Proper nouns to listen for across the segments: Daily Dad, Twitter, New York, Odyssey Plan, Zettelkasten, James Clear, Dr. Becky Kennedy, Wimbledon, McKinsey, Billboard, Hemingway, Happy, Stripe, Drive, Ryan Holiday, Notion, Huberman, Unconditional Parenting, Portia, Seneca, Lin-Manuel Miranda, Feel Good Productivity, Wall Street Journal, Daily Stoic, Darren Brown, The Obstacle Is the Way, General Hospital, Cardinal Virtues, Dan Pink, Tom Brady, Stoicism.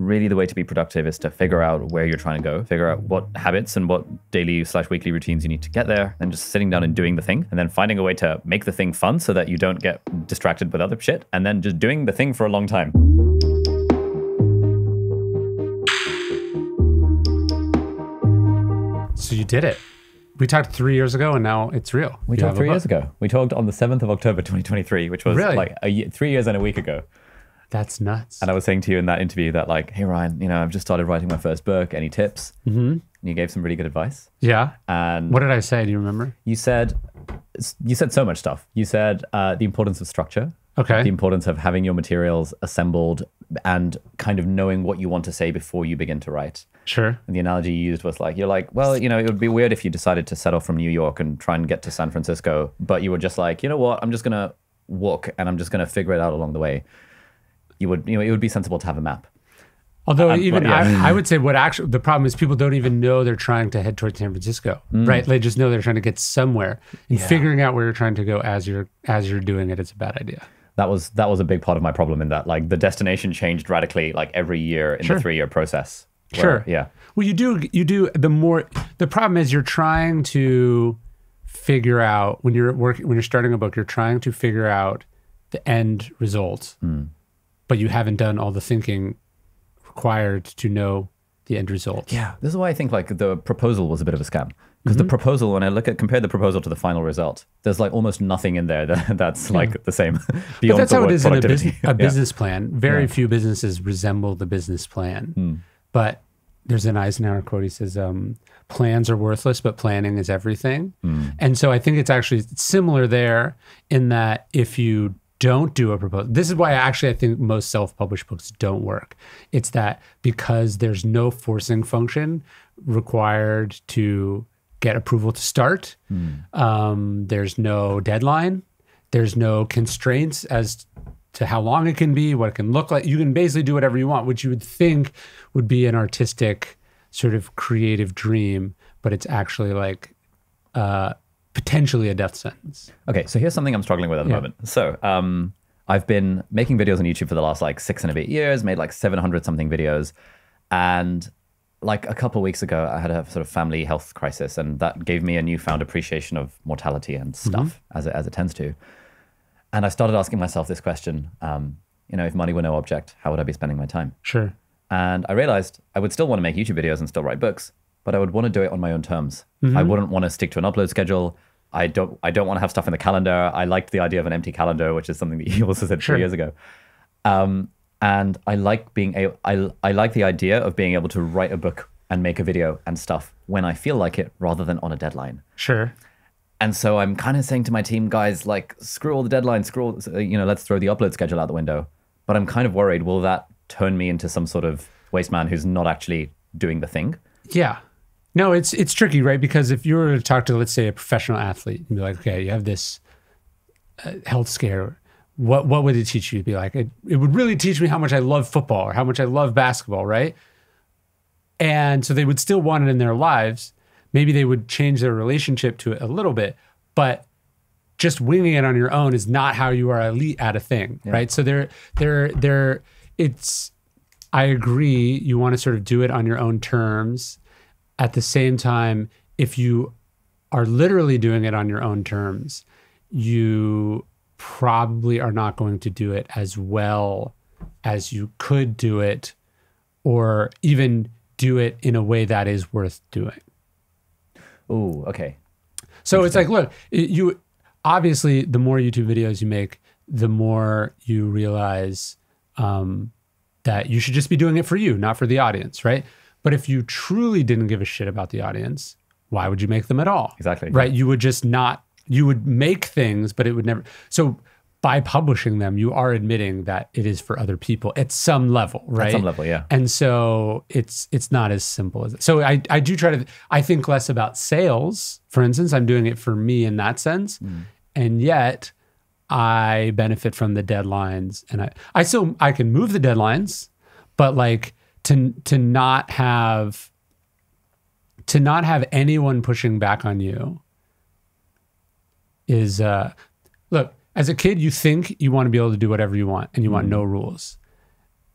really the way to be productive is to figure out where you're trying to go, figure out what habits and what daily/weekly routines you need to get there, and just sitting down and doing the thing, and then finding a way to make the thing fun so that you don't get distracted with other shit, and then just doing the thing for a long time. So you did it. We talked 3 years ago and now it's real. We talked 3 years ago. We talked on the 7th of October, 2023, which was like a year, 3 years and a week ago. That's nuts. And I was saying to you in that interview that like, hey, Ryan, you know, I've just started writing my first book. Any tips? Mm-hmm. And you gave some really good advice. Yeah. And what did I say? Do you remember? You said so much stuff. You said the importance of structure. Okay. The importance of having your materials assembled and kind of knowing what you want to say before you begin to write. Sure. And the analogy you used was like, you're like, well, you know, it would be weird if you decided to set off from New York and try and get to San Francisco, but you were just like, you know what, I'm just going to walk and I'm just going to figure it out along the way. It would be sensible to have a map. Although I would say the problem is people don't even know they're trying to head towards San Francisco, right? They just know they're trying to get somewhere, and figuring out where you're trying to go as you're doing it is a bad idea. That was a big part of my problem, in that like the destination changed radically like every year in the 3 year process. Where, yeah. Well, you do the problem is you're trying to figure out when you're starting a book, you're trying to figure out the end result, but you haven't done all the thinking required to know the end result. Yeah, this is why I think like the proposal was a bit of a scam, because the proposal, when I compare the proposal to the final result, there's like almost nothing in there that's like the same. But that's how it is in a business plan. Very few businesses resemble the business plan. But there's an Eisenhower quote. He says, plans are worthless, but planning is everything. And so I think it's actually similar there, in that if you don't do a proposal, this is why I think most self-published books don't work. It's that because there's no forcing function required to get approval to start. There's no deadline. There's no constraints as to how long it can be, what it can look like. You can basically do whatever you want, which you would think would be an artistic sort of creative dream, but it's actually like potentially a death sentence. Okay, so here's something I'm struggling with at the moment. So I've been making videos on YouTube for the last like 6 and a bit years, made like 700 something videos. And like a couple of weeks ago, I had a sort of family health crisis, and that gave me a newfound appreciation of mortality and stuff, as it tends to. And I started asking myself this question, you know, if money were no object, how would I be spending my time? Sure. And I realized I would still want to make YouTube videos and still write books, but I would want to do it on my own terms. I wouldn't want to stick to an upload schedule. I don't want to have stuff in the calendar. I liked the idea of an empty calendar, which is something that you also said 3 years ago. And I like being able, I like the idea of being able to write a book and make a video and stuff when I feel like it, rather than on a deadline. Sure. And so I'm kind of saying to my team, guys, like, screw all the deadlines, you know, let's throw the upload schedule out the window. But I'm kind of worried, will that turn me into some sort of waste man who's not actually doing the thing? Yeah. No, it's tricky, right? Because if you were to talk to, let's say, a professional athlete and be like, okay, you have this health scare, what would it teach you? You'd be like, it would really teach me how much I love football or how much I love basketball, right? And so they would still want it in their lives. Maybe they would change their relationship to it a little bit, but just winging it on your own is not how you are elite at a thing, right? So I agree, you want to sort of do it on your own terms. At the same time, if you are literally doing it on your own terms, you probably are not going to do it as well as you could do it, or even do it in a way that is worth doing. Oh, okay. So it's like, look, you obviously, the more YouTube videos you make, the more you realize that you should just be doing it for you, not for the audience, right? But if you truly didn't give a shit about the audience, why would you make them at all? Exactly. Right? You would just not, you would make things, but it would never. So by publishing them, you are admitting that it is for other people at some level, right? At some level, yeah. And so it's not as simple as that. So I do try to, I think less about sales, for instance. I'm doing it for me in that sense. And yet I benefit from the deadlines, and I can move the deadlines, but like to not have anyone pushing back on you is, look, as a kid, you think you want to be able to do whatever you want, and you want no rules.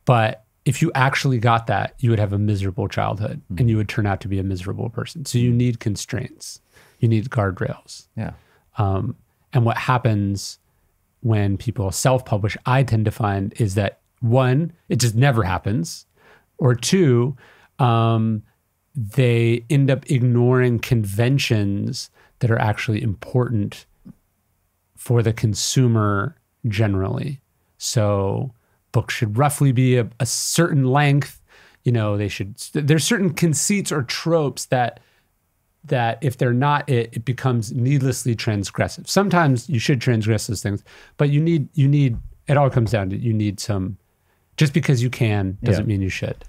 But If you actually got that, you would have a miserable childhood and you would turn out to be a miserable person. So you need constraints. You need guardrails. Yeah. And what happens when people self-publish, I tend to find, is that one, it just never happens. Or two, they end up ignoring conventions that are actually important for the consumer generally. So books should roughly be a certain length. You know, they should, there's certain conceits or tropes that if they're not it, it becomes needlessly transgressive. Sometimes you should transgress those things, but you need, it all comes down to, you need some, just because you can doesn't mean you should.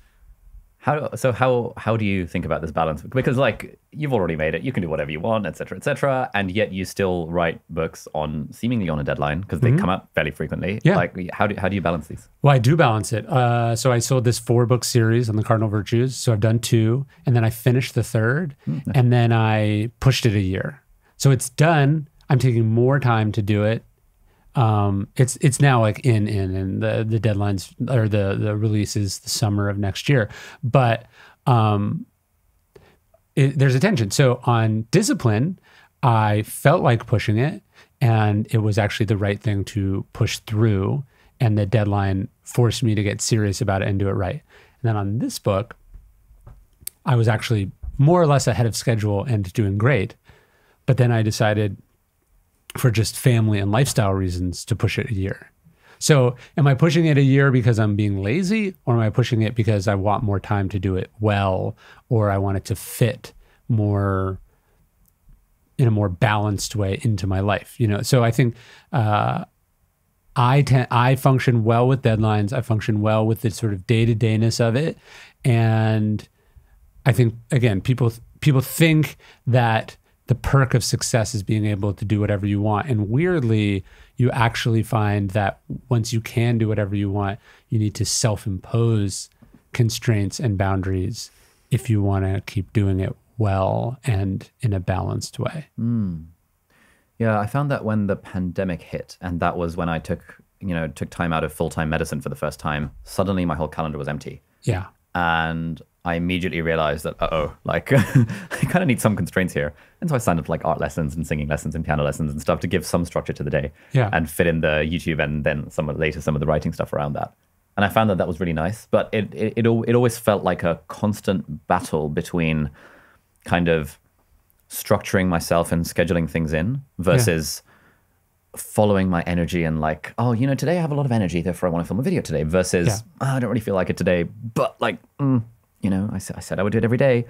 So how do you think about this balance? Because like, you've already made it, you can do whatever you want, et cetera, and yet you still write books on seemingly on a deadline because they come up fairly frequently. Yeah. Like how do you balance these? Well, I do balance it. So I sold this 4-book series on the Cardinal Virtues. So I've done 2, and then I finished the 3rd, and then I pushed it a year. So it's done. I'm taking more time to do it. It's now like in the deadlines, or the release is the summer of next year, but there's a tension. So on Discipline, I felt like pushing it, and it was actually the right thing to push through, and the deadline forced me to get serious about it and do it right. And then on this book, I was actually more or less ahead of schedule and doing great, but then I decided, for just family and lifestyle reasons, to push it a year. So am I pushing it a year because I'm being lazy, or am I pushing it because I want more time to do it well, or I want it to fit more in a more balanced way into my life? You know, so I think I function well with deadlines. I function well with the sort of day-to-dayness of it. And I think, again, people think that the perk of success is being able to do whatever you want. And weirdly, you actually find that once you can do whatever you want, you need to self-impose constraints and boundaries if you want to keep doing it well and in a balanced way. Mm. Yeah, I found that when the pandemic hit, and that was when I took time out of full-time medicine for the first time, suddenly my whole calendar was empty. Yeah. And I immediately realized that, I kind of need some constraints here. And so I signed up to like art lessons and singing lessons and piano lessons and stuff to give some structure to the day and fit in the YouTube and then later some of the writing stuff around that. And I found that that was really nice, but it always felt like a constant battle between kind of structuring myself and scheduling things in versus following my energy and like, oh, you know, today I have a lot of energy, therefore I want to film a video today versus, oh, I don't really feel like it today, but like, you know, I said I would do it every day,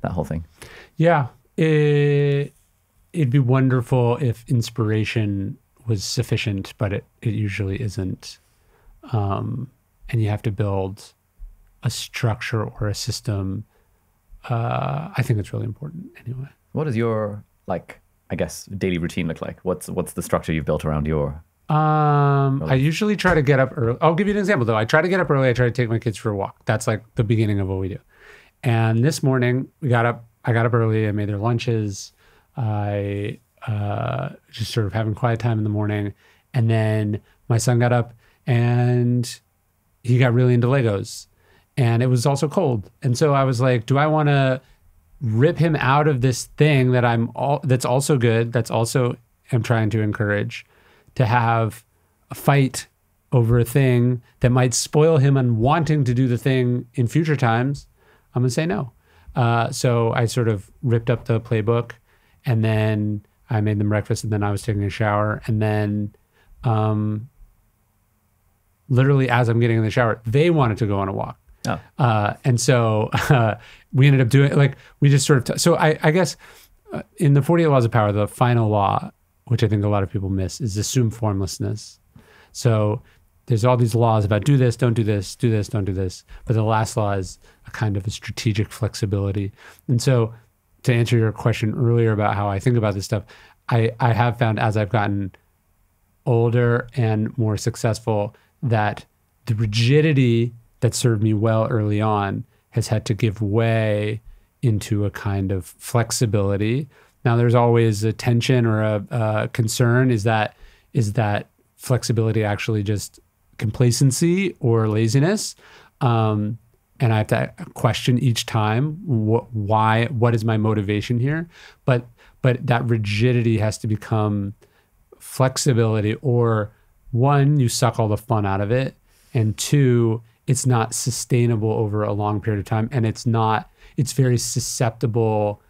that whole thing. Yeah, it'd be wonderful if inspiration was sufficient, but it usually isn't. And you have to build a structure or a system. I think it's really important anyway. What does your, like, I guess, daily routine look like? What's the structure you've built around your... I usually try to get up early. I'll give you an example though. I try to get up early. I try to take my kids for a walk. That's like the beginning of what we do. And this morning we got up, I got up early. I made their lunches. I, just sort of having quiet time in the morning. And then my son got up and he got really into Legos, and it was also cold. And so I was like, do I want to rip him out of this thing that that's also good, that's also I'm trying to encourage, to have a fight over a thing that might spoil him and wanting to do the thing in future times? I'm gonna say no. So I sort of ripped up the playbook, and then I made them breakfast, and then I was taking a shower, and then literally as I'm getting in the shower, they wanted to go on a walk. Oh. And so we ended up doing, like, we just sort of, so I guess in the 48 Laws of Power, the final law, which I think a lot of people miss, is assume formlessness. So there's all these laws about do this, don't do this, don't do this. But the last law is a kind of a strategic flexibility. And so to answer your question earlier about how I think about this stuff, I have found as I've gotten older and more successful that the rigidity that served me well early on has had to give way into a kind of flexibility. Now, there's always a tension or a concern. Is that flexibility actually just complacency or laziness? And I have to question each time, why, what is my motivation here? But that rigidity has to become flexibility, or one, you suck all the fun out of it, and two, it's not sustainable over a long period of time, and it's not, it's very susceptible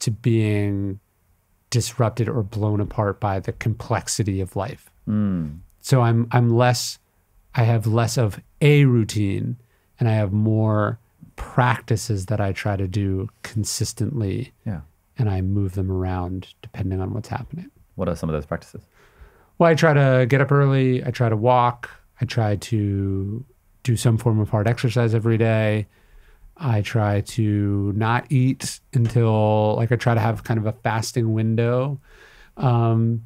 to being disrupted or blown apart by the complexity of life. Mm. So I have less of a routine, and I have more practices that I try to do consistently. Yeah. And I move them around depending on what's happening. What are some of those practices? Well, I try to get up early. I try to walk. I try to do some form of hard exercise every day. I try to not eat until, like, I try to have kind of a fasting window. And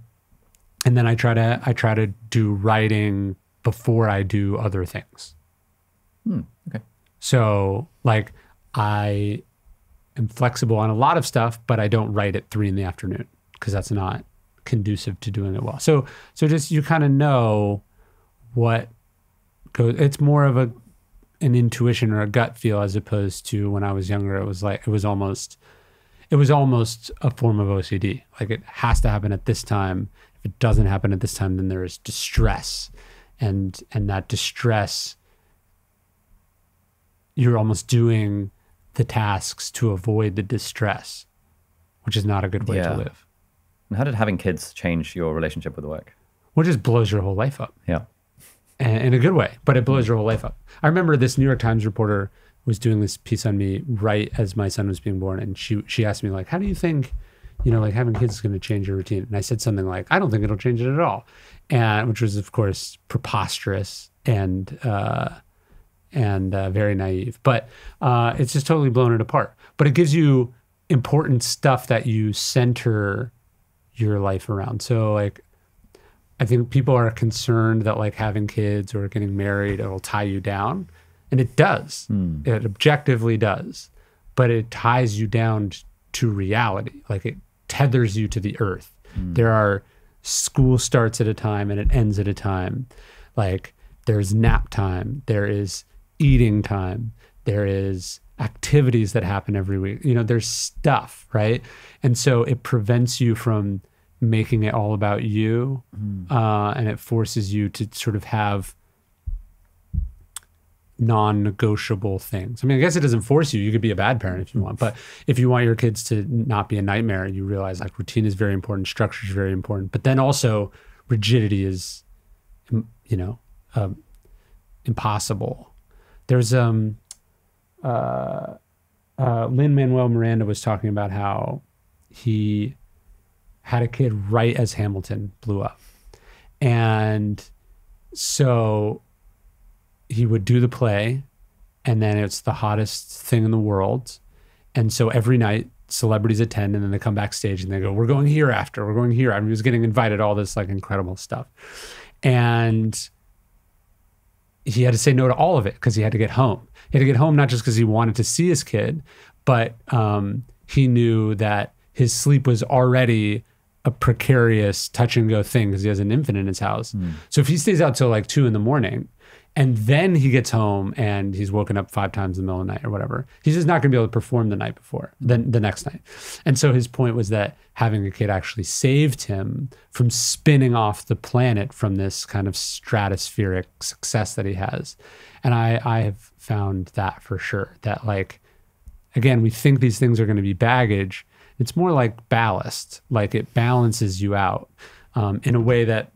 then I try to do writing before I do other things. Hmm, okay. So, like, I am flexible on a lot of stuff, but I don't write at 3 in the afternoon because that's not conducive to doing it well. So just, you kind of know what goes. It's more of an intuition or a gut feel, as opposed to when I was younger, it was like, it was almost a form of OCD. Like, it has to happen at this time. If it doesn't happen at this time, then there is distress, and that distress, you're almost doing the tasks to avoid the distress, which is not a good way to live. And how did having kids change your relationship with work? Well, it just blows your whole life up. Yeah. And in a good way, but it blows your whole life up. I remember this New York Times reporter was doing this piece on me right as my son was being born. And she asked me, like, how do you think, you know, like, having kids is going to change your routine? And I said something like, I don't think it'll change it at all. And which was, of course, preposterous and very naive, but it's just totally blown it apart. But it gives you important stuff that you center your life around. So, like, I think people are concerned that, like, having kids or getting married, it'll tie you down, and it does. Mm. It objectively does, but it ties you down to reality. Like, it tethers you to the earth. Mm. There are school starts at a time and it ends at a time. Like, there's nap time, there is eating time, there is activities that happen every week. You know, there's stuff, right? And so it prevents you from making it all about you, and it forces you to sort of have non-negotiable things. I mean, I guess it doesn't force you. You could be a bad parent if you want, but if you want your kids to not be a nightmare, you realize, like, routine is very important, structure is very important, but then also rigidity is, you know, impossible. There's Lin-Manuel Miranda was talking about how he had a kid right as Hamilton blew up. And so he would do the play, and then it's the hottest thing in the world. And so every night celebrities attend, and then they come backstage and they go, we're going here after, we're going here. I mean, he was getting invited, all this, like, incredible stuff. And he had to say no to all of it because he had to get home. He had to get home not just because he wanted to see his kid, but he knew that his sleep was already a precarious touch-and-go thing because he has an infant in his house. Mm. So if he stays out till, like, 2 in the morning, and then he gets home and he's woken up 5 times in the middle of the night or whatever, he's just not going to be able to perform the night before, then the next night. And so his point was that having a kid actually saved him from spinning off the planet from this kind of stratospheric success that he has. And I have found that for sure, that, like, again, we think these things are going to be baggage. It's more like ballast. Like, it balances you out in a way that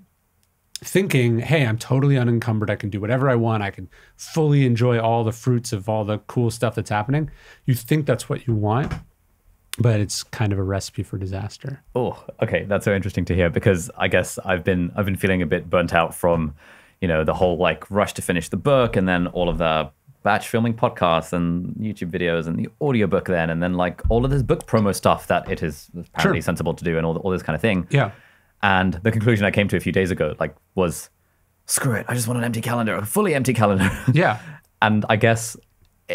thinking, hey, I'm totally unencumbered, I can do whatever I want, I can fully enjoy all the fruits of all the cool stuff that's happening. You think that's what you want, but it's kind of a recipe for disaster. Oh, okay. That's so interesting to hear, because I guess I've been feeling a bit burnt out from, you know, the whole, like, rush to finish the book, and then all of the batch filming podcasts and YouTube videos and the audiobook then, and then, like, all of this book promo stuff that it is apparently sensible to do, and all this kind of thing. Yeah. And the conclusion I came to a few days ago, like, was, screw it, I just want an empty calendar, a fully empty calendar. Yeah. And I guess,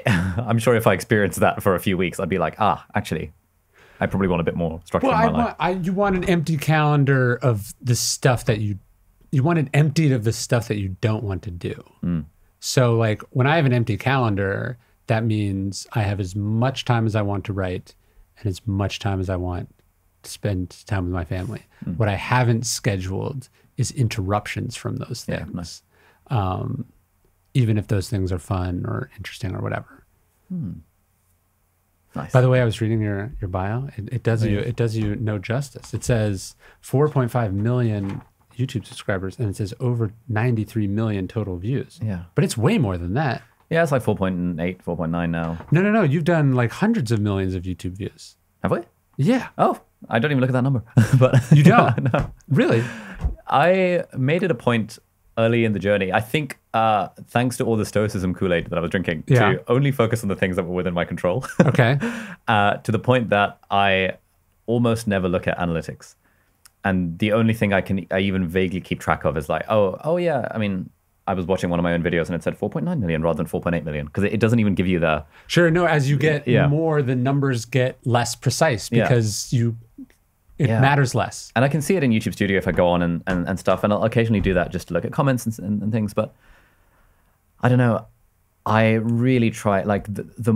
I'm sure if I experienced that for a few weeks, I'd be like, actually, I probably want a bit more structure in my life. You want an empty calendar of the stuff that you want it emptied of the stuff that you don't want to do. Mm. So like when I have an empty calendar, that means I have as much time as I want to write and as much time as I want to spend time with my family. Mm. What I haven't scheduled is interruptions from those things. Yeah, nice. Even if those things are fun or interesting or whatever. Mm. Nice. By the way, I was reading your bio. It does you no justice. It says 4.5 million YouTube subscribers, and it says over 93 million total views. Yeah, but it's way more than that. Yeah, it's like 4.8, 4.9 now. No. You've done like hundreds of millions of YouTube views. Have we? Yeah. Oh, I don't even look at that number. But you don't? No. Really? I made it a point early in the journey, I think, thanks to all the Stoicism Kool-Aid that I was drinking, yeah, to only focus on the things that were within my control. Okay. To the point that I almost never look at analytics. And the only thing I even vaguely keep track of is like, oh yeah, I mean, I was watching one of my own videos and it said 4.9 million rather than 4.8 million because it doesn't even give you the... Sure, no, as you get more, the numbers get less precise because it matters less. And I can see it in YouTube Studio if I go on and stuff, and I'll occasionally do that just to look at comments and things, but I don't know. I really try, like the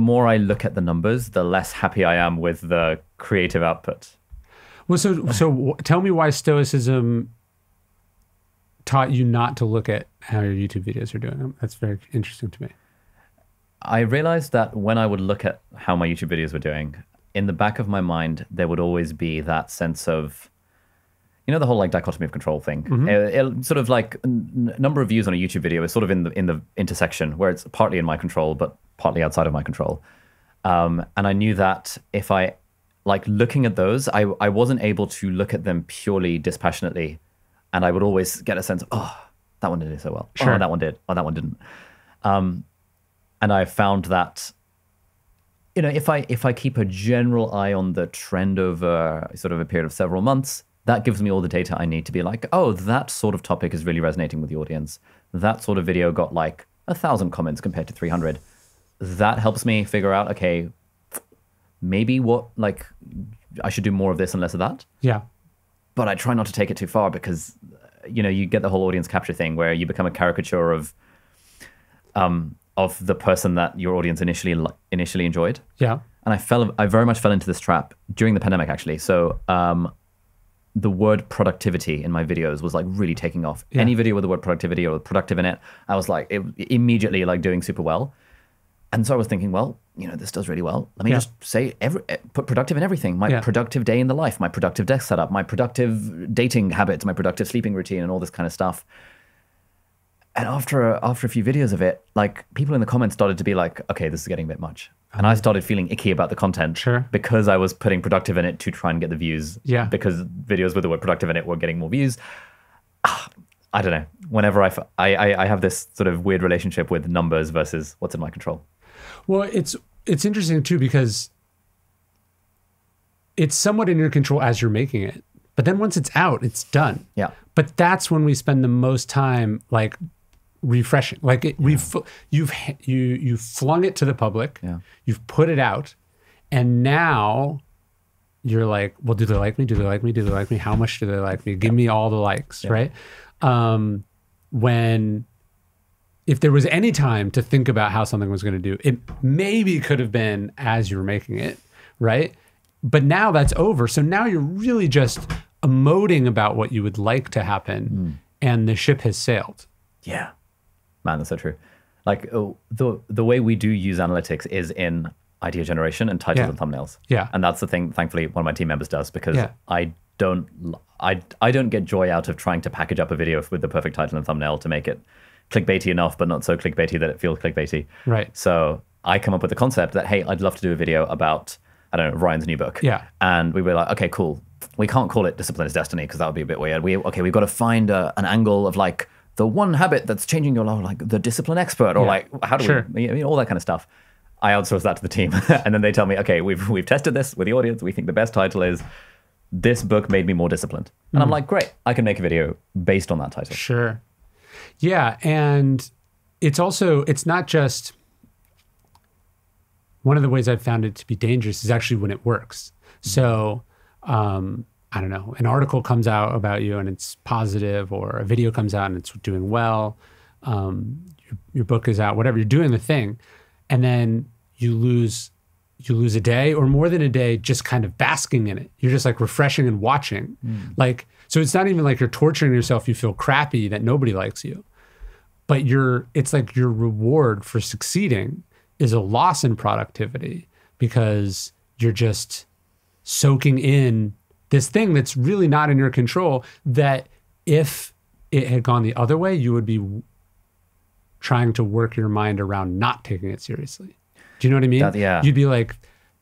more I look at the numbers, the less happy I am with the creative output. Well, so tell me why Stoicism taught you not to look at how your YouTube videos are doing. That's very interesting to me. I realized that when I would look at how my YouTube videos were doing, in the back of my mind, there would always be that sense of, you know, the whole like dichotomy of control thing. Mm-hmm. It sort of like number of views on a YouTube video is sort of in the intersection where it's partly in my control, but partly outside of my control. And I knew that if I like looking at those, I wasn't able to look at them purely dispassionately. And I would always get a sense of, oh, that one did it so well. Sure. Oh, that one did. Oh, that one didn't. And I found that, you know, if I keep a general eye on the trend over sort of a period of several months, that gives me all the data I need to be like, oh, that sort of topic is really resonating with the audience. That sort of video got like 1,000 comments compared to 300. That helps me figure out, okay, maybe what, like, I should do more of this and less of that. Yeah. But I try not to take it too far because, you know, you get the whole audience capture thing where you become a caricature of the person that your audience initially enjoyed. Yeah. And I very much fell into this trap during the pandemic, actually. So the word productivity in my videos was like really taking off. Yeah. Any video with the word productivity or productive in it, I was like immediately like doing super well. And so I was thinking, well, you know, this does really well. Let me just say, put productive in everything. My productive day in the life, my productive desk setup, my productive dating habits, my productive sleeping routine, and all this kind of stuff. And after a few videos of it, like people in the comments started to be like, okay, this is getting a bit much. And I started feeling icky about the content because I was putting productive in it to try and get the views. Yeah. Because videos with the word productive in it were getting more views. I don't know. Whenever I have this sort of weird relationship with numbers versus what's in my control. Well, it's interesting too because it's somewhat in your control as you're making it. But then once it's out, it's done. Yeah. But that's when we spend the most time like refreshing. Like you've flung it to the public. Yeah. You've put it out, and now you're like, well, do they like me? Do they like me? Do they like me? How much do they like me? Give me all the likes, right? If there was any time to think about how something was going to do, it maybe could have been as you were making it, right? But now that's over. So now you're really just emoting about what you would like to happen, and the ship has sailed. Yeah, man, that's so true. Like the way we do use analytics is in idea generation and titles and thumbnails. Yeah, and that's the thing. Thankfully, one of my team members does because I don't get joy out of trying to package up a video with the perfect title and thumbnail to make it clickbaity enough, but not so clickbaity that it feels clickbaity. Right. So I come up with the concept that, hey, I'd love to do a video about, I don't know, Ryan's new book. Yeah. And we were like, okay, cool. We can't call it Discipline is Destiny because that would be a bit weird. We've got to find an angle of like the one habit that's changing your life, like the discipline expert, or like how do we, you know, all that kind of stuff. I outsource that to the team, and then they tell me, okay, we've tested this with the audience. We think the best title is This Book Made Me More Disciplined, and I'm like, great, I can make a video based on that title. Sure. Yeah, and it's also, it's not just, one of the ways I've found it to be dangerous is actually when it works. So, I don't know, an article comes out about you and it's positive, or a video comes out and it's doing well. your book is out, whatever, you're doing the thing, and then you lose a day or more than a day just kind of basking in it. You're just like refreshing and watching. Like, so it's not even like you're torturing yourself, you feel crappy that nobody likes you, but it's like your reward for succeeding is a loss in productivity because you're just soaking in this thing that's really not in your control, that if it had gone the other way, you would be trying to work your mind around not taking it seriously. Do you know what I mean? Yeah. You'd be like,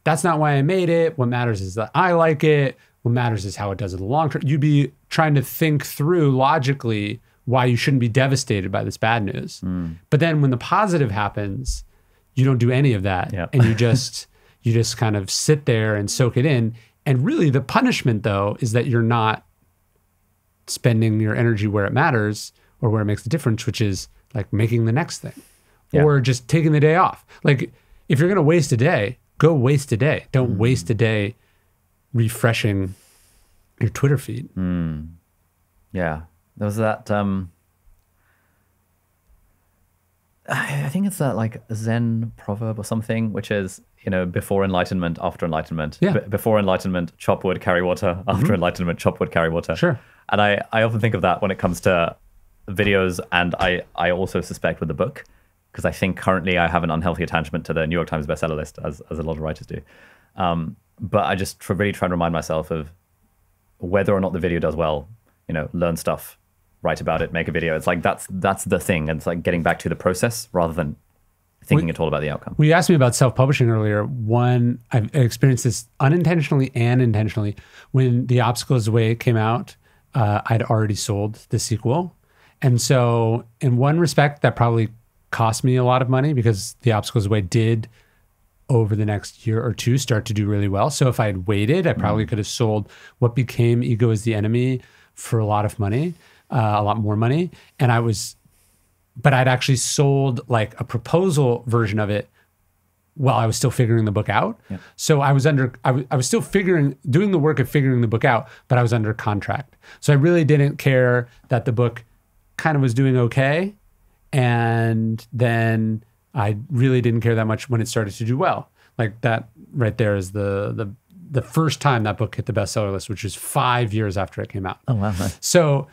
that's not why I made it. What matters is that I like it. What matters is how it does in the long term. You'd be trying to think through logically why you shouldn't be devastated by this bad news. But then when the positive happens, you don't do any of that. Yep. And you just kind of sit there and soak it in. And really the punishment though, is that you're not spending your energy where it matters or where it makes the difference, which is like making the next thing or just taking the day off. Like, if you're going to waste a day, go waste a day. Don't waste a day refreshing your Twitter feed. Yeah. There was that, I think it's that like Zen proverb or something, which is, you know, before enlightenment, after enlightenment. Yeah. Before enlightenment, chop wood, carry water. After enlightenment, chop wood, carry water. Sure. And I often think of that when it comes to videos, and I also suspect with the book, because I think currently I have an unhealthy attachment to the New York Times bestseller list, as a lot of writers do. But I just really try and remind myself of whether or not the video does well, you know, learn stuff, write about it, make a video. It's like, that's the thing. And it's like getting back to the process rather than thinking at all about the outcome. Well, you asked me about self-publishing earlier. One, I've experienced this unintentionally and intentionally. When The Obstacle Is the Way came out, I'd already sold the sequel. And so in one respect, that probably cost me a lot of money, because The Obstacle Is the Way did over the next year or two start to do really well. So if I had waited, I probably could have sold what became Ego Is the Enemy for a lot of money, a lot more money. And but I'd actually sold like a proposal version of it while I was still figuring the book out. Yeah. So I was still doing the work of figuring the book out, but I was under contract. So I really didn't care that the book kind of was doing okay. And then I really didn't care that much when it started to do well. Like, that right there is the first time that book hit the bestseller list, which was 5 years after it came out. Oh, wow. So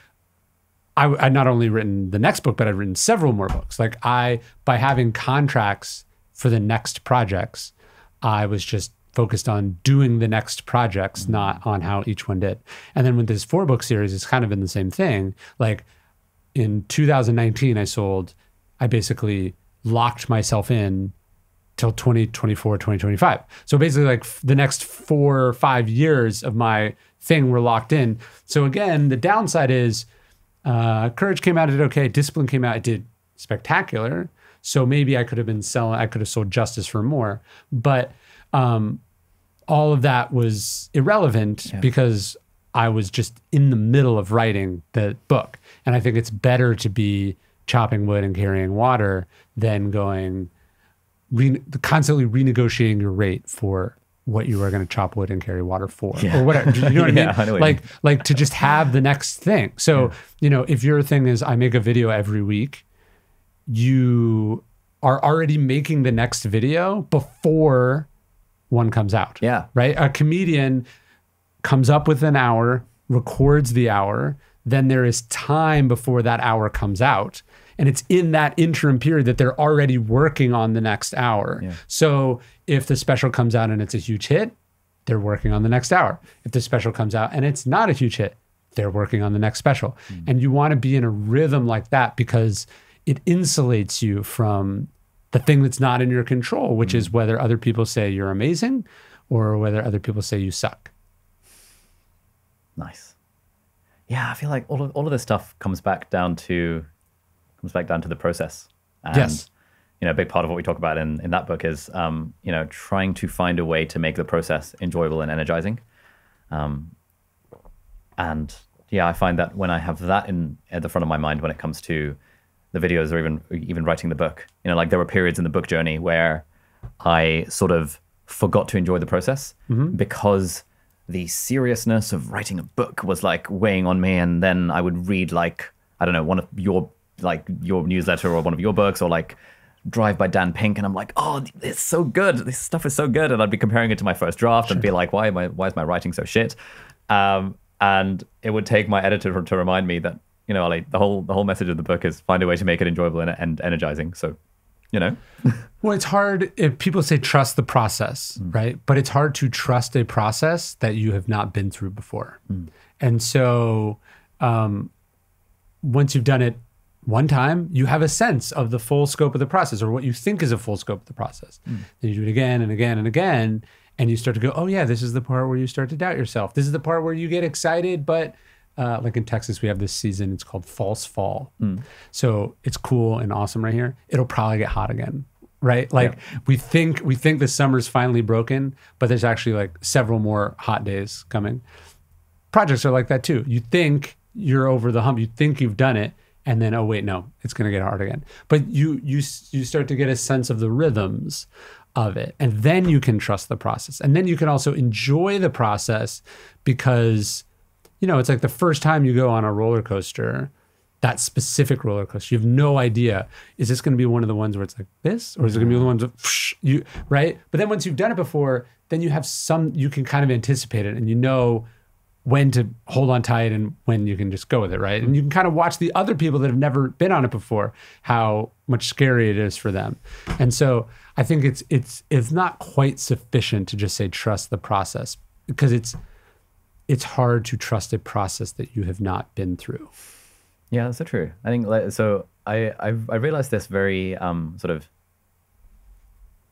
I'd not only written the next book, but I'd written several more books. Like, by having contracts for the next projects, I was just focused on doing the next projects, not on how each one did. And then with this 4-book series, it's kind of been the same thing. Like, in 2019, I basically locked myself in till 2024, 2025. So basically like the next 4 or 5 years of my thing were locked in. So again, the downside is Courage came out, it did okay. Discipline came out, it did spectacular. So maybe I could have sold Justice for more. But all of that was irrelevant because I was just in the middle of writing the book. And I think it's better to be chopping wood and carrying water than constantly renegotiating your rate for what you are going to chop wood and carry water for, or whatever. Do you know what I mean? Like to just have the next thing. So, you know, if your thing is I make a video every week, you are already making the next video before one comes out. Yeah. Right? A comedian comes up with an hour, records the hour, then there is time before that hour comes out. And it's in that interim period that they're already working on the next hour. Yeah. So if the special comes out and it's a huge hit, they're working on the next hour. If the special comes out and it's not a huge hit, they're working on the next special. And you want to be in a rhythm like that, because it insulates you from the thing that's not in your control, which is whether other people say you're amazing or whether other people say you suck. Nice. Yeah, I feel like all of this stuff comes back down to the process. And, you know, a big part of what we talk about in that book is, you know, trying to find a way to make the process enjoyable and energizing. And yeah, I find that when I have that at the front of my mind when it comes to the videos or even writing the book, you know, like there were periods in the book journey where I sort of forgot to enjoy the process because the seriousness of writing a book was like weighing on me. And then I would read, like, I don't know, one of your like your newsletter or one of your books, or like Drive by Dan Pink, and I'm like, oh, it's so good. This stuff is so good. And I'd be comparing it to my first draft and be like, why is my writing so shit? And it would take my editor to remind me that, you know, like the whole message of the book is find a way to make it enjoyable and energizing. So, you know. Well, it's hard if people say trust the process, right? But it's hard to trust a process that you have not been through before. And so once you've done it one time, you have a sense of the full scope of the process, or what you think is a full scope of the process. Then you do it again and again and again, and you start to go, oh yeah, this is the part where you start to doubt yourself. This is the part where you get excited, but like in Texas, we have this season, it's called False Fall. So it's cool and awesome right here. It'll probably get hot again, right? Like we think the summer's finally broken, but there's actually like several more hot days coming. Projects are like that too. You think you're over the hump, you think you've done it, and then, oh wait, no, it's gonna get hard again. But you start to get a sense of the rhythms of it, and then you can trust the process. And then you can also enjoy the process, because you know, it's like the first time you go on a roller coaster, that specific roller coaster, you have no idea, is this going to be one of the ones where it's like this, or is it going to be the ones that, you, right? But then once you've done it before, then you have some, you can kind of anticipate it, and you know when to hold on tight and when you can just go with it, right? And you can kind of watch the other people that have never been on it before, how much scarier it is for them. And so I think it's not quite sufficient to just say trust the process, because it's hard to trust a process that you have not been through. Yeah, that's so true. I think so. I realized this very sort of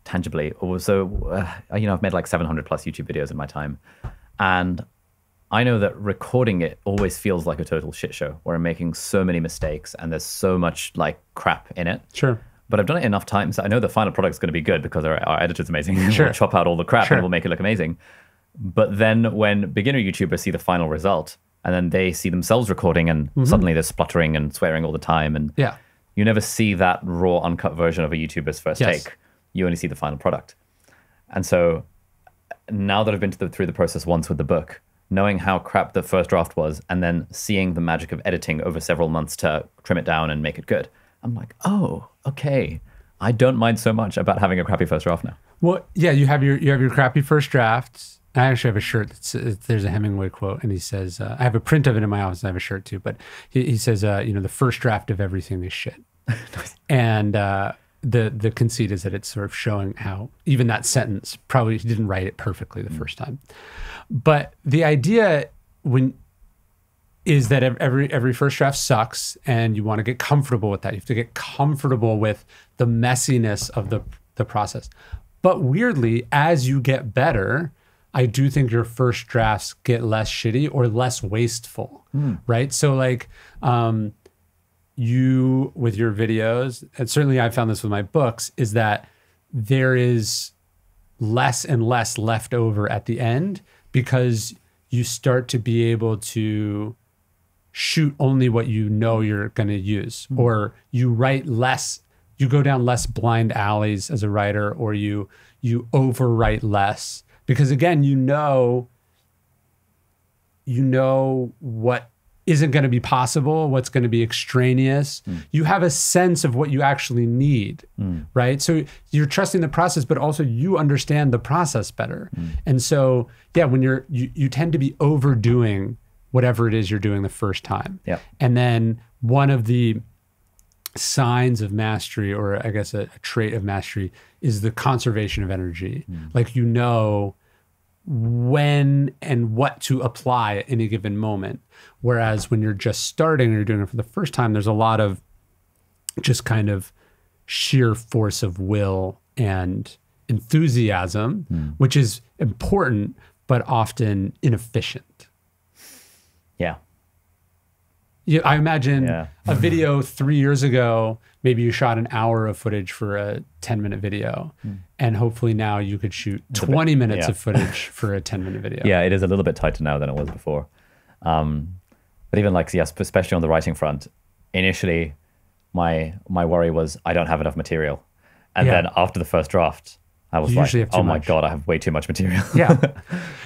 tangibly. So you know, I've made like 700 plus YouTube videos in my time, and I know that recording it always feels like a total shit show, where I'm making so many mistakes and there's so much like crap in it. Sure. But I've done it enough times that I know the final product's going to be good, because our editor's amazing. Sure. We'll chop out all the crap, sure, and we'll make it look amazing. But then when beginner YouTubers see the final result, and then they see themselves recording, and suddenly they're spluttering and swearing all the time, and you never see that raw, uncut version of a YouTuber's first take. You only see the final product. And so now that I've been through the process once with the book, knowing how crap the first draft was, and then seeing the magic of editing over several months to trim it down and make it good, I'm like, oh, okay, I don't mind so much about having a crappy first draft now. Well, yeah, you have your crappy first drafts. I actually have a shirt there's a Hemingway quote, and he says, I have a print of it in my office, and I have a shirt too, but he says, you know, the first draft of everything is shit. And the conceit is that it's sort of showing how even that sentence, probably he didn't write it perfectly the first time. But the idea is that every first draft sucks, and you want to get comfortable with that. You have to get comfortable with the messiness of the process. But weirdly, as you get better, I do think your first drafts get less shitty or less wasteful, right? So like you with your videos, and certainly I found this with my books, is that there is less and less left over at the end, because you start to be able to shoot only what you know you're gonna use, or you write less, you go down less blind alleys as a writer, or you overwrite less. Because again, you know what isn't going to be possible, what's going to be extraneous. You have a sense of what you actually need, right? So you're trusting the process, but also you understand the process better. And so, yeah, when you tend to be overdoing whatever it is you're doing the first time. Yeah. And then one of the signs of mastery, or I guess a trait of mastery, is the conservation of energy. Like, you know when and what to apply at any given moment. Whereas when you're just starting or you're doing it for the first time, there's a lot of just kind of sheer force of will and enthusiasm, which is important, but often inefficient. Yeah. Yeah, I imagine a video 3 years ago, maybe you shot an hour of footage for a 10-minute video, and hopefully now you could shoot 20 minutes of footage for a 10-minute video. Yeah, it is a little bit tighter now than it was before. But even like, yes, especially on the writing front, initially my worry was I don't have enough material. And then after the first draft, I was like, oh my God, I have way too much material.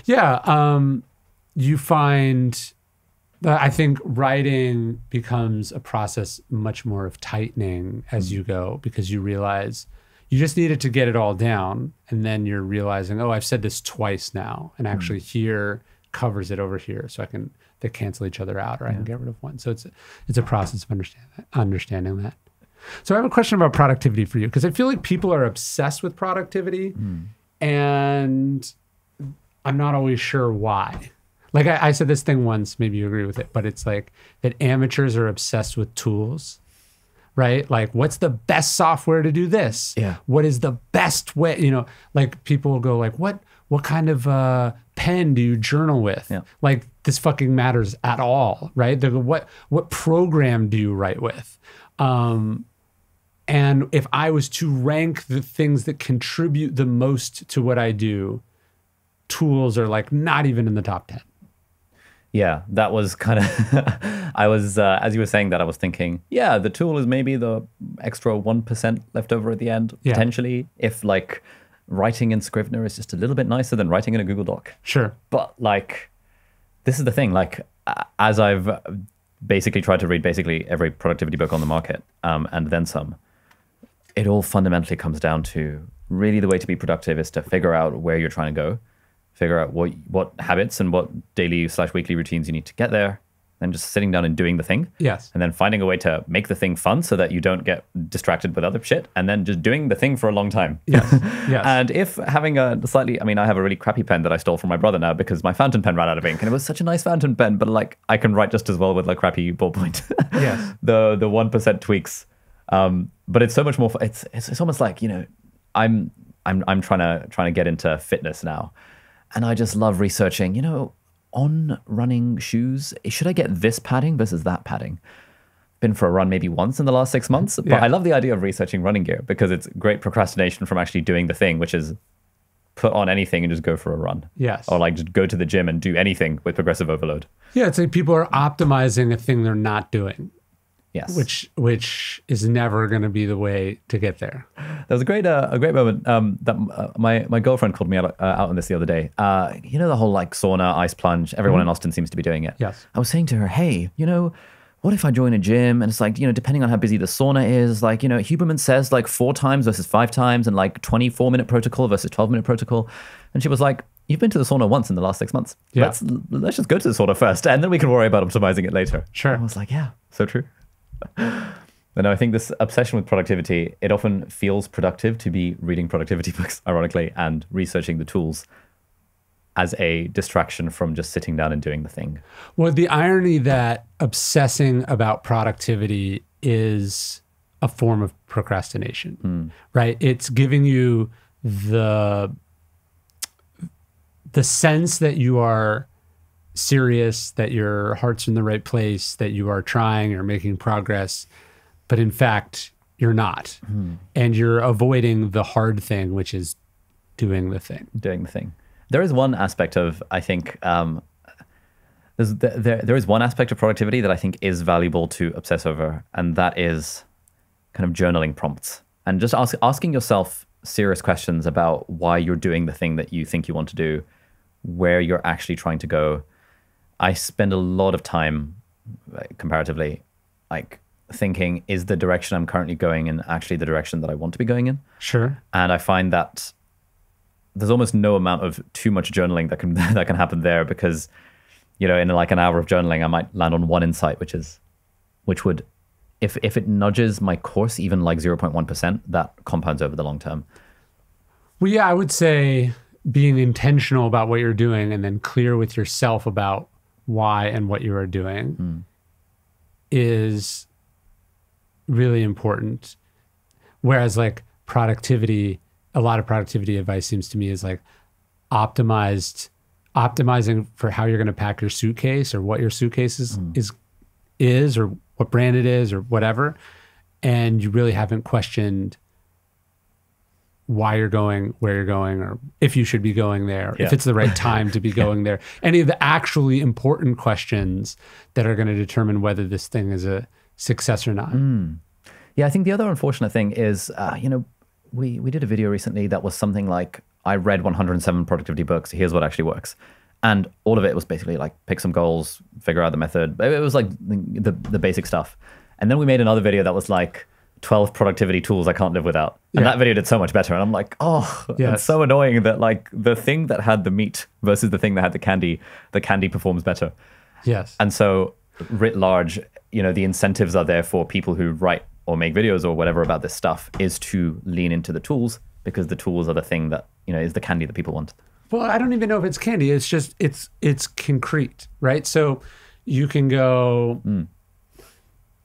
Yeah. You find But I think writing becomes a process much more of tightening as you go, because you realize you just needed to get it all down. And then you're realizing, oh, I've said this twice now. And actually here covers it over here. So I can, they cancel each other out, or I can get rid of one. So it's a process of understanding that. So I have a question about productivity for you, because I feel like people are obsessed with productivity and I'm not always sure why. Like I said this thing once, maybe you agree with it, but it's like that amateurs are obsessed with tools, right? Like, what's the best software to do this? Yeah. What is the best way, you know, like people will go like, what kind of pen do you journal with? Yeah. Like this fucking matters at all, right? They go, what program do you write with? And if I was to rank the things that contribute the most to what I do, tools are like not even in the top 10. Yeah, that was kind of, I was, as you were saying that, I was thinking, yeah, the tool is maybe the extra 1% left over at the end, potentially, if like writing in Scrivener is just a little bit nicer than writing in a Google Doc. Sure. But like, this is the thing, like, as I've basically tried to read basically every productivity book on the market, and then some, it all fundamentally comes down to really the way to be productive is to figure out where you're trying to go, figure out what habits and what daily/weekly routines you need to get there, and just sitting down and doing the thing. Yes. And then finding a way to make the thing fun so that you don't get distracted with other shit, and then just doing the thing for a long time. Yes. Yes. And if having a slightly, I mean, I have a really crappy pen that I stole from my brother now because my fountain pen ran out of ink, and it was such a nice fountain pen, but like I can write just as well with a crappy ballpoint. Yes. The 1% tweaks. But it's so much more, it's almost like, you know, I'm trying to get into fitness now. And I just love researching, you know, on running shoes, should I get this padding versus that padding? Been for a run maybe once in the last 6 months, but I love the idea of researching running gear because it's great procrastination from actually doing the thing, which is put on anything and just go for a run. Yes. Or like just go to the gym and do anything with progressive overload. Yeah, it's like people are optimizing a thing they're not doing. Yes. Which is never going to be the way to get there. There was a great moment that my girlfriend called me out on this the other day. You know, the whole like sauna, ice plunge, everyone in Austin seems to be doing it. Yes. I was saying to her, hey, you know, what if I join a gym? And it's like, you know, depending on how busy the sauna is, like, you know, Huberman says like 4 times versus 5 times and like 24-minute protocol versus 12-minute protocol. And she was like, you've been to the sauna once in the last 6 months. Yeah. Let's just go to the sauna first and then we can worry about optimizing it later. Sure. And I was like, yeah, so true. But no, I think this obsession with productivity, it often feels productive to be reading productivity books, ironically, and researching the tools as a distraction from just sitting down and doing the thing. Well, the irony that obsessing about productivity is a form of procrastination, right? It's giving you the sense that you are serious, that your heart's in the right place, that you are trying or making progress, but in fact, you're not. And you're avoiding the hard thing, which is doing the thing. Doing the thing. There is one aspect of, I think, there is one aspect of productivity that I think is valuable to obsess over, and that is kind of journaling prompts. And just asking yourself serious questions about why you're doing the thing that you think you want to do, where you're actually trying to go. I spend a lot of time, comparatively, like thinking, is the direction I'm currently going in actually the direction that I want to be going in? Sure. And I find that there's almost no amount of too much journaling that can happen there, because, you know, in like an hour of journaling, I might land on one insight, which would, if it nudges my course even like 0.1%, that compounds over the long term. Well, yeah, I would say being intentional about what you're doing and then clear with yourself about why and what you are doing is really important. Whereas like productivity, a lot of productivity advice seems to me is like optimizing for how you're going to pack your suitcase or what your suitcase is or what brand it is or whatever. And you really haven't questioned why you're going, where you're going, or if you should be going there, if it's the right time to be going there. Any of the actually important questions that are going to determine whether this thing is a success or not. Yeah, I think the other unfortunate thing is, you know, we did a video recently that was something like, I read 107 productivity books, here's what actually works. And all of it was basically like pick some goals, figure out the method. It was like the basic stuff. And then we made another video that was like 12 productivity tools I can't live without. And that video did so much better. And I'm like, oh, it's so annoying that like the thing that had the meat versus the thing that had the candy performs better. Yes. And so writ large, you know, the incentives are there for people who write or make videos or whatever about this stuff is to lean into the tools, because the tools are the thing that, you know, is the candy that people want. Well, I don't even know if it's candy. It's just, it's concrete, right? So you can go,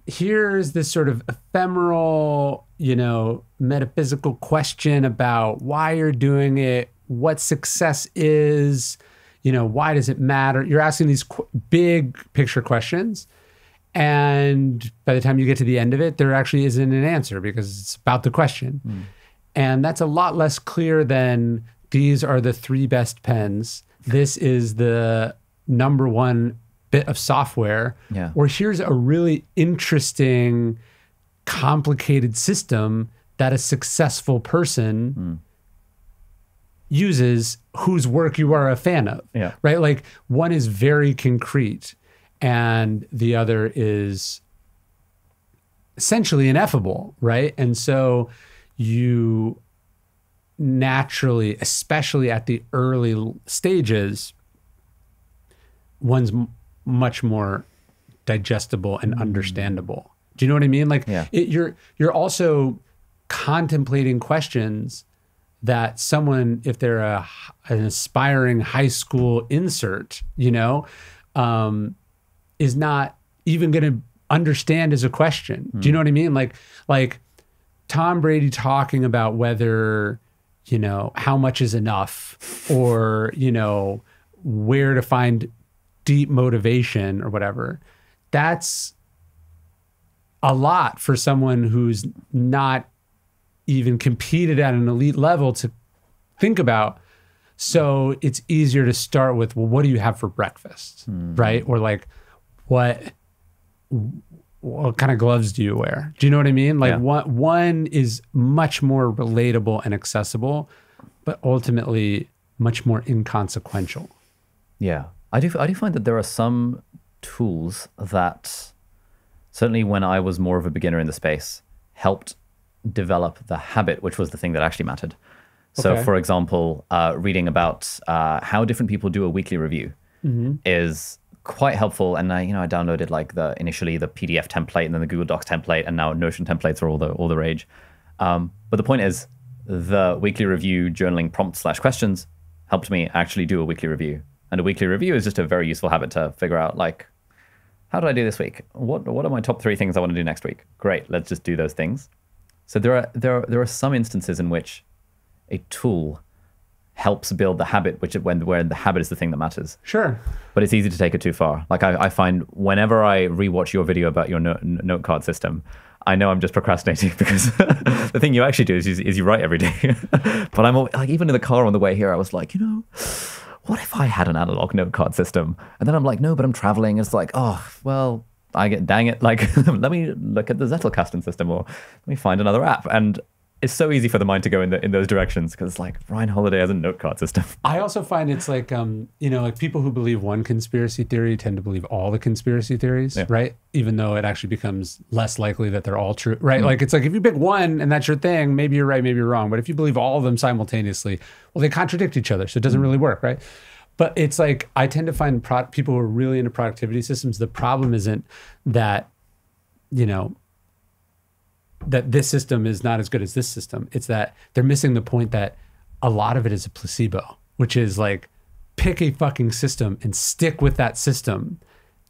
here's this sort of ephemeral, you know, metaphysical question about why you're doing it, what success is, you know, why does it matter? You're asking these big picture questions. And by the time you get to the end of it, there actually isn't an answer because it's about the question. And that's a lot less clear than, these are the 3 best pens. This is the #1 bit of software. Yeah. Or here's a really interesting, complicated system that a successful person uses whose work you are a fan of. Yeah. Right? Like one is very concrete and the other is essentially ineffable, right? And so you naturally, especially at the early stages, one's much more digestible and understandable. Do you know what I mean? Like you're also contemplating questions that someone, if they're an aspiring high school insert, you know, is not even going to understand as a question. Do you know what I mean? Like Tom Brady talking about whether, you know, how much is enough, or, you know, where to find deep motivation or whatever. That's a lot for someone who's not even competed at an elite level to think about. So it's easier to start with, well, what do you have for breakfast? Right? Or like, what kind of gloves do you wear? Do you know what I mean? Like one is much more relatable and accessible, but ultimately much more inconsequential. Yeah, I do find that there are some tools that certainly when I was more of a beginner in the space helped develop the habit, which was the thing that actually mattered. So for example, reading about how different people do a weekly review is quite helpful. And I, you know, I downloaded like initially the PDF template and then the Google Docs template, and now Notion templates are all the rage. But the point is, the weekly review journaling prompt / questions helped me actually do a weekly review. And a weekly review is just a very useful habit to figure out, like, how did I do this week? What are my top 3 things I want to do next week? Great, let's just do those things. So there are some instances in which a tool helps build the habit, where the habit is the thing that matters. Sure. But it's easy to take it too far. Like I find whenever I rewatch your video about your note card system, I know I'm just procrastinating because the thing you actually do is you write every day. But I'm always, like, even in the car on the way here, I was like, you know, what if I had an analog note card system? And then I'm like, no, but I'm traveling. It's like, oh, well, dang it. Like, let me look at the Zettelkasten system, or let me find another app. And it's so easy for the mind to go in those directions because it's like Ryan Holiday has a note card system. I also find it's like, you know, like people who believe one conspiracy theory tend to believe all the conspiracy theories, right? Even though it actually becomes less likely that they're all true, right? Like it's like if you pick one and that's your thing, maybe you're right, maybe you're wrong. But if you believe all of them simultaneously, well, they contradict each other. So it doesn't really work, right? But it's like I tend to find people who are really into productivity systems, the problem isn't that, you know, that this system is not as good as this system. It's that they're missing the point that a lot of it is a placebo, which is like, pick a fucking system and stick with that system.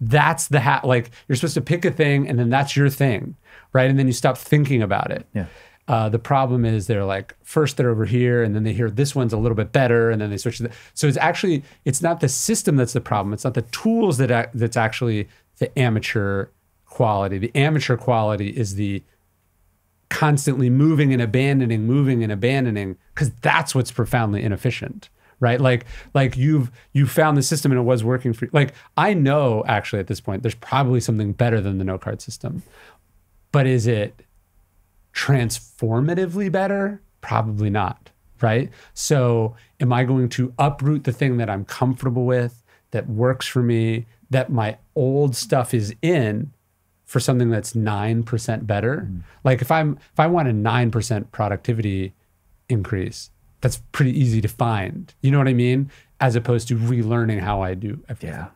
That's the hat. Like you're supposed to pick a thing and then that's your thing, right? And then you stop thinking about it. Yeah. The problem is they're like, first they're over here and then they hear this one's a little bit better and then they switch to that. So it's actually, it's not the system that's the problem. It's not the tools that's actually the amateur quality. The amateur quality is the constantly moving and abandoning, because that's what's profoundly inefficient, right? Like you found the system and it was working for you. Like I know actually at this point, there's probably something better than the note card system, but is it transformatively better? Probably not. right? So am I going to uproot the thing that I'm comfortable with, that works for me, that my old stuff is in, for something that's 9% better? Mm-hmm. Like if I want a 9% productivity increase, that's pretty easy to find. You know what I mean? As opposed to relearning how I do everything. Yeah.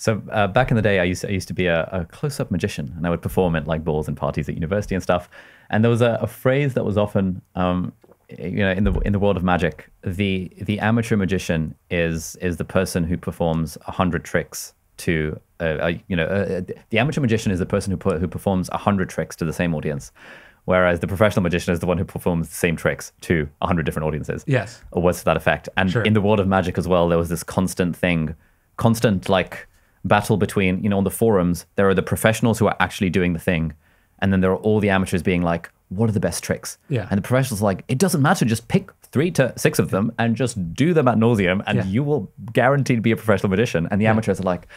So back in the day, I used to be a close-up magician, and I would perform at like balls and parties at university and stuff. And there was a phrase that was often, you know, in the world of magic, the amateur magician is the person who performs 100 tricks to the amateur magician is the person who performs 100 tricks to the same audience, whereas the professional magician is the one who performs the same tricks to 100 different audiences. Yes, or words to that effect. And sure. In the world of magic as well, there was this constant like battle between, you know, on the forums there are the professionals who are actually doing the thing, and then there are all the amateurs being like, what are the best tricks? Yeah. And the professionals are like, it doesn't matter, just pick 3 to 6 of them and just do them ad nauseum, and yeah. you will guaranteed be a professional magician. And the amateurs yeah. are like,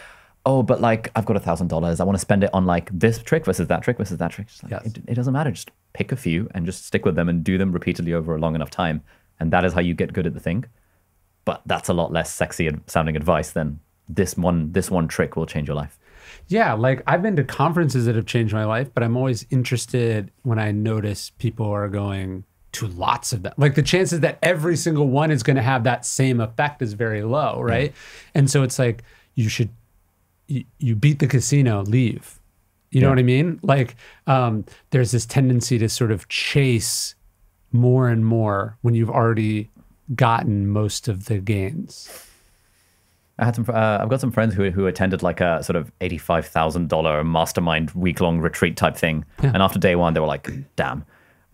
oh, but like, I've got $1,000. I want to spend it on like this trick versus that trick versus that trick. Just like, yes. it doesn't matter. Just pick a few and just stick with them and do them repeatedly over a long enough time. And that is how you get good at the thing. But that's a lot less sexy sounding advice than this one trick will change your life. Yeah, like I've been to conferences that have changed my life, but I'm always interested when I notice people are going to lots of them. Like the chances that every single one is going to have that same effect is very low, right? Yeah. And so it's like, you beat the casino, leave. You know yeah. what I mean? Like there's this tendency to sort of chase more and more when you've already gotten most of the gains. I had some. I've got some friends who attended like a sort of $85,000 mastermind week-long retreat type thing, yeah. and after day one they were like, "Damn,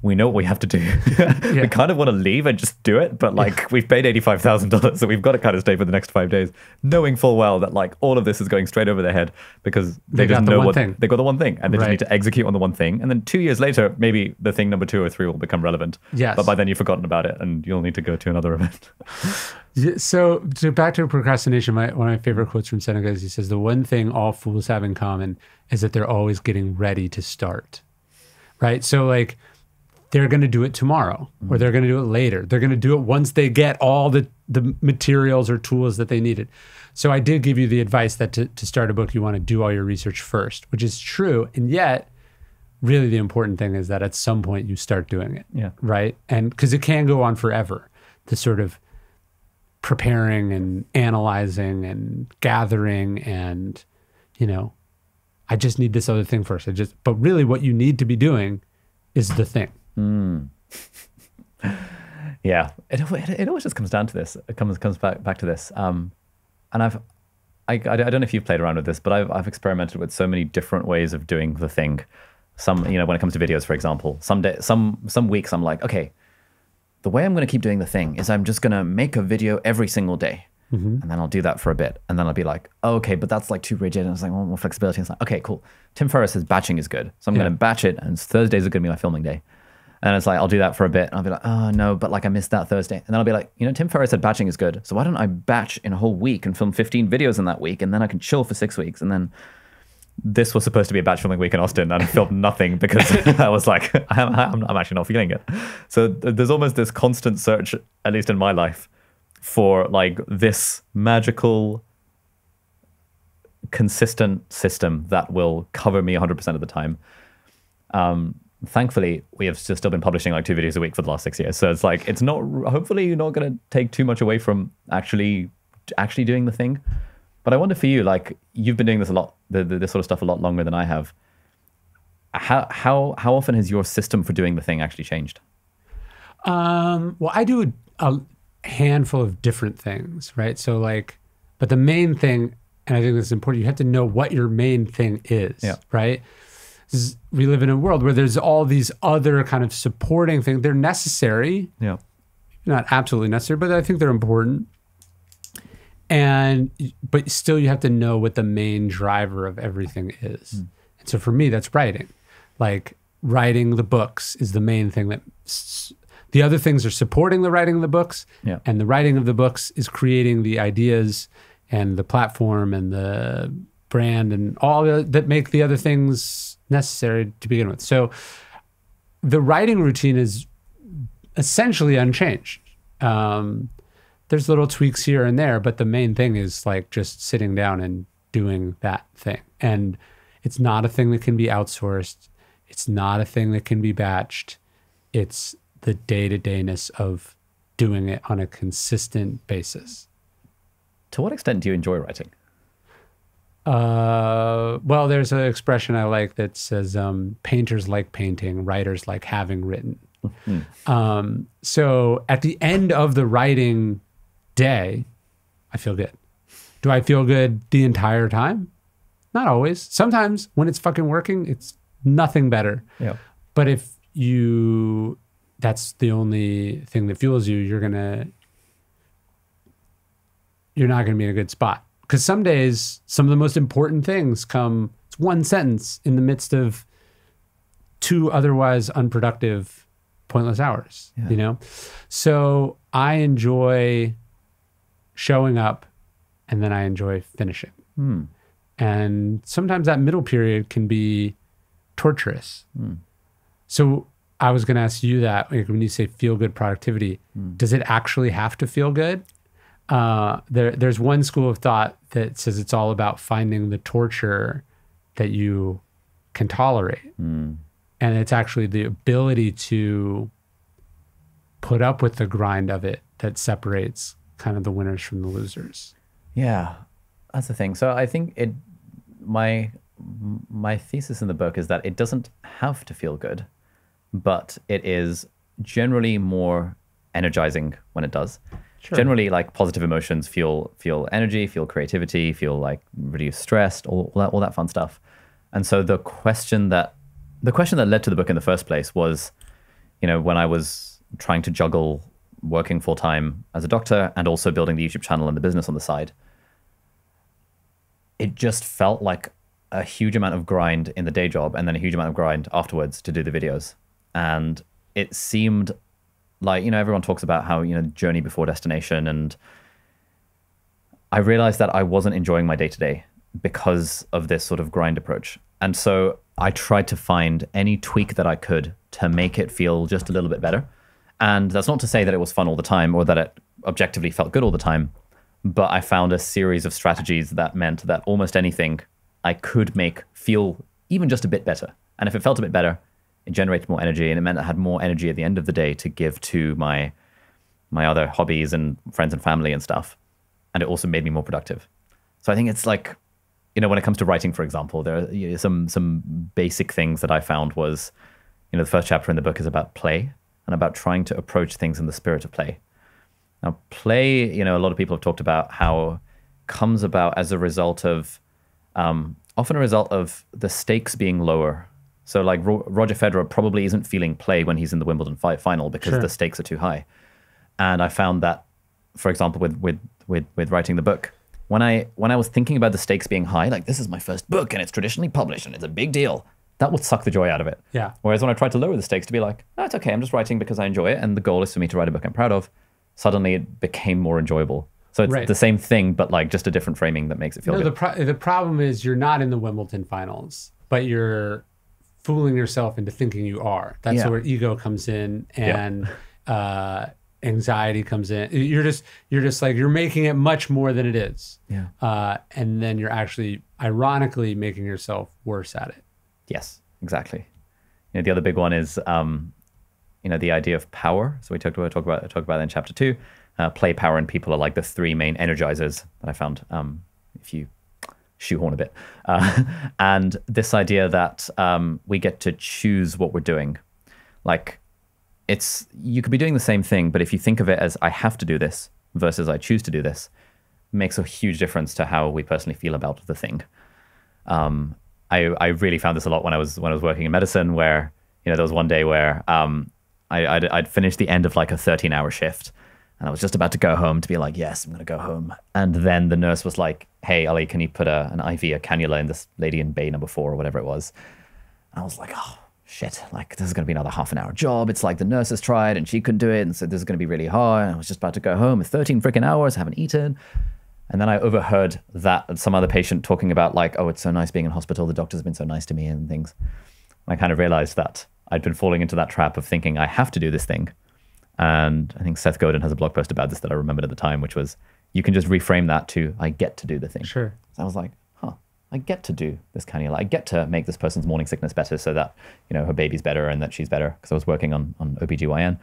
we know what we have to do. yeah. We kind of want to leave and just do it, but like yeah. we've paid $85,000, so we've got to kind of stay for the next 5 days, knowing full well that like all of this is going straight over their head because they just know what they got the one thing, and they right. just need to execute on the one thing. And then 2 years later, maybe the thing number 2 or 3 will become relevant. Yes, but by then you've forgotten about it, and you'll need to go to another event." So back to procrastination, one of my favorite quotes from Seneca is he says, the one thing all fools have in common is that they're always getting ready to start, right? So like they're going to do it tomorrow or they're going to do it later. They're going to do it once they get all the materials or tools that they needed. So I did give you the advice that to start a book, you want to do all your research first, which is true. And yet really the important thing is that at some point you start doing it, yeah. right? And because it can go on forever, the sort of preparing and analyzing and gathering and, you know, I just need this other thing first. But really what you need to be doing is the thing. Mm. yeah. It always just comes down to this. It comes back to this. And I don't know if you've played around with this, but I've experimented with so many different ways of doing the thing. Some, you know, when it comes to videos, for example, some weeks I'm like, okay, the way I'm going to keep doing the thing is I'm just going to make a video every single day. Mm-hmm. And then I'll do that for a bit. And then I'll be like, oh, okay, but that's like too rigid. And I was like, I want more flexibility. And it's like, okay, cool. Tim Ferriss says batching is good. So I'm yeah. going to batch it. And Thursdays are going to be my filming day. And it's like, I'll do that for a bit. And I'll be like, oh no, but like I missed that Thursday. And then I'll be like, you know, Tim Ferriss said batching is good. So why don't I batch in a whole week and film 15 videos in that week? And then I can chill for 6 weeks. And then this was supposed to be a batch filming week in Austin, and I filmed nothing because I was like, I'm actually not feeling it. So there's almost this constant search, at least in my life, for like this magical, consistent system that will cover me 100% of the time. Thankfully, we have still been publishing like 2 videos a week for the last 6 years. So it's like, it's not, hopefully you're not going to take too much away from actually doing the thing. But I wonder for you, like you've been doing this a lot, this sort of stuff a lot longer than I have. How often has your system for doing the thing actually changed? Well, I do a handful of different things, right? So like, but the main thing, and I think this is important, you have to know what your main thing is, yeah. right? We live in a world where there's all these other kind of supporting things. They're necessary, yeah, not absolutely necessary, but I think they're important. But still you have to know what the main driver of everything is. Mm. And so for me, that's writing. Like writing the books is the main thing. The other things are supporting the writing of the books, yeah. and the writing of the books is creating the ideas and the platform and the brand and all that make the other things necessary to begin with. So the writing routine is essentially unchanged. There's little tweaks here and there, but the main thing is like just sitting down and doing that thing. And it's not a thing that can be outsourced. It's not a thing that can be batched. It's the day-to-dayness of doing it on a consistent basis. To what extent do you enjoy writing? Well, there's an expression I like that says, painters like painting, writers like having written. Mm-hmm. So at the end of the writing day, I feel good. Do I feel good the entire time? Not always. Sometimes when it's fucking working, it's nothing better. Yeah. But if you, that's the only thing that fuels you, you're not gonna be in a good spot. Because some days, some of the most important things come, it's one sentence in the midst of two otherwise unproductive, pointless hours, yeah. You know? So I enjoy showing up and then I enjoy finishing. Mm. And sometimes that middle period can be torturous. Mm. So I was gonna ask you that, like when you say feel good productivity, does it actually have to feel good? There's one school of thought that says it's all about finding the torture that you can tolerate. Mm. And it's actually the ability to put up with the grind of it that separates kind of the winners from the losers. Yeah, that's the thing. So I think my thesis in the book is that it doesn't have to feel good, but it is generally more energizing when it does. Sure. Generally, like positive emotions fuel energy, fuel creativity, fuel like reduce stress, all that fun stuff. And so the question that led to the book in the first place was, you know, when I was trying to juggle working full time as a doctor and also building the YouTube channel and the business on the side, it just felt like a huge amount of grind in the day job and then a huge amount of grind afterwards to do the videos. And it seemed like, you know, everyone talks about how, you know, journey before destination. And I realized that I wasn't enjoying my day-to-day because of this sort of grind approach. And so I tried to find any tweak that I could to make it feel just a little bit better. And that's not to say that it was fun all the time or that it objectively felt good all the time, but I found a series of strategies that meant that almost anything I could make feel even just a bit better. And if it felt a bit better, it generated more energy, and it meant I had more energy at the end of the day to give to my other hobbies and friends and family and stuff. And it also made me more productive. So I think it's like, you know, when it comes to writing, for example, there are, you know, some basic things that I found was, you know, the first chapter in the book is about play and about trying to approach things in the spirit of play. Now, play, you know, a lot of people have talked about how comes about as a result of, often a result of the stakes being lower. So like Roger Federer probably isn't feeling play when he's in the Wimbledon final because sure. The stakes are too high. And I found that, for example, with writing the book, when I was thinking about the stakes being high, like this is my first book and it's traditionally published and it's a big deal, that would suck the joy out of it. Yeah. Whereas when I tried to lower the stakes to be like, oh, it's okay, I'm just writing because I enjoy it and the goal is for me to write a book I'm proud of, suddenly it became more enjoyable. So it's right. The same thing, but like just a different framing that makes it feel good. The problem is you're not in the Wimbledon finals, but you're fooling yourself into thinking you are. That's yeah. Where ego comes in and yeah. Anxiety comes in. You're just like, you're making it much more than it is. Yeah. And then you're actually ironically making yourself worse at it. Yes, exactly. You know, the other big one is, you know, the idea of power. So we talked about that in chapter 2. Play, power, and people are like the three main energizers that I found, if you shoehorn a bit. And this idea that we get to choose what we're doing. Like, you could be doing the same thing, but if you think of it as I have to do this versus I choose to do this, it makes a huge difference to how we personally feel about the thing. I really found this a lot when I was working in medicine, where, you know, there was one day where I'd finished the end of like a 13-hour shift and I was just about to go home to be like, yes, I'm gonna go home. And then the nurse was like, hey, Ali, can you put an IV, a cannula in this lady in bay number 4 or whatever it was? And I was like, oh, shit, like this is gonna be another half an hour job. It's like the nurse has tried and she couldn't do it. And so this is gonna be really hard. And I was just about to go home with 13 freaking hours, I haven't eaten. And then I overheard that some other patient talking about like, oh, it's so nice being in hospital. The doctor's been so nice to me and things. And I kind of realized that I'd been falling into that trap of thinking I have to do this thing. And I think Seth Godin has a blog post about this that I remembered at the time, which was, you can just reframe that to, I get to do the thing. Sure. So I was like, I get to do this kind of, I get to make this person's morning sickness better so that, you know, her baby's better and that she's better, because I was working on OBGYN.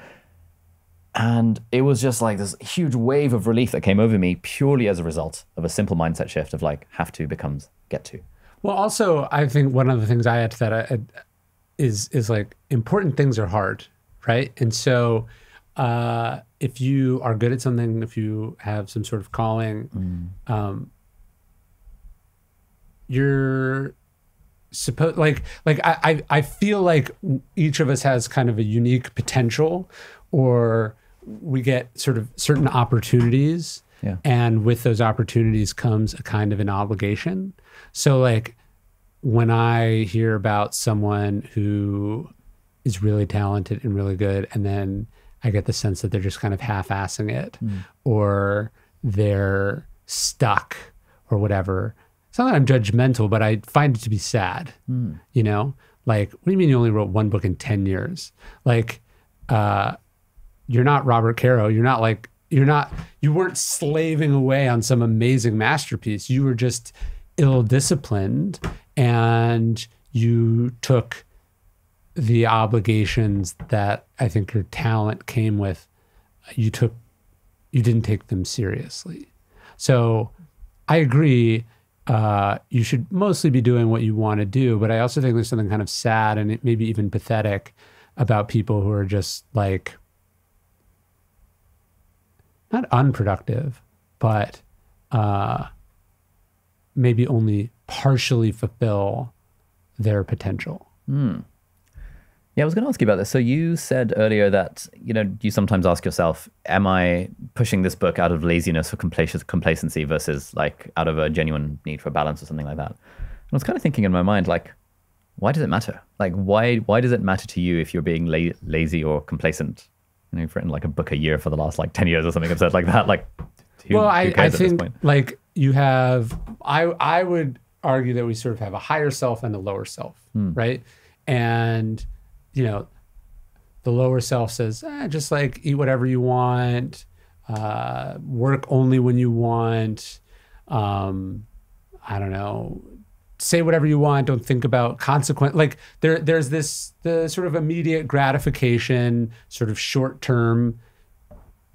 And it was just like this huge wave of relief that came over me purely as a result of a simple mindset shift of like, have to becomes get to. Well, also, I think one of the things I add to that is like, important things are hard, right? And so if you are good at something, if you have some sort of calling, you're supposed, I feel like each of us has kind of a unique potential, or we get sort of certain opportunities. Yeah. And with those opportunities comes a kind of an obligation. So like when I hear about someone who is really talented and really good, and then I get the sense that they're just kind of half-assing it, or they're stuck or whatever, it's not that I'm judgmental, but I find it to be sad. You know, like, what do you mean you only wrote one book in 10 years? Like, you're not Robert Caro. You're not like, you weren't slaving away on some amazing masterpiece. You were just ill-disciplined, and you took the obligations that I think your talent came with. You didn't take them seriously. So I agree. You should mostly be doing what you want to do. But I also think there's something kind of sad and maybe even pathetic about people who are just like, not unproductive, but maybe only partially fulfill their potential. Yeah, I was going to ask you about this. So you said earlier that, you know, you sometimes ask yourself, am I pushing this book out of laziness or complacency versus like out of a genuine need for balance or something like that? And I was kind of thinking in my mind, like, why does it matter? Like, why does it matter to you if you're being lazy or complacent? You know, you've written like a book a year for the last like 10 years or something absurd like that. Like, who cares at this point? Like you have, I would argue that we sort of have a higher self and a lower self, right? And you know, the lower self says, just like eat whatever you want, work only when you want, I don't know, say whatever you want, don't think about consequence. Like there's this, the sort of immediate gratification, sort of short-term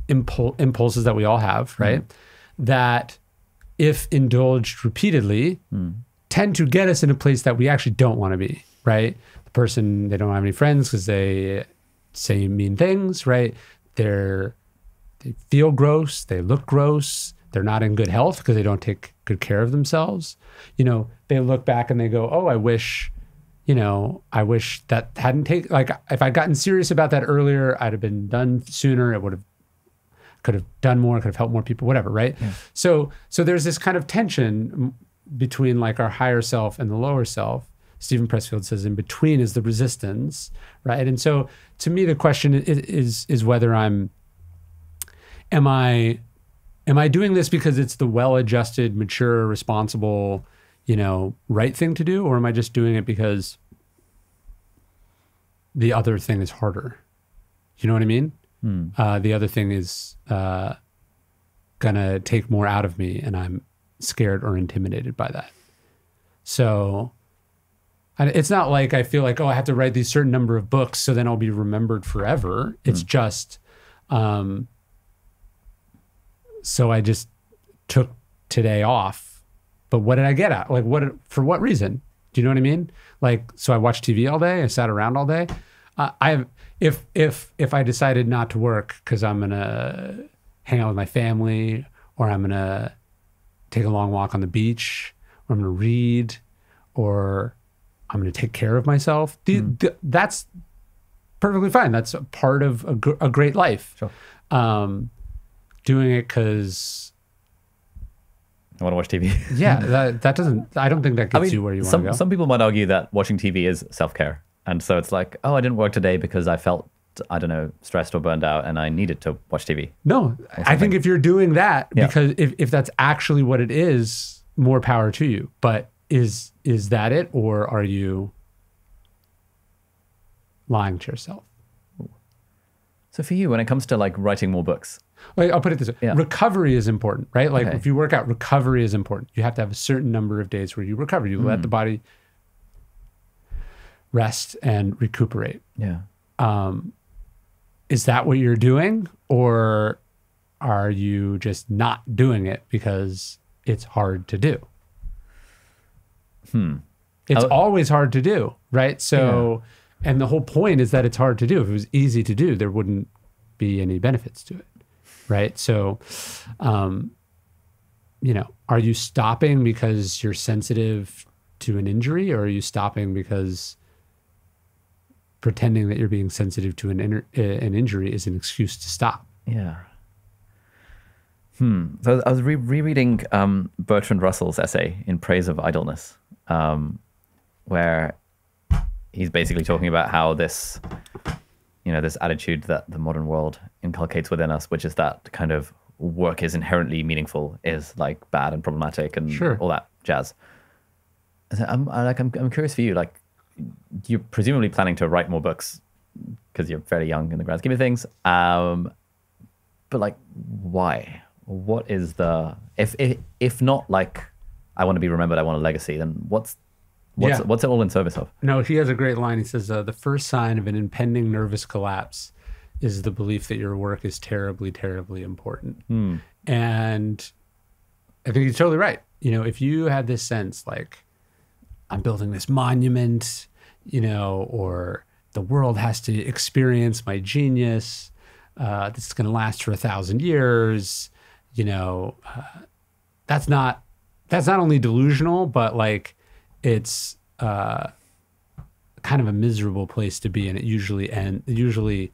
impulses that we all have, right? That if indulged repeatedly, tend to get us in a place that we actually don't want to be, right? Person, they don't have any friends because they say mean things, right? They feel gross, they look gross, they're not in good health because they don't take good care of themselves. You know, they look back and they go, oh, I wish, you know, I wish that hadn't taken, like if I'd gotten serious about that earlier, I'd have been done sooner, it would have, could have done more, could have helped more people, whatever, right? Yeah. So there's this kind of tension between like our higher self and the lower self. Stephen Pressfield says in between is the resistance, right? And so to me, the question is whether am I doing this because it's the well-adjusted, mature, responsible, you know, right thing to do? Or am I just doing it because the other thing is harder? You know what I mean? The other thing is gonna take more out of me, and I'm scared or intimidated by that. So it's not like I feel like, oh, I have to write these certain number of books so then I'll be remembered forever. It's just, so I just took today off. But what did I get at? Like, what, for what reason? Do you know what I mean? Like, so I watched TV all day. I sat around all day. If I decided not to work because I'm going to hang out with my family, or I'm going to take a long walk on the beach, or I'm going to read, or I'm going to take care of myself. That's perfectly fine. That's a part of a great life. Sure. Doing it because I want to watch TV. Yeah, that doesn't, I don't think that gets you where you want to go. Some people might argue that watching TV is self-care. And so it's like, oh, I didn't work today because I felt, I don't know, stressed or burned out and I needed to watch TV. No, I think if you're doing that, because if that's actually what it is, more power to you. But is that it, or are you lying to yourself? So for you, when it comes to like writing more books, I'll put it this way. Yeah. Recovery is important, right? Like if you work out, recovery is important. You have to have a certain number of days where you recover. You let the body rest and recuperate. Yeah. Is that what you're doing, or are you just not doing it because it's hard to do? It's always hard to do, right? So, and the whole point is that it's hard to do. If it was easy to do, there wouldn't be any benefits to it, right? So, you know, are you stopping because you're sensitive to an injury, or are you stopping because pretending that you're being sensitive to an injury is an excuse to stop? Yeah. So I was rereading Bertrand Russell's essay In Praise of Idleness, where he's basically talking about how this, you know, this attitude that the modern world inculcates within us, which is that kind of work is inherently meaningful, is like bad and problematic and all that jazz. So I'm curious for you, like, you're presumably planning to write more books because you're fairly young in the grand scheme of things. But like, why? What is the, if not like, I want to be remembered, I want a legacy, then what's it all in service of? No, he has a great line. He says, the first sign of an impending nervous collapse is the belief that your work is terribly, terribly important. And I think he's totally right. You know, if you had this sense like, I'm building this monument, you know, or the world has to experience my genius, this is going to last for 1,000 years, you know, that's not only delusional, but like it's kind of a miserable place to be, and it usually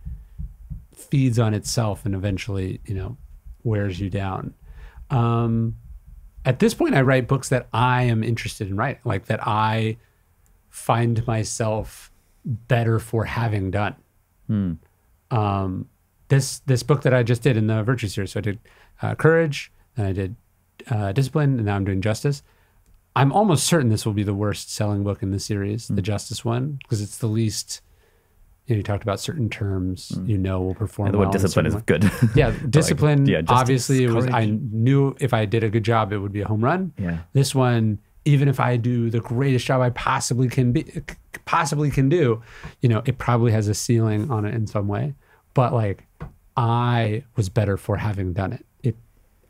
feeds on itself and eventually, you know, wears you down. At this point, I write books that I am interested in writing, like that I find myself better for having done. This book that I just did in the Virtue series, so I did Courage, and I did Discipline, and now I'm doing Justice. I'm almost certain this will be the worst selling book in the series, the Justice one, because it's the least, you know, you talked about certain terms, you know, will perform well. The word discipline is good. Yeah, discipline, like, yeah, justice, obviously, it was, I knew if I did a good job, it would be a home run. Yeah. This one, even if I do the greatest job I possibly can do, you know, it probably has a ceiling on it in some way. But like, I was better for having done it.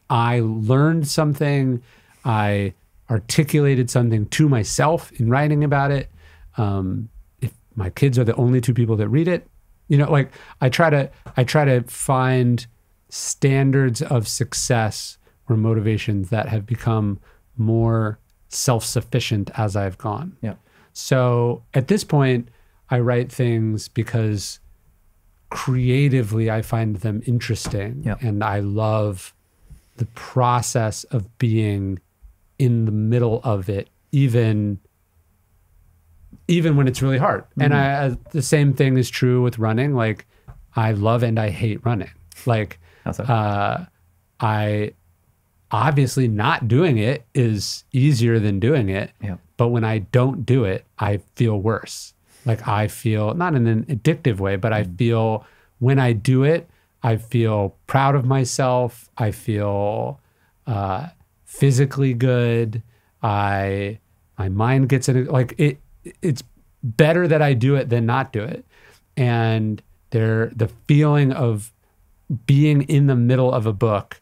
I learned something. I articulated something to myself in writing about it. If my kids are the only two people that read it, you know, like I try to find standards of success or motivations that have become more self-sufficient as I've gone. Yeah. So at this point, I write things because creatively I find them interesting, and I love the process of being in the middle of it, even when it's really hard. And the same thing is true with running. Like, I love and I hate running. Like, I obviously not doing it is easier than doing it. Yeah. But when I don't do it, I feel worse. Like, I feel, not in an addictive way, but I feel, when I do it, I feel proud of myself. I feel physically good. My mind gets in, like, it's better that I do it than not do it. And the feeling of being in the middle of a book,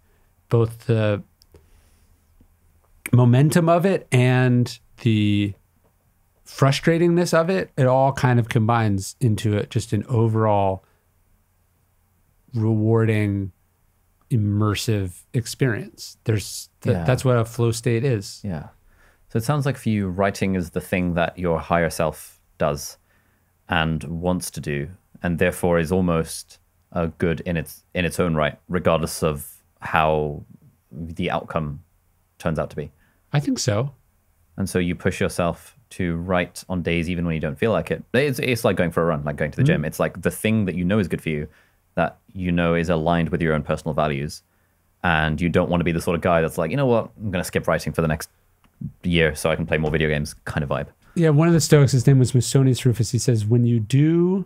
both the momentum of it and the frustratingness of it, it all kind of combines into it, just an overall rewarding, immersive experience. That's what a flow state is. Yeah. So it sounds like for you, writing is the thing that your higher self does and wants to do, and therefore is almost good in its own right, regardless of how the outcome turns out to be. I think so. And so you push yourself to write on days even when you don't feel like it. It's like going for a run, like going to the gym. It's like the thing that you know is good for you, that you know is aligned with your own personal values, and you don't want to be the sort of guy that's like, you know what, I'm going to skip writing for the next year so I can play more video games kind of vibe. Yeah, one of the Stoics, his name was Musonius Rufus, he says, when you do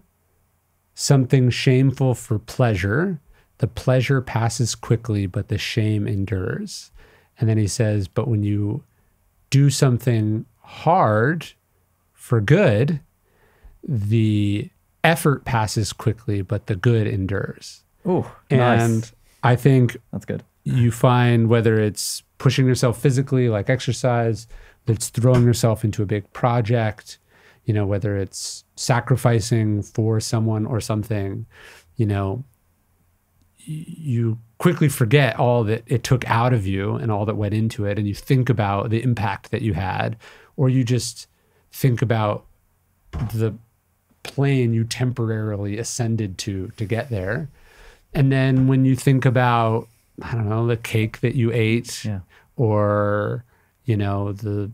something shameful for pleasure. The pleasure passes quickly, but the shame endures. And then he says, but when you do something hard for good, the effort passes quickly, but the good endures. Oh, and nice. I think that's good. You find whether it's pushing yourself physically, like exercise, it's throwing yourself into a big project, you know, whether it's sacrificing for someone or something, you know, you quickly forget all that it took out of you and all that went into it. And you think about the impact that you had, or you just think about the plane you temporarily ascended to get there. And then when you think about, I don't know, the cake that you ate, yeah, or, you know, the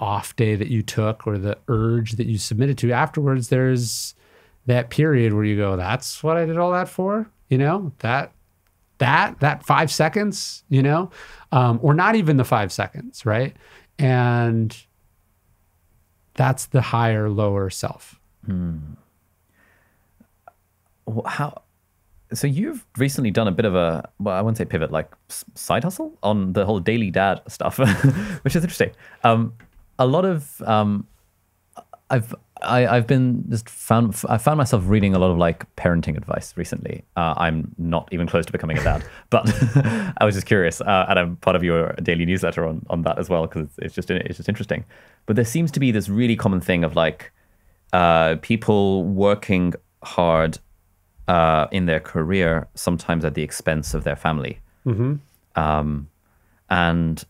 off day that you took, or the urge that you submitted to afterwards, there's that period where you go, that's what I did all that for? You know, that 5 seconds, you know, or not even the 5 seconds, right? And that's the higher, lower self. Hmm. How, so you've recently done a bit of a, well, I wouldn't say pivot, like side hustle on the whole Daily Dad stuff, which is interesting. A lot of, I've been just I found myself reading a lot of like parenting advice recently. I'm not even close to becoming a dad, but I was just curious, and I'm part of your daily newsletter on that as well, because it's just interesting. But there seems to be this really common thing of like people working hard in their career, sometimes at the expense of their family. Mm-hmm. And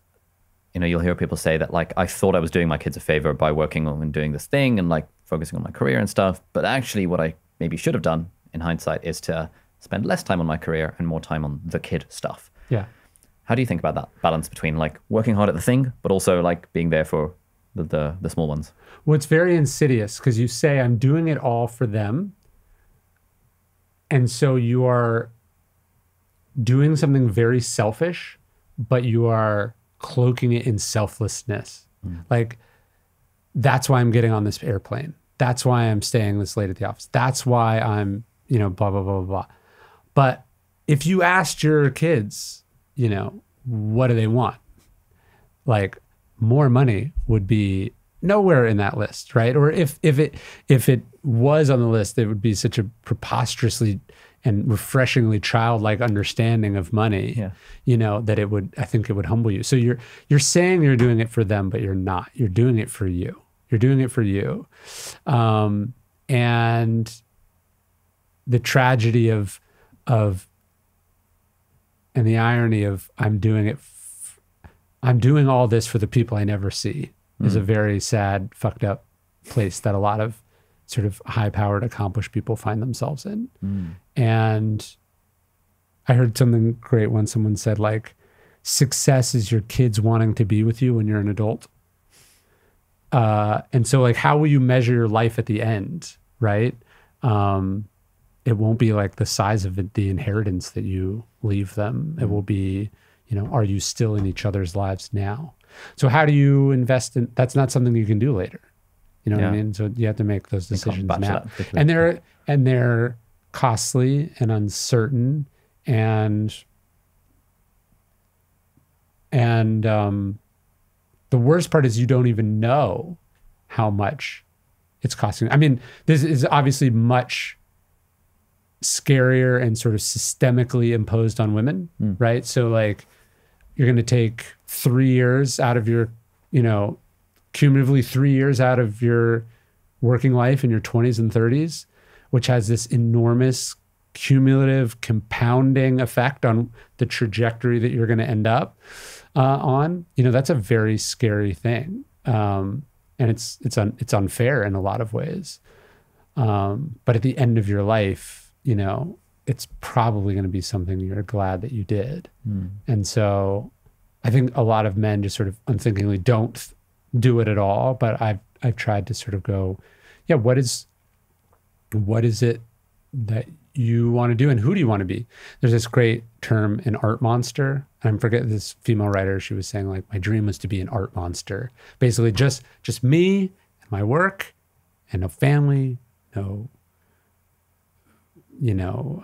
you know, you'll hear people say that like, I thought I was doing my kids a favor by working on and doing this thing and like focusing on my career and stuff. But actually what I maybe should have done in hindsight is to spend less time on my career and more time on the kid stuff. Yeah. How do you think about that balance between like working hard at the thing, but also like being there for the small ones? Well, it's very insidious because you say I'm doing it all for them. And so you are doing something very selfish, but you are cloaking it in selflessness. Mm. Like, that's why I'm getting on this airplane. That's why I'm staying this late at the office. That's why I'm, you know, blah, blah, blah, blah. But if you asked your kids, you know, what do they want? Like, more money would be nowhere in that list, right? Or if it was on the list, it would be such a preposterously and refreshingly childlike understanding of money, yeah, you know, that it would, I think it would humble you. So you're saying you're doing it for them, but you're not. You're doing it for you. You're doing it for you. And the tragedy of and the irony of I'm doing all this for the people I never see, mm, is a very sad, fucked up place that a lot of sort of high-powered, accomplished people find themselves in. Mm. And I heard something great when someone said, like, success is your kids wanting to be with you when you're an adult. And so, like, how will you measure your life at the end, right? It won't be, like, the size of it, the inheritance that you leave them. It will be, you know, are you still in each other's lives now? So how do you invest in... That's not something you can do later. You know, yeah, what I mean? So you have to make those decisions now. And they're costly and uncertain and the worst part is you don't even know how much it's costing. I mean, this is obviously much scarier and sort of systemically imposed on women, mm, right? So like you're going to take 3 years out of your, you know, cumulatively 3 years out of your working life in your 20s and 30s, which has this enormous cumulative compounding effect on the trajectory that you're going to end up on. You know, that's a very scary thing. And it's unfair in a lot of ways. But at the end of your life, you know, it's probably going to be something you're glad that you did. Mm. And so I think a lot of men just sort of unthinkingly don't do it at all, but I've tried to sort of go, yeah, what is it that you want to do and who do you want to be? There's this great term, an art monster. I forget, this female writer, she was saying like, my dream was to be an art monster. Basically just me and my work and no family, no you know,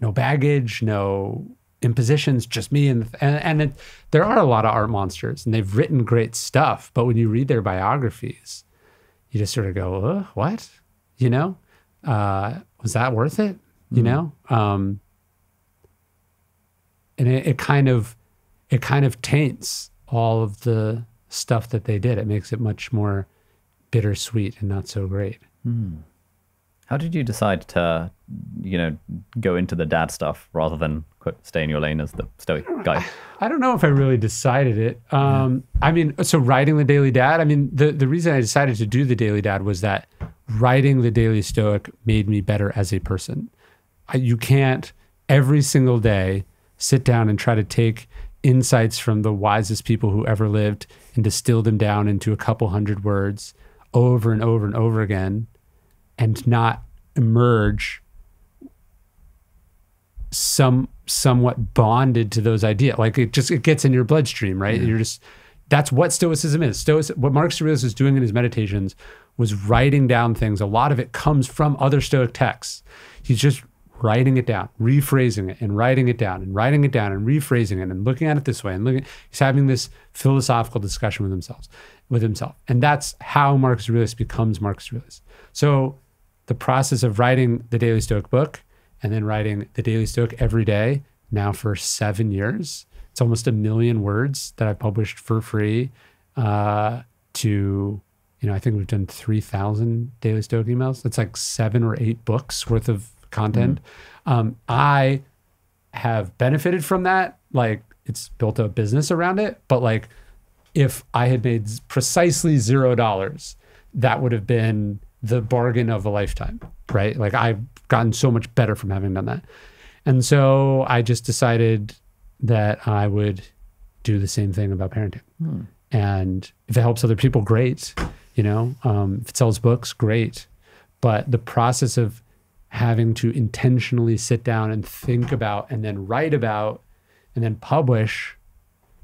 no baggage, no impositions, just me. And there are a lot of art monsters, and they've written great stuff. But when you read their biographies, you just sort of go, what? You know, was that worth it? Mm-hmm. You know, and it kind of taints all of the stuff that they did. It makes it much more bittersweet and not so great. Mm. How did you decide to, you know, go into the dad stuff rather than quit, stay in your lane as the Stoic guy? I don't know if I really decided it. I mean, so writing the Daily Dad, I mean, the reason I decided to do the Daily Dad was that writing the Daily Stoic made me better as a person. You can't every single day sit down and try to take insights from the wisest people who ever lived and distill them down into a couple hundred words over and over and over again and not emerge somewhat bonded to those ideas. Like it gets in your bloodstream, right? Yeah. That's what Stoicism is. What Marcus Aurelius was doing in his meditations was writing down things. A lot of it comes from other Stoic texts. He's just writing it down, rephrasing it, and writing it down, and writing it down, and rephrasing it, and looking at it this way, and he's having this philosophical discussion with himself. And that's how Marcus Aurelius becomes Marcus Aurelius. So the process of writing the Daily Stoic book and then writing the Daily Stoic every day now for 7 years, it's almost 1 million words that I published for free to, you know, I think we've done 3,000 Daily Stoic emails. That's like 7 or 8 books worth of content. Mm-hmm. I have benefited from that. Like, it's built a business around it. But like, if I had made precisely $0, that would have been the bargain of a lifetime, right? Like, I've gotten so much better from having done that. And so I just decided that I would do the same thing about parenting. Mm. And if it helps other people, great. You know, if it sells books, great. But the process of having to intentionally sit down and think about and then write about and then publish,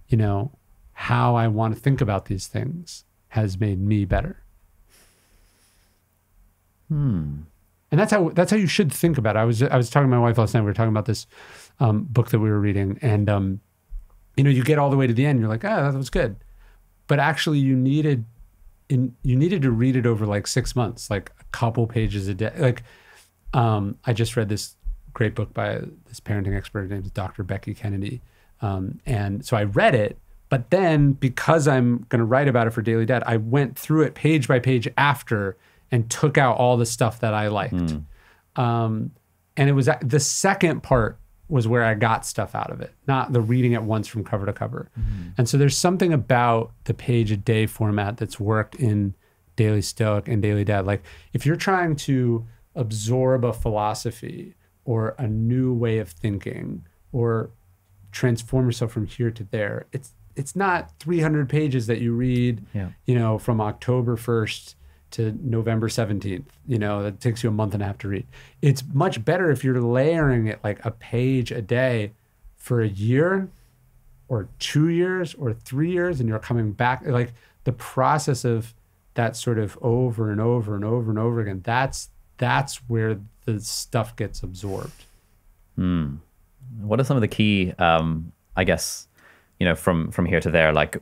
you know, how I want to think about these things has made me better. Hmm. And that's how you should think about it. I was talking to my wife last night. We were talking about this book that we were reading, and you know, you get all the way to the end, you're like, oh, that was good, but actually you needed to read it over like 6 months, like a couple pages a day, like. I just read this great book by this parenting expert named Dr. Becky Kennedy. And so I read it, but then because I'm going to write about it for Daily Dad, I went through it page by page after and took out all the stuff that I liked. Mm. And it was the second part was where I got stuff out of it, not the reading it once from cover to cover. Mm. And so there's something about the page a day format that's worked in Daily Stoic and Daily Dad. Like, if you're trying to absorb a philosophy or a new way of thinking or transform yourself from here to there, it's not 300 pages that you read, yeah, you know, from October 1st to November 17th, you know, that takes you a month and a half to read. It's much better if you're layering it like a page a day for a year or 2 years or 3 years, and you're coming back. Like, the process of that sort of over and over and over and over again, that's where the stuff gets absorbed. Mm. What are some of the key, I guess, you know, from here to there, like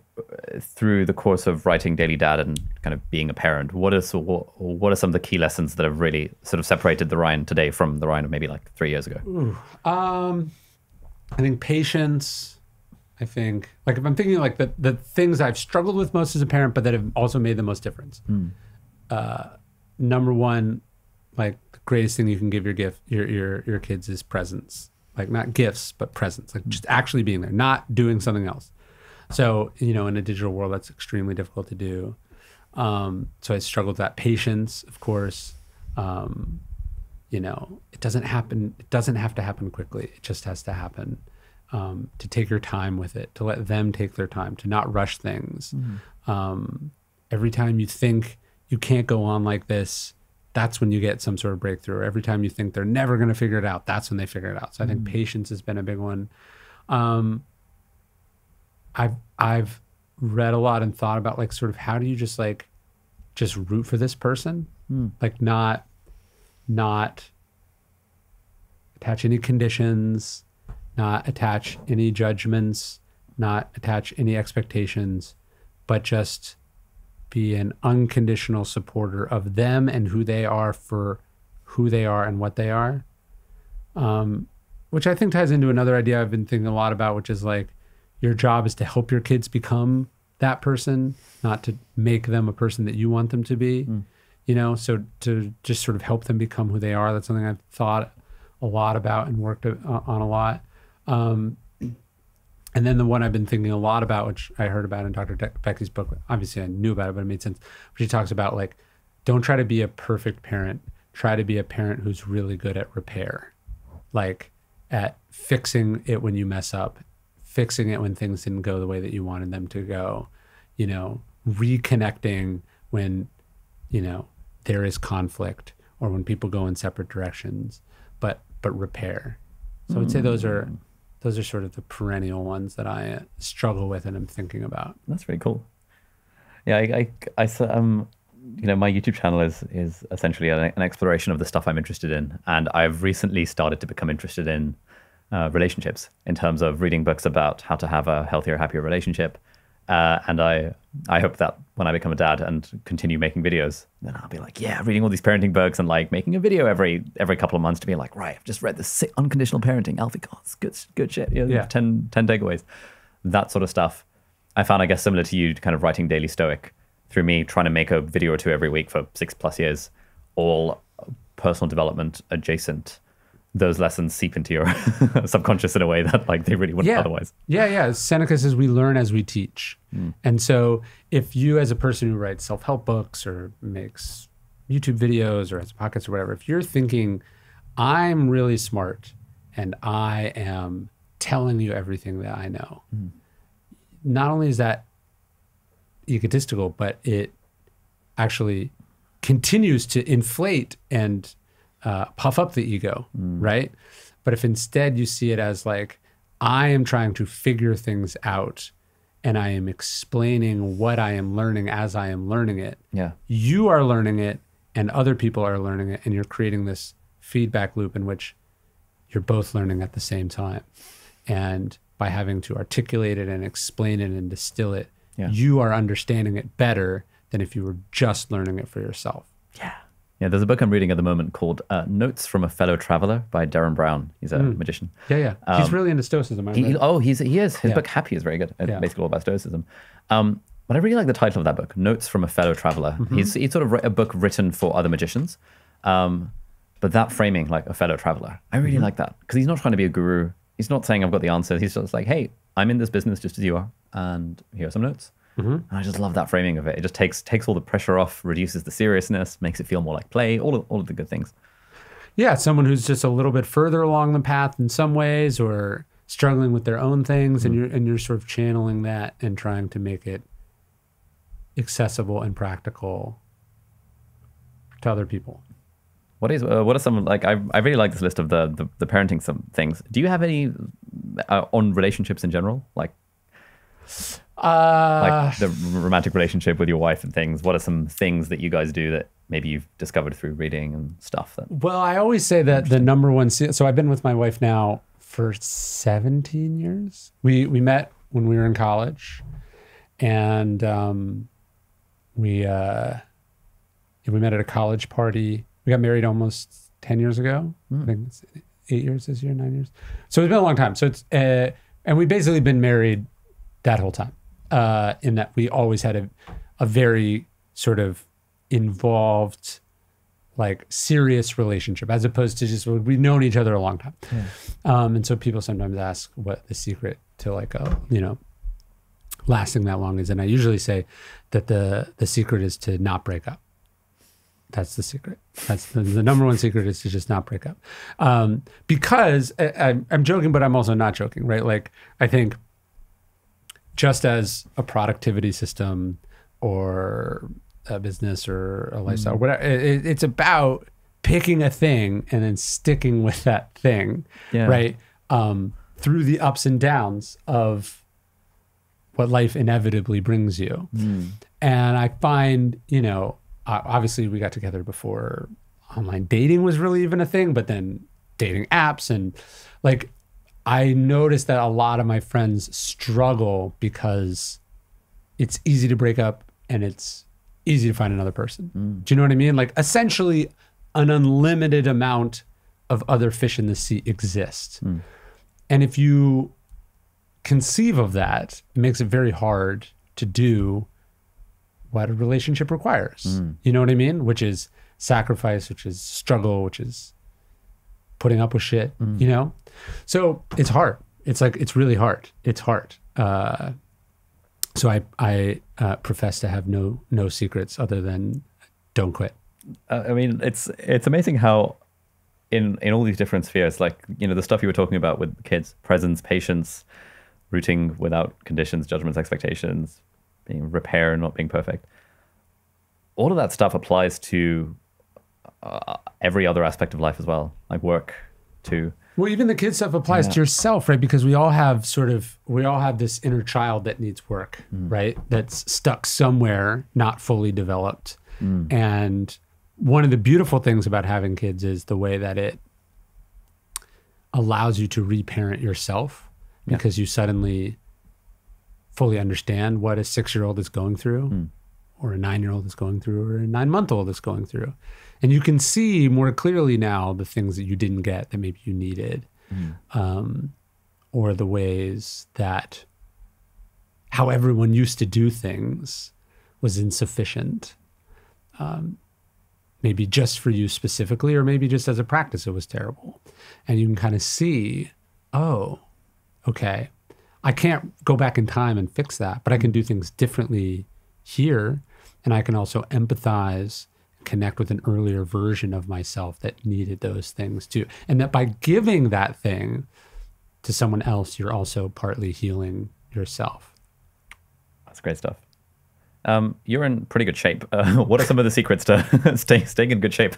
through the course of writing Daily Dad and kind of being a parent, what are some of the key lessons that have really sort of separated the Ryan today from the Ryan of maybe like 3 years ago? Ooh, I think patience. I think, like, if I'm thinking like the things I've struggled with most as a parent, but that have also made the most difference. Mm. Number 1, like, the greatest thing you can give your kids is presence. Like, not gifts, but presence. Like, just actually being there, not doing something else. So, you know, in a digital world, that's extremely difficult to do. So I struggled with that. Patience, of course. You know, it doesn't have to happen quickly. It just has to happen. To take your time with it, to let them take their time, to not rush things. Mm-hmm. Every time you think you can't go on like this, that's when you get some sort of breakthrough. Every time you think they're never going to figure it out, that's when they figure it out. So I think patience has been a big one. I've read a lot and thought about, like, sort of how do you just root for this person? Mm. Like, not attach any conditions, not attach any judgments, not attach any expectations, but just be an unconditional supporter of them and who they are for who they are and what they are. Which I think ties into another idea I've been thinking a lot about, which is like, your job is to help your kids become that person, not to make them a person that you want them to be. Mm. You know, so to just sort of help them become who they are. That's something I've thought a lot about and worked on a lot. And then the one I've been thinking a lot about, which I heard about in Dr. Becky's book, obviously I knew about it, but it made sense. She talks about like, don't try to be a perfect parent. Try to be a parent who's really good at repair, like at fixing it when you mess up, fixing it when things didn't go the way that you wanted them to go, you know, reconnecting when, you know, there is conflict or when people go in separate directions, but repair. So I'd say those are sort of the perennial ones that I struggle with and I'm thinking about. That's very cool. Yeah, I you know, my YouTube channel is essentially an exploration of the stuff I'm interested in, and I've recently started to become interested in relationships in terms of reading books about how to have a healthier, happier relationship. And I hope that when I become a dad and continue making videos, then I'll be like, yeah, reading all these parenting books and like making a video every couple of months to be like, right, I've just read this sick unconditional parenting, Alpha Gods, good shit, you know, yeah. 10 takeaways, that sort of stuff. I found, I guess, similar to you, kind of writing Daily Stoic through me trying to make a video or two every week for 6+ years, all personal development adjacent. Those lessons seep into your subconscious in a way that like they really wouldn't otherwise. Yeah. Seneca says we learn as we teach. Mm. And so if you as a person who writes self-help books or makes YouTube videos or has podcasts or whatever, if you're thinking, I'm really smart and I am telling you everything that I know, not only is that egotistical, but it actually continues to inflate and puff up the ego, right? But if instead you see it as like, I am trying to figure things out and I am explaining what I am learning as I am learning it. Yeah. You are learning it and other people are learning it, and you're creating this feedback loop in which you're both learning at the same time. And by having to articulate it and explain it and distill it, you are understanding it better than if you were just learning it for yourself. Yeah. Yeah, there's a book I'm reading at the moment called Notes from a Fellow Traveler by Darren Brown. He's a magician. Yeah. He's really into Stoicism. He is. His book Happy is very good. It's basically all about Stoicism. But I really like the title of that book, Notes from a Fellow Traveler. He's sort of a book written for other magicians. But that framing, like a fellow traveler, I really like that, because he's not trying to be a guru. He's not saying I've got the answer. He's just like, hey, I'm in this business just as you are, and here are some notes. And I just love that framing of it. It just takes all the pressure off, reduces the seriousness, makes it feel more like play, all of the good things. Yeah, someone who's just a little bit further along the path in some ways, or struggling with their own things, and you're sort of channeling that and trying to make it accessible and practical to other people. What are some, like, I really like this list of the parenting some things. Do you have any on relationships in general, like the romantic relationship with your wife and things? What are some things that you guys do that maybe you've discovered through reading and stuff? Well, I always say that the number one, so I've been with my wife now for 17 years. We met when we were in college, and we met at a college party. We got married almost 10 years ago. I think it's 8 years this year, 9 years. So it's been a long time. So it's, and we've basically been married that whole time. In that we always had a very sort of involved, like serious relationship, as opposed to just, we've known each other a long time. Yeah. And so people sometimes ask what the secret to like, lasting that long is. And I usually say that the secret is to not break up. That's the secret. That's the number one secret, is to just not break up. Because I'm joking, but I'm also not joking, right? Like, I think, just as a productivity system or a business or a lifestyle, whatever, it's about picking a thing and then sticking with that thing, right? Through the ups and downs of what life inevitably brings you. And I find, you know, obviously we got together before online dating was really even a thing, but then dating apps. And like, I noticed that a lot of my friends struggle because it's easy to break up and it's easy to find another person. Mm. Do you know what I mean? Like essentially an unlimited amount of other fish in the sea exists. Mm. And if you conceive of that, it makes it very hard to do what a relationship requires. Mm. You know what I mean? Which is sacrifice, which is struggle, which is putting up with shit, you know? So it's hard. It's like, it's really hard. It's hard. So I profess to have no secrets other than don't quit. I mean, it's amazing how in all these different spheres, like, you know, the stuff you were talking about with kids, presence, patience, rooting without conditions, judgments, expectations, being repair and not being perfect. All of that stuff applies to every other aspect of life as well, like work too. Well, even the kid stuff applies to yourself, right? Because we all have this inner child that needs work, right? That's stuck somewhere, not fully developed. Mm. And one of the beautiful things about having kids is the way that it allows you to reparent yourself, because you suddenly fully understand what a 6-year-old is going through, or a 9-year-old is going through, or a 9-month-old is going through. And you can see more clearly now the things that you didn't get that maybe you needed, or the ways that how everyone used to do things was insufficient. Maybe just for you specifically, or maybe just as a practice, it was terrible. And you can kind of see, oh, okay, I can't go back in time and fix that, but I can do things differently here. And I can also empathize, connect with an earlier version of myself that needed those things too. And that by giving that thing to someone else, you're also partly healing yourself. That's great stuff. You're in pretty good shape. What are some of the secrets to staying in good shape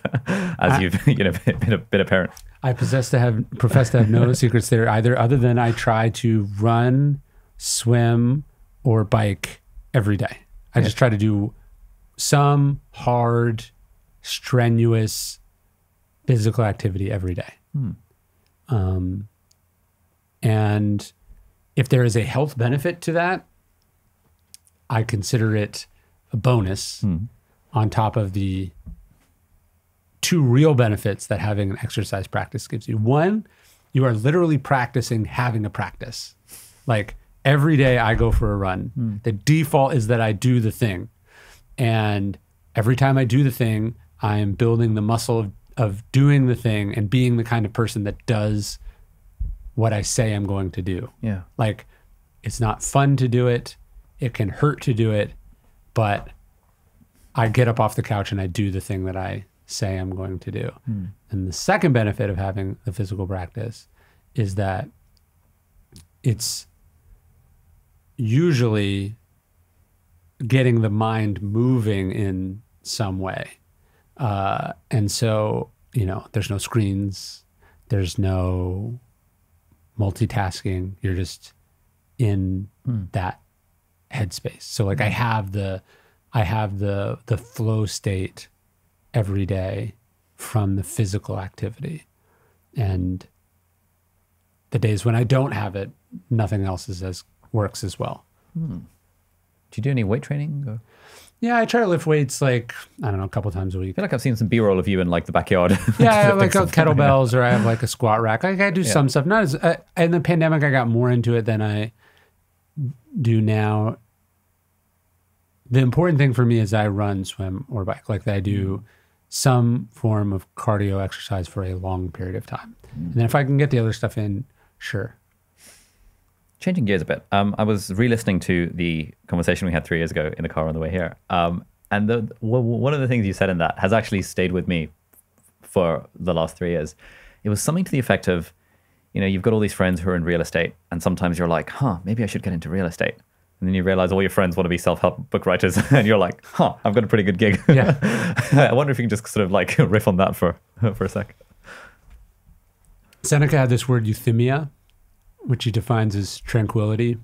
as you've been a parent? I profess to have no secrets there either, other than I try to run, swim, or bike every day. I just try to do some hard, strenuous physical activity every day. And if there is a health benefit to that, I consider it a bonus on top of the two real benefits that having an exercise practice gives you. One, you are literally practicing having a practice. Like every day I go for a run. The default is that I do the thing. And every time I do the thing, I am building the muscle of doing the thing and being the kind of person that does what I say I'm going to do. Yeah. Like it's not fun to do it. It can hurt to do it, but I get up off the couch and I do the thing that I say I'm going to do. And the second benefit of having the physical practice is that it's usually getting the mind moving in some way. And so, you know, there's no screens, there's no multitasking, you're just in that headspace. So like I have the flow state every day from the physical activity. And the days when I don't have it, nothing else works as well. Do you do any weight training? Or? Yeah, I try to lift weights like, I don't know, a couple times a week. I feel like I've seen some B-roll of you in like the backyard. Yeah, I have like kettlebells or I have like a squat rack. Like I do some stuff. Not as in the pandemic, I got more into it than I do now. The important thing for me is I run, swim, or bike. Like I do some form of cardio exercise for a long period of time. And then if I can get the other stuff in, sure. Changing gears a bit. I was re-listening to the conversation we had 3 years ago in the car on the way here. And one of the things you said in that has actually stayed with me for the last 3 years. It was something to the effect of, you know, you've got all these friends who are in real estate and sometimes you're like, huh, maybe I should get into real estate. And then you realize all your friends want to be self-help book writers and you're like, huh, I've got a pretty good gig. Yeah. I wonder if you can just sort of like riff on that for a sec. Seneca had this word euthymia, which he defines as tranquility.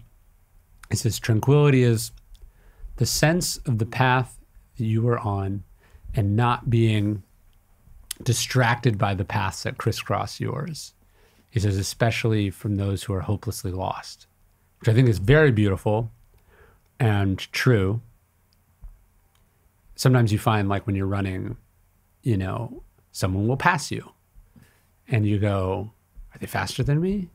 He says, tranquility is the sense of the path that you are on and not being distracted by the paths that crisscross yours. He says, especially from those who are hopelessly lost, which I think is very beautiful and true. Sometimes you find, like, when you're running, you know, someone will pass you and you go, are they faster than me?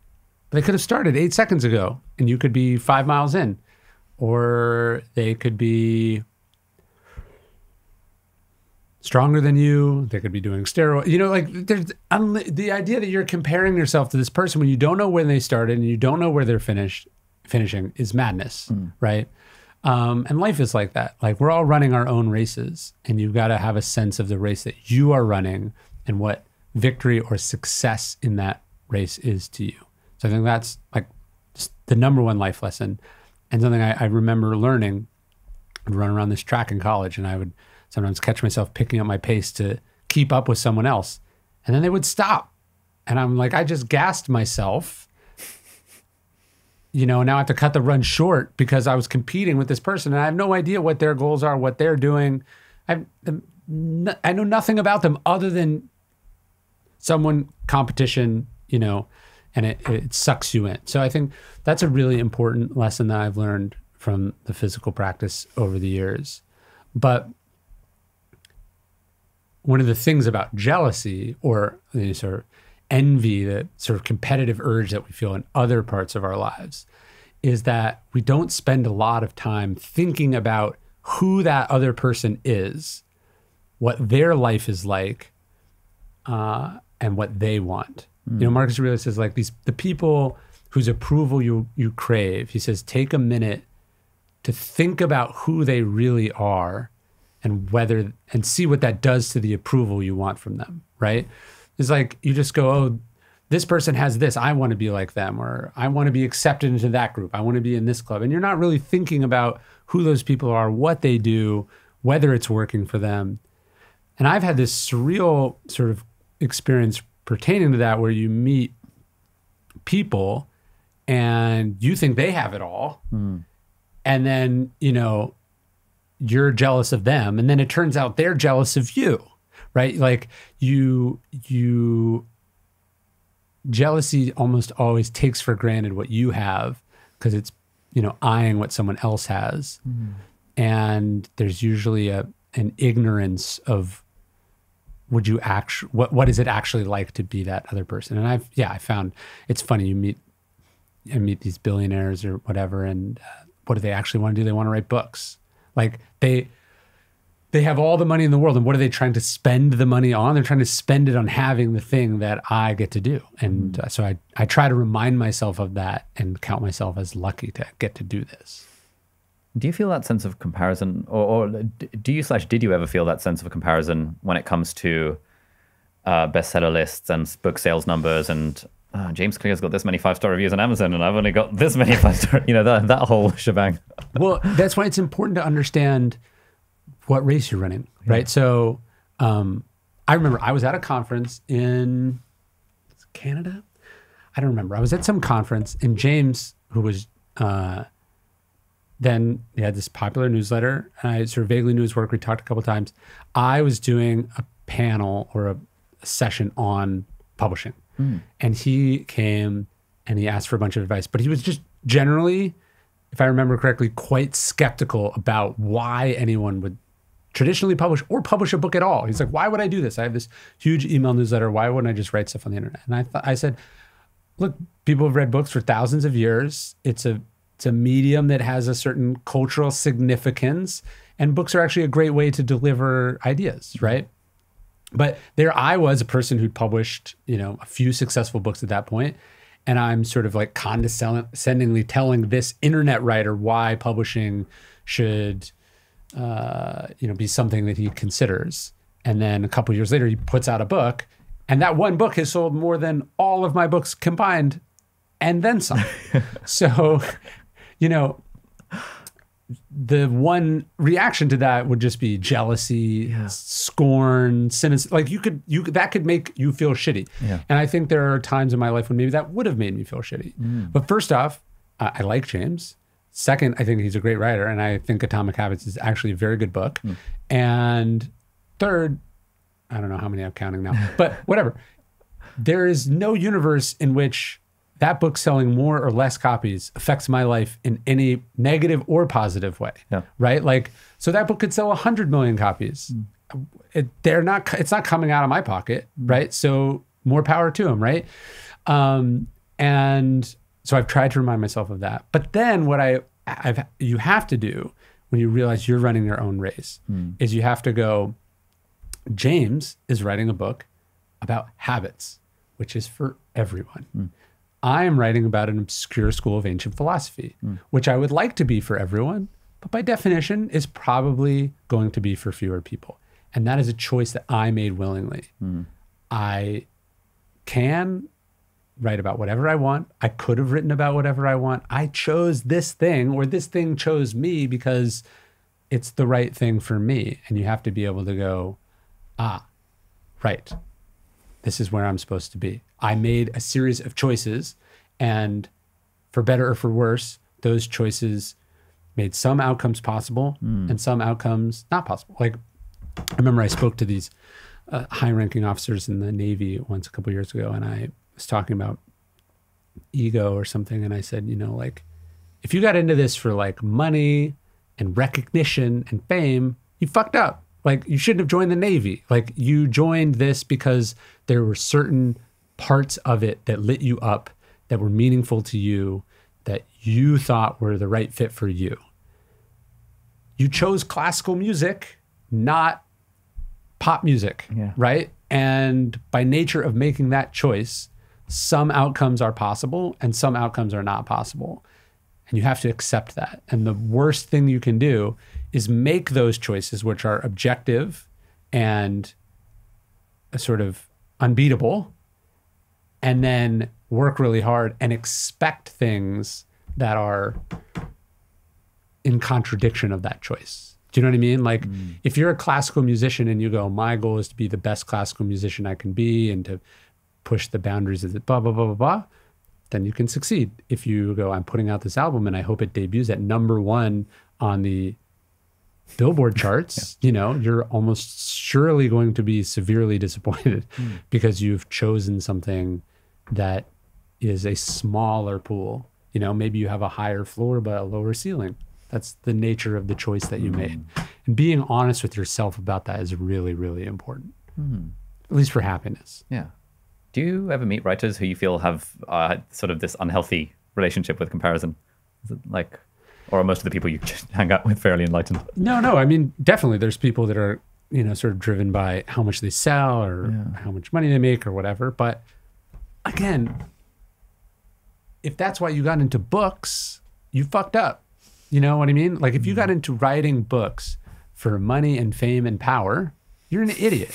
But they could have started 8 seconds ago and you could be 5 miles in, or they could be stronger than you. They could be doing steroids. You know, like, there's the idea that you're comparing yourself to this person when you don't know when they started and you don't know where they're finishing is madness, right? And life is like that. Like, we're all running our own races, and you've got to have a sense of the race that you are running and what victory or success in that race is to you. So I think that's, like, just the number one life lesson. And something I remember learning, I'd run around this track in college, and I would sometimes catch myself picking up my pace to keep up with someone else. And then they would stop. And I'm like, I just gassed myself. You know, now I have to cut the run short because I was competing with this person and I have no idea what their goals are, what they're doing. I know nothing about them other than someone, competition, you know, and it sucks you in. So I think that's a really important lesson that I've learned from the physical practice over the years. But one of the things about jealousy, or the sort of envy, that sort of competitive urge that we feel in other parts of our lives, is that we don't spend a lot of time thinking about who that other person is, what their life is like, and what they want. You know, Marcus Aurelius says, like, the people whose approval you crave, he says, take a minute to think about who they really are, and whether, and see what that does to the approval you want from them, right? It's like, you just go, oh, this person has this, I want to be like them, or I want to be accepted into that group, I want to be in this club. And you're not really thinking about who those people are, what they do, whether it's working for them. And I've had this surreal sort of experience pertaining to that, where you meet people and you think they have it all. And then, you know, you're jealous of them, and then it turns out they're jealous of you, right? Like, jealousy almost always takes for granted what you have, because it's, you know, eyeing what someone else has. And there's usually an ignorance of what is it actually like to be that other person. And I found, it's funny, I meet these billionaires or whatever, and what do they actually want to do? They want to write books. Like, they have all the money in the world, and what are they trying to spend the money on? They're trying to spend it on having the thing that I get to do. And so I try to remind myself of that and count myself as lucky to get to do this. Do you feel that sense of comparison, or do you / did you ever feel that sense of comparison when it comes to bestseller lists and book sales numbers, and James Clear's got this many 5-star reviews on Amazon and I've only got this many 5-star, you know, that whole shebang? Well, that's why it's important to understand what race you're running, right? Yeah. So I remember I was at a conference in Canada. I don't remember. I was at some conference, and James, who was then, he had this popular newsletter, and I sort of vaguely knew his work. We talked a couple of times. I was doing a panel or a session on publishing. And he came and he asked for a bunch of advice, but he was just generally, if I remember correctly, quite skeptical about why anyone would traditionally publish or publish a book at all. He's like, why would I do this? I have this huge email newsletter. Why wouldn't I just write stuff on the internet? And I said, look, people have read books for thousands of years. It's a medium that has a certain cultural significance, and books are actually a great way to deliver ideas, right? But there I was, a person who'd published, you know, a few successful books at that point, and I'm sort of like condescendingly telling this internet writer why publishing should, you know, be something that he considers. And then a couple of years later, he puts out a book, and that one book has sold more than all of my books combined, and then some. So, you know, the one reaction to that would just be jealousy, scorn, cynicism. Like, that could make you feel shitty. And I think there are times in my life when maybe that would have made me feel shitty. But first off, I like James. Second, I think he's a great writer, and I think Atomic Habits is actually a very good book. And third, I don't know how many I'm counting now, but whatever. There is no universe in which that book selling more or less copies affects my life in any negative or positive way, yeah. Right? Like, so that book could sell 100 million copies. Mm. It's not coming out of my pocket, right? So more power to them, right? And so I've tried to remind myself of that. But then what you have to do when you realize you're running your own race is you have to go, James is writing a book about habits, which is for everyone. Mm. I am writing about an obscure school of ancient philosophy, which I would like to be for everyone, but by definition is probably going to be for fewer people. And that is a choice that I made willingly. Mm. I can write about whatever I want. I could have written about whatever I want. I chose this thing, or this thing chose me because it's the right thing for me. And you have to be able to go, ah, right. This is where I'm supposed to be. I made a series of choices, and for better or for worse, those choices made some outcomes possible and some outcomes not possible. Like, I remember I spoke to these high-ranking officers in the Navy once a couple of years ago, and I was talking about ego or something, and I said, you know, like, if you got into this for like money and recognition and fame, you fucked up. Like, you shouldn't have joined the Navy. Like, you joined this because there were certain parts of it that lit you up, that were meaningful to you, that you thought were the right fit for you. You chose classical music, not pop music, yeah. Right? And by nature of making that choice, some outcomes are possible and some outcomes are not possible. And you have to accept that. And the worst thing you can do is make those choices, which are objective and sort of unbeatable, and then work really hard and expect things that are in contradiction of that choice. Do you know what I mean? Like, if you're a classical musician and you go, my goal is to be the best classical musician I can be and to push the boundaries of the blah, blah, blah, blah, blah, then you can succeed. If you go, I'm putting out this album and I hope it debuts at #1 on the Billboard charts, yeah. You know, you're almost surely going to be severely disappointed because you've chosen something that is a smaller pool. You know, maybe you have a higher floor but a lower ceiling. That's the nature of the choice that you made. And being honest with yourself about that is really, really important, at least for happiness. Yeah. Do you ever meet writers who you feel have sort of this unhealthy relationship with comparison? Is it like... Or are most of the people you hang out with fairly enlightened? No. I mean, definitely there's people that are, you know, sort of driven by how much they sell or how much money they make or whatever. But again, if that's why you got into books, you fucked up. You know what I mean? Like, if you got into writing books for money and fame and power, you're an idiot.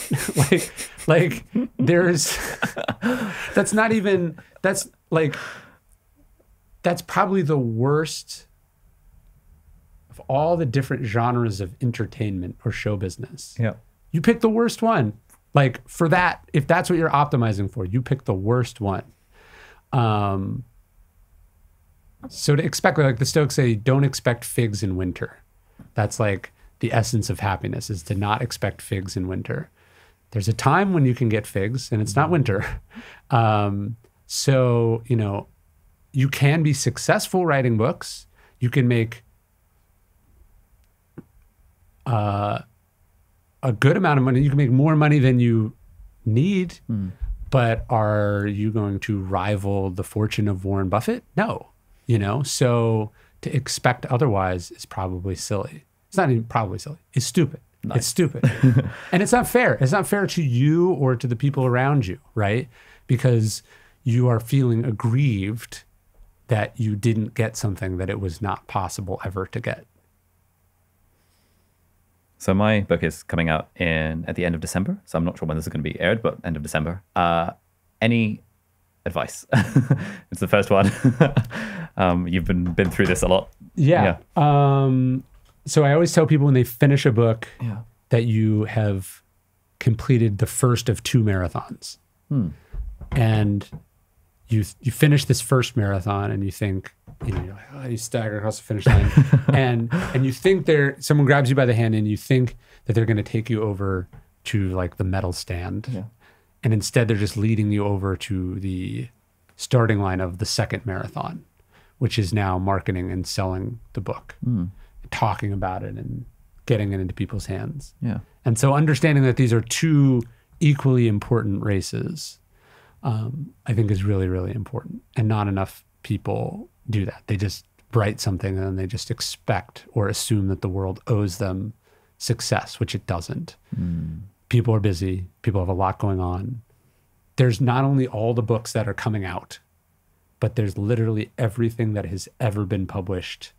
like there's, that's not even, that's like, that's probably the worst all the different genres of entertainment or show business. Yeah. You pick the worst one. Like, for that, if that's what you're optimizing for, you pick the worst one. So to expect, like the Stoics say, don't expect figs in winter. That's like the essence of happiness, is to not expect figs in winter. There's a time when you can get figs and it's not winter. So, you know, you can be successful writing books. You can make a good amount of money. You can make more money than you need, but are you going to rival the fortune of Warren Buffett? No, you know? So to expect otherwise is probably silly. It's not even probably silly, it's stupid. Nice. It's stupid. And it's not fair. It's not fair to you or to the people around you, right? Because you are feeling aggrieved that you didn't get something that it was not possible ever to get. So my book is coming out at the end of December. So I'm not sure when this is going to be aired, but end of December. Any advice? It's the first one. You've been through this a lot. Yeah. So I always tell people when they finish a book that you have completed the first of 2 marathons. And you finish this first marathon and you think, you know, you're like, oh, you stagger across the finish line, and you think someone grabs you by the hand and you think that they're going to take you over to like the metal stand. Yeah. And instead they're just leading you over to the starting line of the second marathon, which is now marketing and selling the book, talking about it and getting it into people's hands. Yeah. And so understanding that these are two equally important races, I think is really, really important. And not enough people do that. They just write something and then they just expect or assume that the world owes them success, which it doesn't. People are busy. People have a lot going on. There's not only all the books that are coming out, but there's literally everything that has ever been published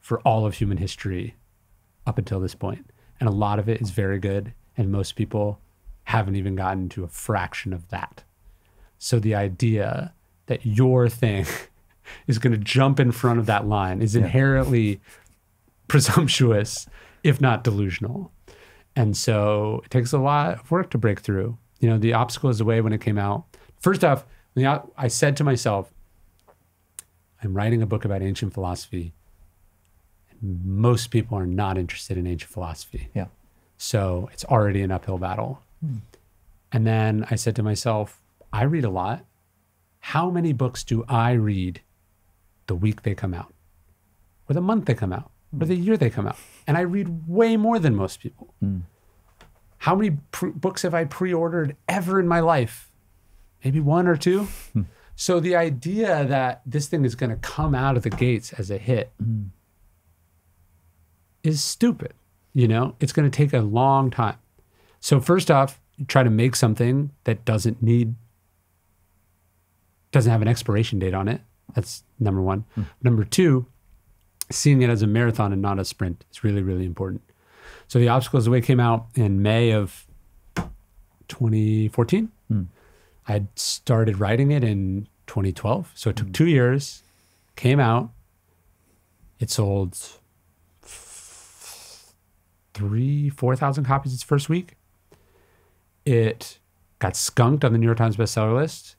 for all of human history up until this point. And a lot of it is very good. And most people haven't even gotten to a fraction of that. So the idea that your thing is going to jump in front of that line is inherently presumptuous, if not delusional. And so it takes a lot of work to break through. You know, The Obstacle Is the Way, when it came out, first off, I said to myself, I'm writing a book about ancient philosophy. And most people are not interested in ancient philosophy. Yeah. So it's already an uphill battle. And then I said to myself, I read a lot. How many books do I read the week they come out? Or the month they come out? Or the year they come out? And I read way more than most people. How many books have I pre-ordered ever in my life? Maybe one or two. So the idea that this thing is going to come out of the gates as a hit is stupid. You know, it's going to take a long time. So first off, you try to make something that doesn't have an expiration date on it. That's number one. Number two, seeing it as a marathon and not a sprint is really, really important. So The Obstacle Is the Way came out in May of 2014. I had started writing it in 2012. So it took 2 years, came out. It sold 3,000 to 4,000 copies its first week. It got skunked on the New York Times bestseller list.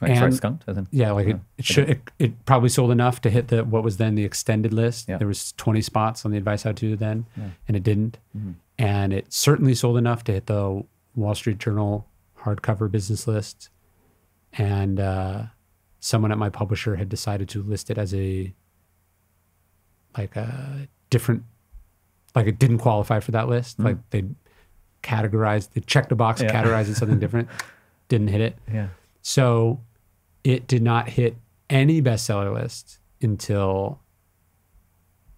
Like, sorry, skunked? As in, yeah, like it probably sold enough to hit the what was then the extended list. Yeah. There was 20 spots on the Advice How To then, and it didn't. And it certainly sold enough to hit the Wall Street Journal hardcover business list. And someone at my publisher had decided to list it as a different, like it didn't qualify for that list. Like they checked the box, categorized it something different, didn't hit it. Yeah. So it did not hit any bestseller list until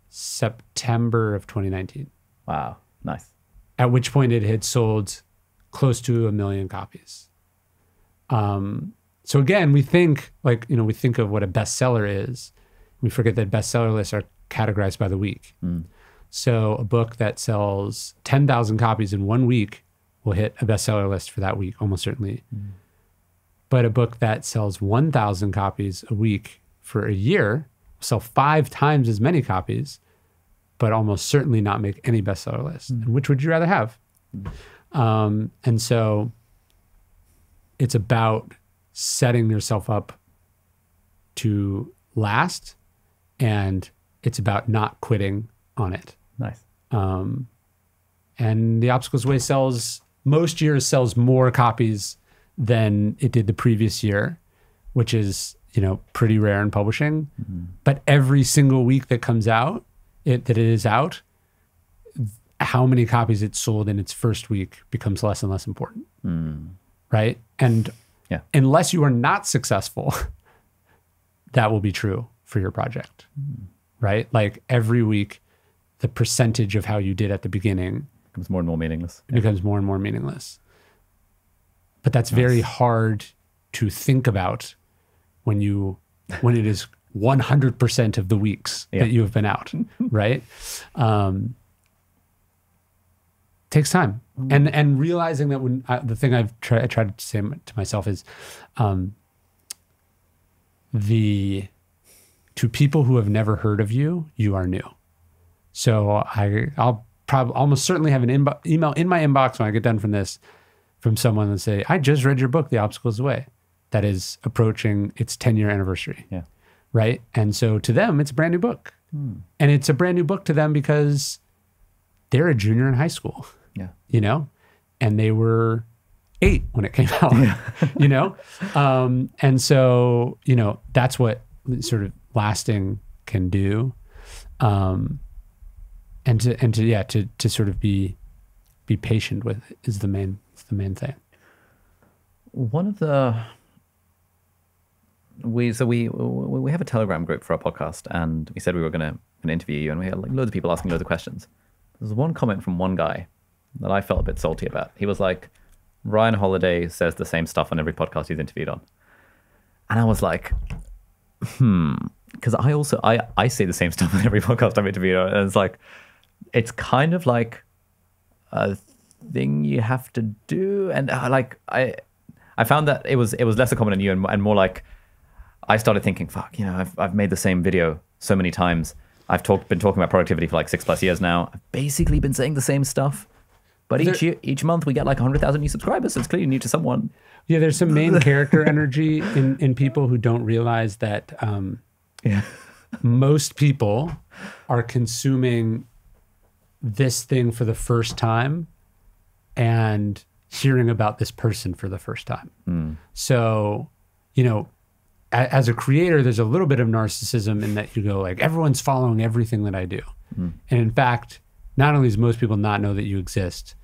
September of 2019. Wow, nice. At which point it had sold close to 1 million copies. So again, we think we think of what a bestseller is. We forget that bestseller lists are categorized by the week. So a book that sells 10,000 copies in 1 week will hit a bestseller list for that week, almost certainly. But a book that sells 1,000 copies a week for a year will sell 5 times as many copies, but almost certainly not make any bestseller list. And which would you rather have? And so it's about setting yourself up to last, and it's about not quitting on it. Nice. And The Obstacle Is the Way most years sells more copies than it did the previous year, which is, pretty rare in publishing. But every single week that comes out, that it is out, how many copies it sold in its first week becomes less and less important, right? And unless you are not successful, that will be true for your project, right? Like every week, the percentage of how you did at the beginning becomes more and more meaningless. It becomes more and more meaningless. But that's very hard to think about when it is 100% of the weeks that you have been out, right? Takes time, and realizing that the thing I tried to say to myself is, to people who have never heard of you, you are new. So I'll probably almost certainly have an email in my inbox when I get done from this, from someone and say, I just read your book, The Obstacle Is the Way, that is approaching its 10-year anniversary, right? And so to them, it's a brand new book. And it's a brand new book to them because they're a junior in high school, you know? and they were 8 when it came out, yeah. You know? And so, you know, that's what sort of lasting can do. And to sort of be patient with it is the main thing. One of the we have a Telegram group for our podcast, and we said we were gonna interview you, and we had like loads of people asking loads of questions. There's one comment from one guy that I felt a bit salty about. He was like, Ryan Holiday says the same stuff on every podcast he's interviewed on. And I was like, because I say the same stuff on every podcast I'm interviewed on, and it's like, it's kind of like a thing you have to do. And I found that it was less a comment on you and more like, I started thinking, fuck, you know, I've made the same video so many times. I've been talking about productivity for like 6+ years now. I've basically been saying the same stuff, but each month we get like 100,000 new subscribers. So it's clearly new to someone. Yeah, there's some main character energy in people who don't realize that most people are consuming this thing for the first time and hearing about this person for the first time. Mm. So, you know, as a creator, there's a little bit of narcissism in that you go like, everyone's following everything that I do. Mm. And in fact, not only does most people not know that you exist,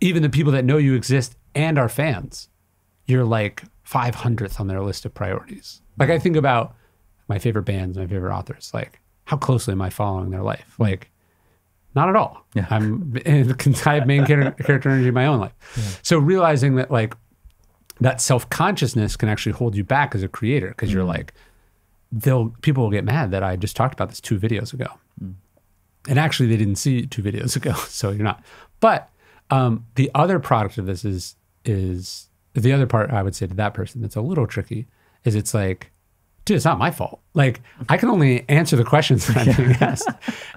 even the people that know you exist and are fans, you're like 500th on their list of priorities. Like I think about my favorite bands, my favorite authors, like how closely am I following their life? Like not at all. Yeah. I have main character energy in my own life. Yeah. So realizing that like, that self-consciousness can actually hold you back as a creator, because you're like, people will get mad that I just talked about this 2 videos ago. Mm. And actually they didn't see it 2 videos ago, so you're not. But the other product of this is the other part I would say to that person that's a little tricky is it's like, dude, it's not my fault. Like I can only answer the questions that I'm being asked.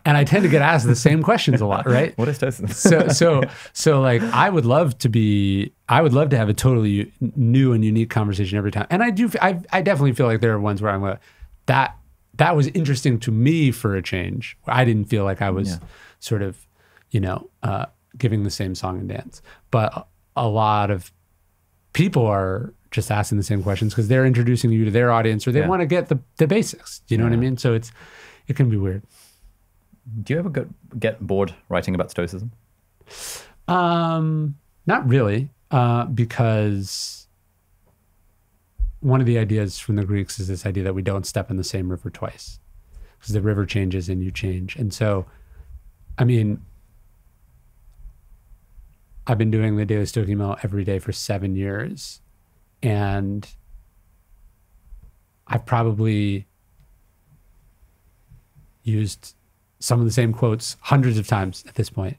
And I tend to get asked the same questions a lot, right? What is Stoicism? So like I would love to have a totally new and unique conversation every time. And I definitely feel like there are ones where I'm like, that was interesting to me for a change. I didn't feel like I was sort of, you know, giving the same song and dance. But a lot of people are just asking the same questions because they're introducing you to their audience, or they want to get the basics. Do you know what I mean? So it can be weird. Do you ever get bored writing about Stoicism? Not really, because one of the ideas from the Greeks is this idea that we don't step in the same river twice, because the river changes and you change. And so, I mean, I've been doing the Daily Stoic Email every day for 7 years. And I've probably used some of the same quotes hundreds of times at this point,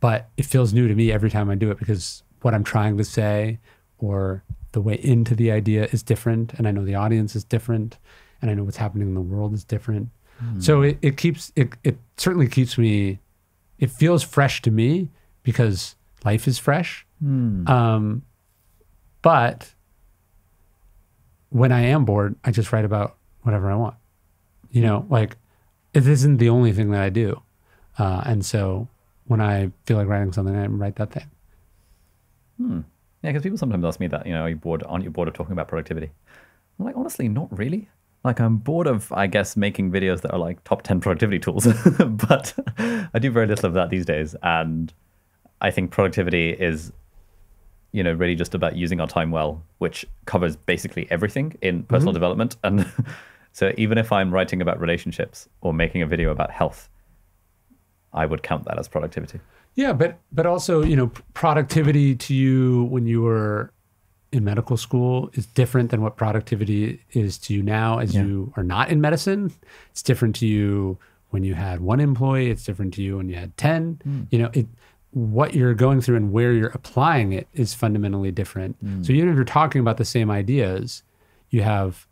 but it feels new to me every time I do it, because what I'm trying to say or the way into the idea is different. And I know the audience is different, and I know what's happening in the world is different. Mm. So it certainly keeps me, it feels fresh to me because life is fresh. Mm. But when I am bored, I just write about whatever I want. You know, like it isn't the only thing that I do. And so when I feel like writing something, I write that thing. Hmm. Yeah, because people sometimes ask me that, you know, aren't you bored of talking about productivity? I'm like, honestly, not really. Like I'm bored of, I guess, making videos that are like top 10 productivity tools. But I do very little of that these days. And I think productivity is, you know, really just about using our time well, which covers basically everything in personal development. And so even if I'm writing about relationships or making a video about health, I would count that as productivity. Yeah, but also, you know, productivity to you when you were in medical school is different than what productivity is to you now as you are not in medicine. It's different to you when you had 1 employee. It's different to you when you had 10. Mm. You know, what you're going through and where you're applying it is fundamentally different. Mm. So even if you're talking about the same ideas, you have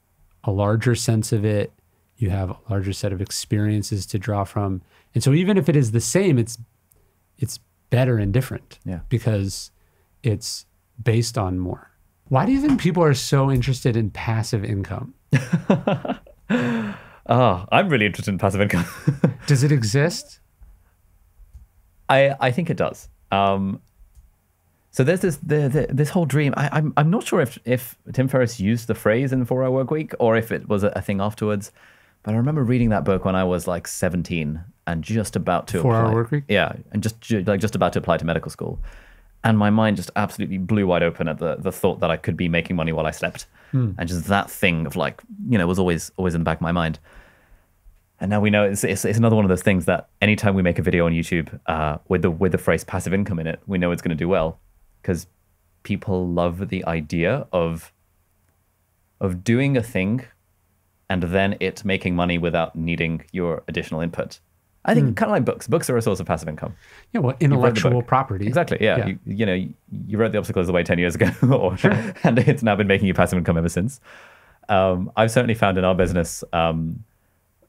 a larger sense of it, you have a larger set of experiences to draw from. And so even if it is the same, it's better and different because it's based on more. Why do you think people are so interested in passive income? Oh, I'm really interested in passive income. Does it exist? I think it does. So there's this whole dream. I'm not sure if Tim Ferriss used the phrase in The 4-Hour Workweek or if it was a thing afterwards. But I remember reading that book when I was like 17 and just about to apply. 4-Hour Workweek? Yeah, and just about to apply to medical school. And my mind just absolutely blew wide open at the thought that I could be making money while I slept. And just that thing of like, you know, was always in the back of my mind. And now we know it's another one of those things that anytime we make a video on YouTube with the phrase passive income in it, we know it's going to do well because people love the idea of doing a thing and then it making money without needing your additional input. I think kind of like books. Books are a source of passive income. Yeah, well, intellectual property. Exactly, yeah. You know, you wrote The Obstacle Is the Way 10 years ago and it's now been making you passive income ever since. I've certainly found in our business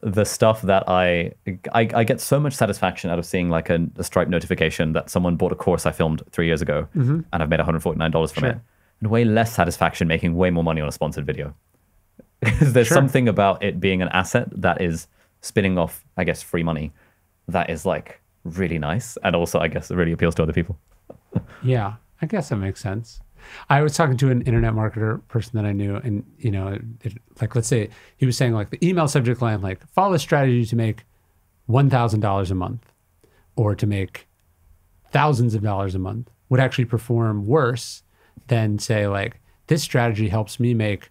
the stuff that I get so much satisfaction out of seeing like a Stripe notification that someone bought a course I filmed 3 years ago and I've made $149 from it. And way less satisfaction making way more money on a sponsored video. Because there's something about it being an asset that is spinning off, I guess, free money that is like really nice. And also, I guess, it really appeals to other people. Yeah, I guess that makes sense. I was talking to an internet marketer person that I knew and, you know, like, let's say he was saying like the email subject line, like follow a strategy to make $1,000 a month or to make thousands of dollars a month would actually perform worse than say like this strategy helps me make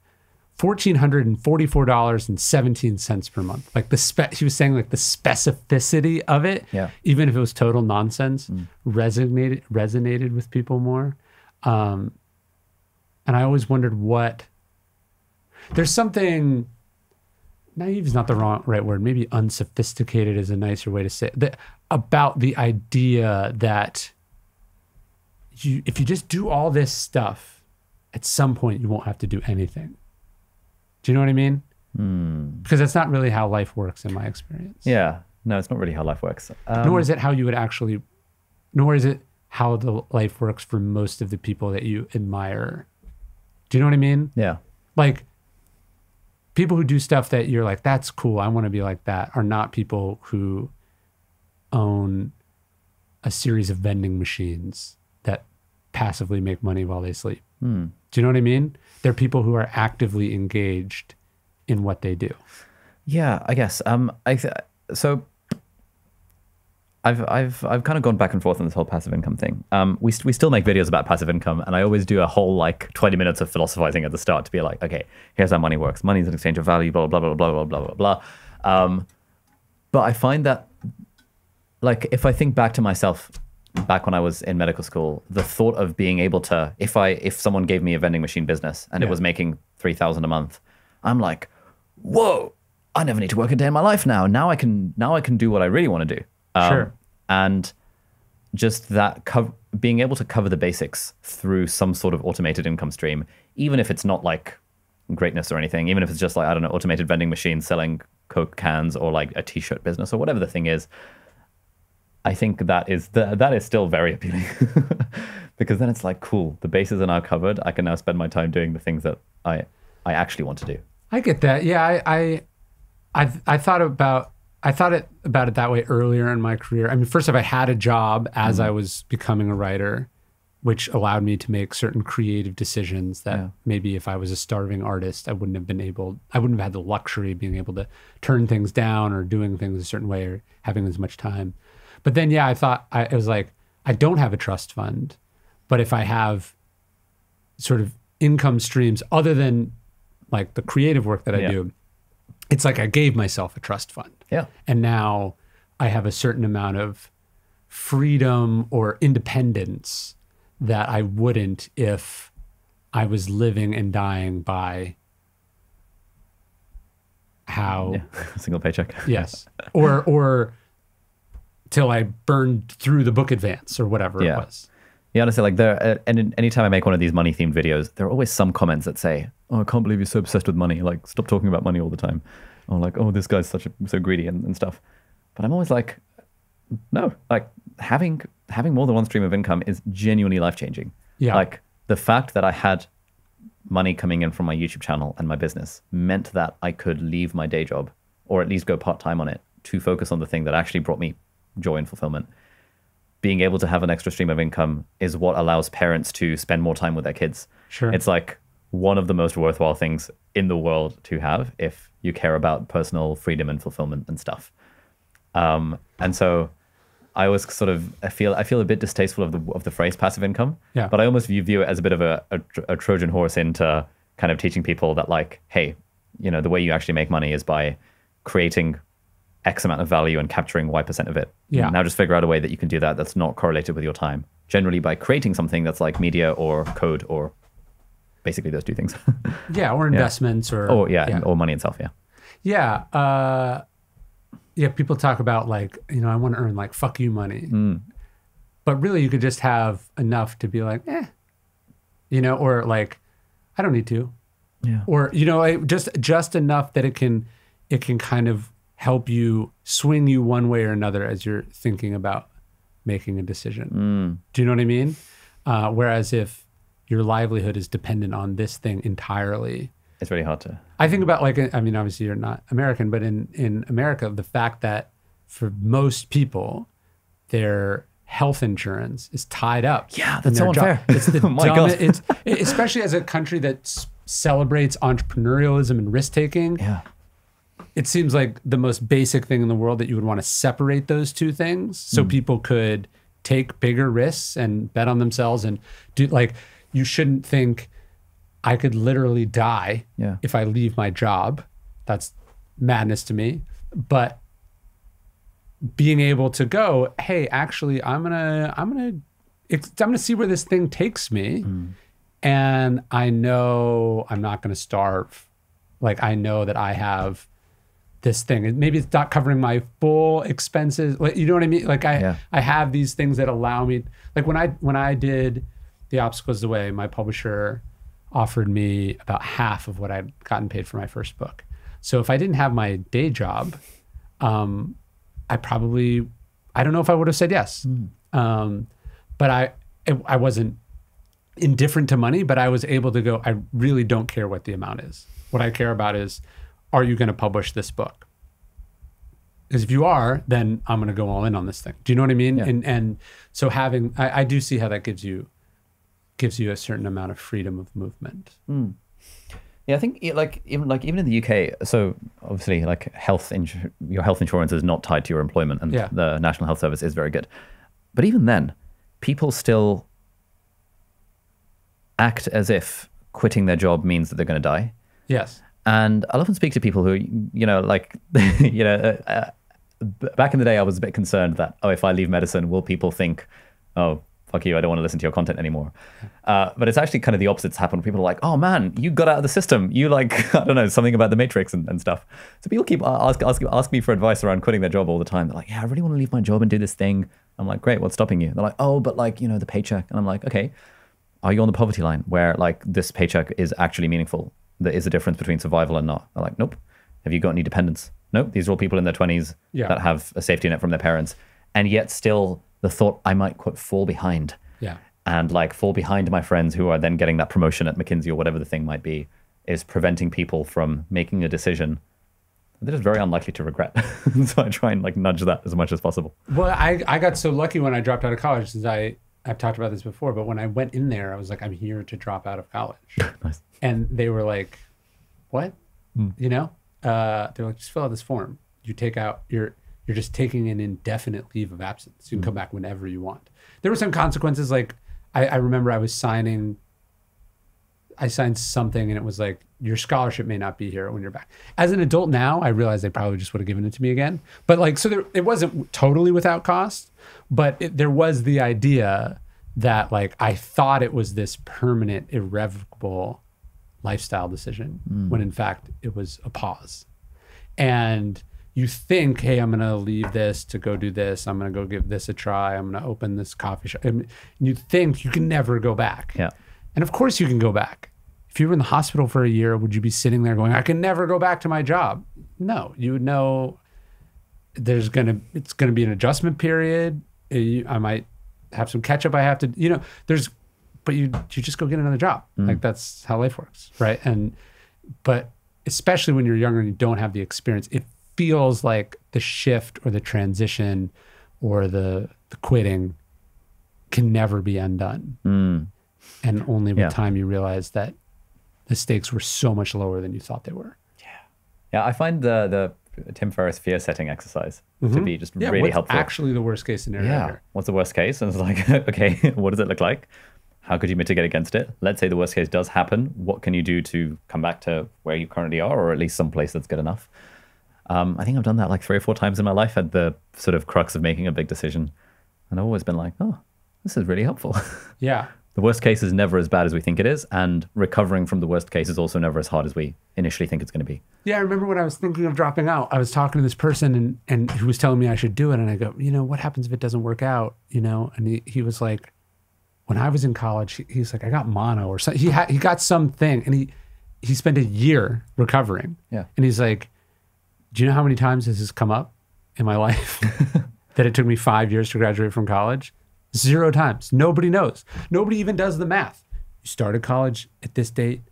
$1,444.17 per month. Like he was saying like the specificity of it, even if it was total nonsense, resonated with people more. And I always wondered there's something, naive is not the right word, maybe unsophisticated is a nicer way to say it, about the idea that if you just do all this stuff, at some point you won't have to do anything. Do you know what I mean? Because that's not really how life works in my experience. Yeah, no, it's not really how life works. Nor is it how the life works for most of the people that you admire. Do you know what I mean? Yeah. Like people who do stuff that you're like, that's cool, I want to be like that, are not people who own a series of vending machines that passively make money while they sleep. Do you know what I mean? They're people who are actively engaged in what they do. Yeah, I guess. I've kind of gone back and forth on this whole passive income thing. We still make videos about passive income, and I always do a whole like 20 minutes of philosophizing at the start to be like, okay, here's how money works. Money is an exchange of value, blah, blah, blah, blah, blah, blah, blah, blah. But I find that like if I think back to myself back when I was in medical school, the thought of being able to, if someone gave me a vending machine business and it was making $3,000 a month, I'm like, whoa, I never need to work a day in my life now. Now I can do what I really want to do. And just that being able to cover the basics through some sort of automated income stream, even if it's not like greatness or anything, even if it's just like, I don't know, automated vending machines selling Coke cans or like a t-shirt business or whatever the thing is, I think that is still very appealing because then it's like, cool, the bases are now covered. I can now spend my time doing the things that I actually want to do. I get that. Yeah, I thought about it that way earlier in my career. I mean, first off, I had a job as I was becoming a writer, which allowed me to make certain creative decisions that maybe if I was a starving artist, I wouldn't have had the luxury of being able to turn things down or doing things a certain way or having as much time. But then, yeah, it was like, I don't have a trust fund, but if I have sort of income streams other than like the creative work that I do, it's like I gave myself a trust fund. Yeah. And now I have a certain amount of freedom or independence that I wouldn't if I was living and dying by a single paycheck. Yes. Or till I burned through the book advance or whatever it was. Yeah, honestly, like anytime I make one of these money themed videos, there are always some comments that say, "Oh, I can't believe you're so obsessed with money. Like, stop talking about money all the time." Or like, "Oh, this guy's so greedy and stuff." But I'm always like, no, like having more than one stream of income is genuinely life changing. Yeah. Like the fact that I had money coming in from my YouTube channel and my business meant that I could leave my day job or at least go part time on it to focus on the thing that actually brought me joy and fulfillment. being able to have an extra stream of income is what allows parents to spend more time with their kids. Sure. It's like one of the most worthwhile things in the world to have if you care about personal freedom and fulfillment and stuff. And so I was sort of, I feel a bit distasteful of the phrase passive income, yeah. But I almost view it as a bit of a Trojan horse into kind of teaching people that, like, hey, you know, the way you actually make money is by creating X amount of value and capturing Y% of it. Yeah. Now just figure out a way that you can do that that's not correlated with your time, generally by creating something that's like media or code or basically those two things. Yeah, or investments, yeah. Or money itself, yeah. Yeah, yeah, people talk about, like, you know, I want to earn like fuck you money. Mm. But really you could just have enough to be like, eh, you know, or like, I don't need to. Yeah. Or, you know, just enough that it can kind of help you, swing you one way or another as you're thinking about making a decision. Mm. Do you know what I mean? Whereas if your livelihood is dependent on this thing entirely, it's really hard to. I think about, like, I mean, obviously you're not American, but in America, the fact that for most people, their health insurance is tied up. Yeah, that's so unfair. It's the dumbest, it's, especially as a country that celebrates entrepreneurialism and risk taking. Yeah. It seems like the most basic thing in the world that you would want to separate those two things so people could take bigger risks and bet on themselves and do, like, you shouldn't think I could literally die if I leave my job. That's madness to me. But being able to go, hey, actually, I'm gonna see where this thing takes me, and I know I'm not gonna starve. Like, I know that I have this thing. Maybe it's not covering my full expenses. Like, you know what I mean? Like, I have these things that allow me, like, when I did The Obstacle Is the Way, my publisher offered me about half of what I'd gotten paid for my first book. So if I didn't have my day job, I don't know if I would have said yes. But I wasn't indifferent to money, but I was able to go, I really don't care what the amount is. What I care about is, are you going to publish this book? Because if you are, then I'm going to go all in on this thing. Do you know what I mean? Yeah. And so having, I do see how that gives you a certain amount of freedom of movement. Mm. Yeah, I think even in the UK, so obviously, like, your health insurance is not tied to your employment, and the National Health Service is very good. But even then, people still act as if quitting their job means that they're going to die. Yes. And I'll often speak to people who, you know, like, you know, back in the day, I was a bit concerned that, oh, if I leave medicine, will people think, oh, fuck you, I don't want to listen to your content anymore. But it's actually kind of the opposite's happened. People are like, oh man, you got out of the system. You, like, I don't know, something about the Matrix and stuff. So people keep ask me for advice around quitting their job all the time. They're like, yeah, I really want to leave my job and do this thing. I'm like, great, what's stopping you? They're like, oh, but, like, you know, the paycheck. And I'm like, okay, are you on the poverty line where, like, this paycheck is actually meaningful? There is a difference between survival and not. I'm like, nope. Have you got any dependents? Nope. These are all people in their 20s that have a safety net from their parents. And yet still the thought I might, quote, fall behind. Yeah. And, like, fall behind my friends who are then getting that promotion at McKinsey or whatever the thing might be is preventing people from making a decision that is very unlikely to regret. So I try and, like, nudge that as much as possible. Well, I got so lucky when I dropped out of college, since I've talked about this before, but when I went in there, I was like, I'm here to drop out of college. Nice. And they were like, what? Mm. You know, they're like, just fill out this form. You take out you're just taking an indefinite leave of absence. You can come back whenever you want. There were some consequences. Like, I remember I signed something and it was like, your scholarship may not be here when you're back. As an adult now, I realize they probably just would have given it to me again. But, like, so it wasn't totally without cost, but there was the idea that, like, I thought it was this permanent, irrevocable lifestyle decision when in fact it was a pause. And you think, hey, I'm gonna leave this to go do this. I'm gonna go give this a try. I'm gonna open this coffee shop. And you think you can never go back. Yeah. And of course you can go back. If you were in the hospital for a year, would you be sitting there going, I can never go back to my job? No, you would know it's gonna be an adjustment period. I might have some catch up I have to, you know, but you just go get another job. Mm. Like, that's how life works, right? But especially when you're younger and you don't have the experience, it feels like the shift or the transition or the quitting can never be undone. Mm. And only with time you realize that the stakes were so much lower than you thought they were. Yeah, I find the Tim Ferriss fear setting exercise to be just really helpful. Actually, the worst case scenario. Yeah, what's the worst case? And it's like, okay, what does it look like? How could you mitigate against it? Let's say the worst case does happen. What can you do to come back to where you currently are, or at least someplace that's good enough? I think I've done that like 3 or 4 times in my life at the sort of crux of making a big decision. And I've always been like, oh, this is really helpful. Yeah. The worst case is never as bad as we think it is. And recovering from the worst case is also never as hard as we initially think it's going to be. Yeah, I remember when I was thinking of dropping out, I was talking to this person and he was telling me I should do it. And I go, you know, what happens if it doesn't work out? You know, and he was like, when I was in college, he's like, I got mono or something. He got something, and he spent a year recovering. Yeah. And he's like, do you know how many times this has come up in my life that it took me 5 years to graduate from college? 0 times. Nobody knows. Nobody even does the math. You started college at this date.